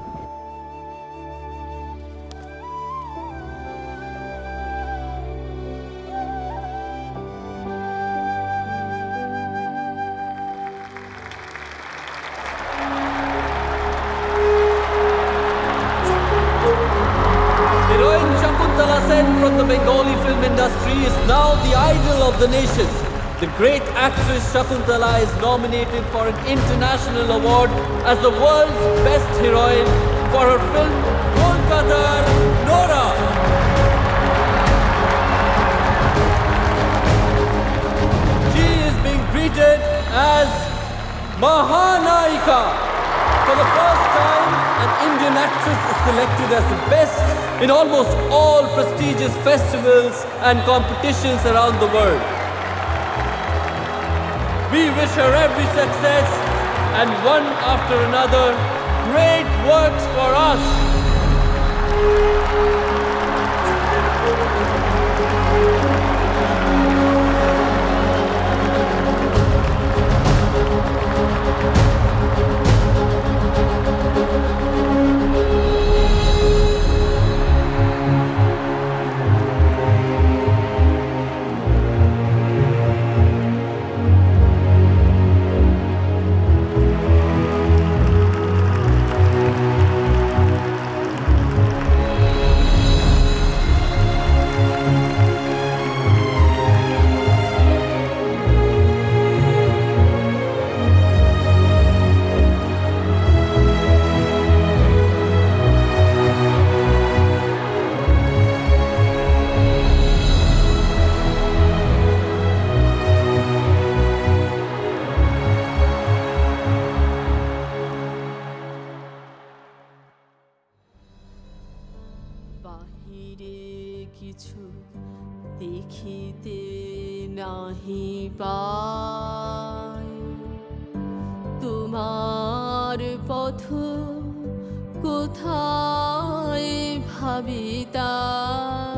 Shakuntala Sen from the Bengali film industry is now the idol of the nation. The great actress Shakuntala is nominated for an international award as the world's best heroine for her film Konkatar, Nora. She is being greeted as Mahanaika. For the first time, an Indian actress is selected as the best in almost all prestigious festivals and competitions around the world. We wish her every success, and one after another, great works for us. कथा भाविता।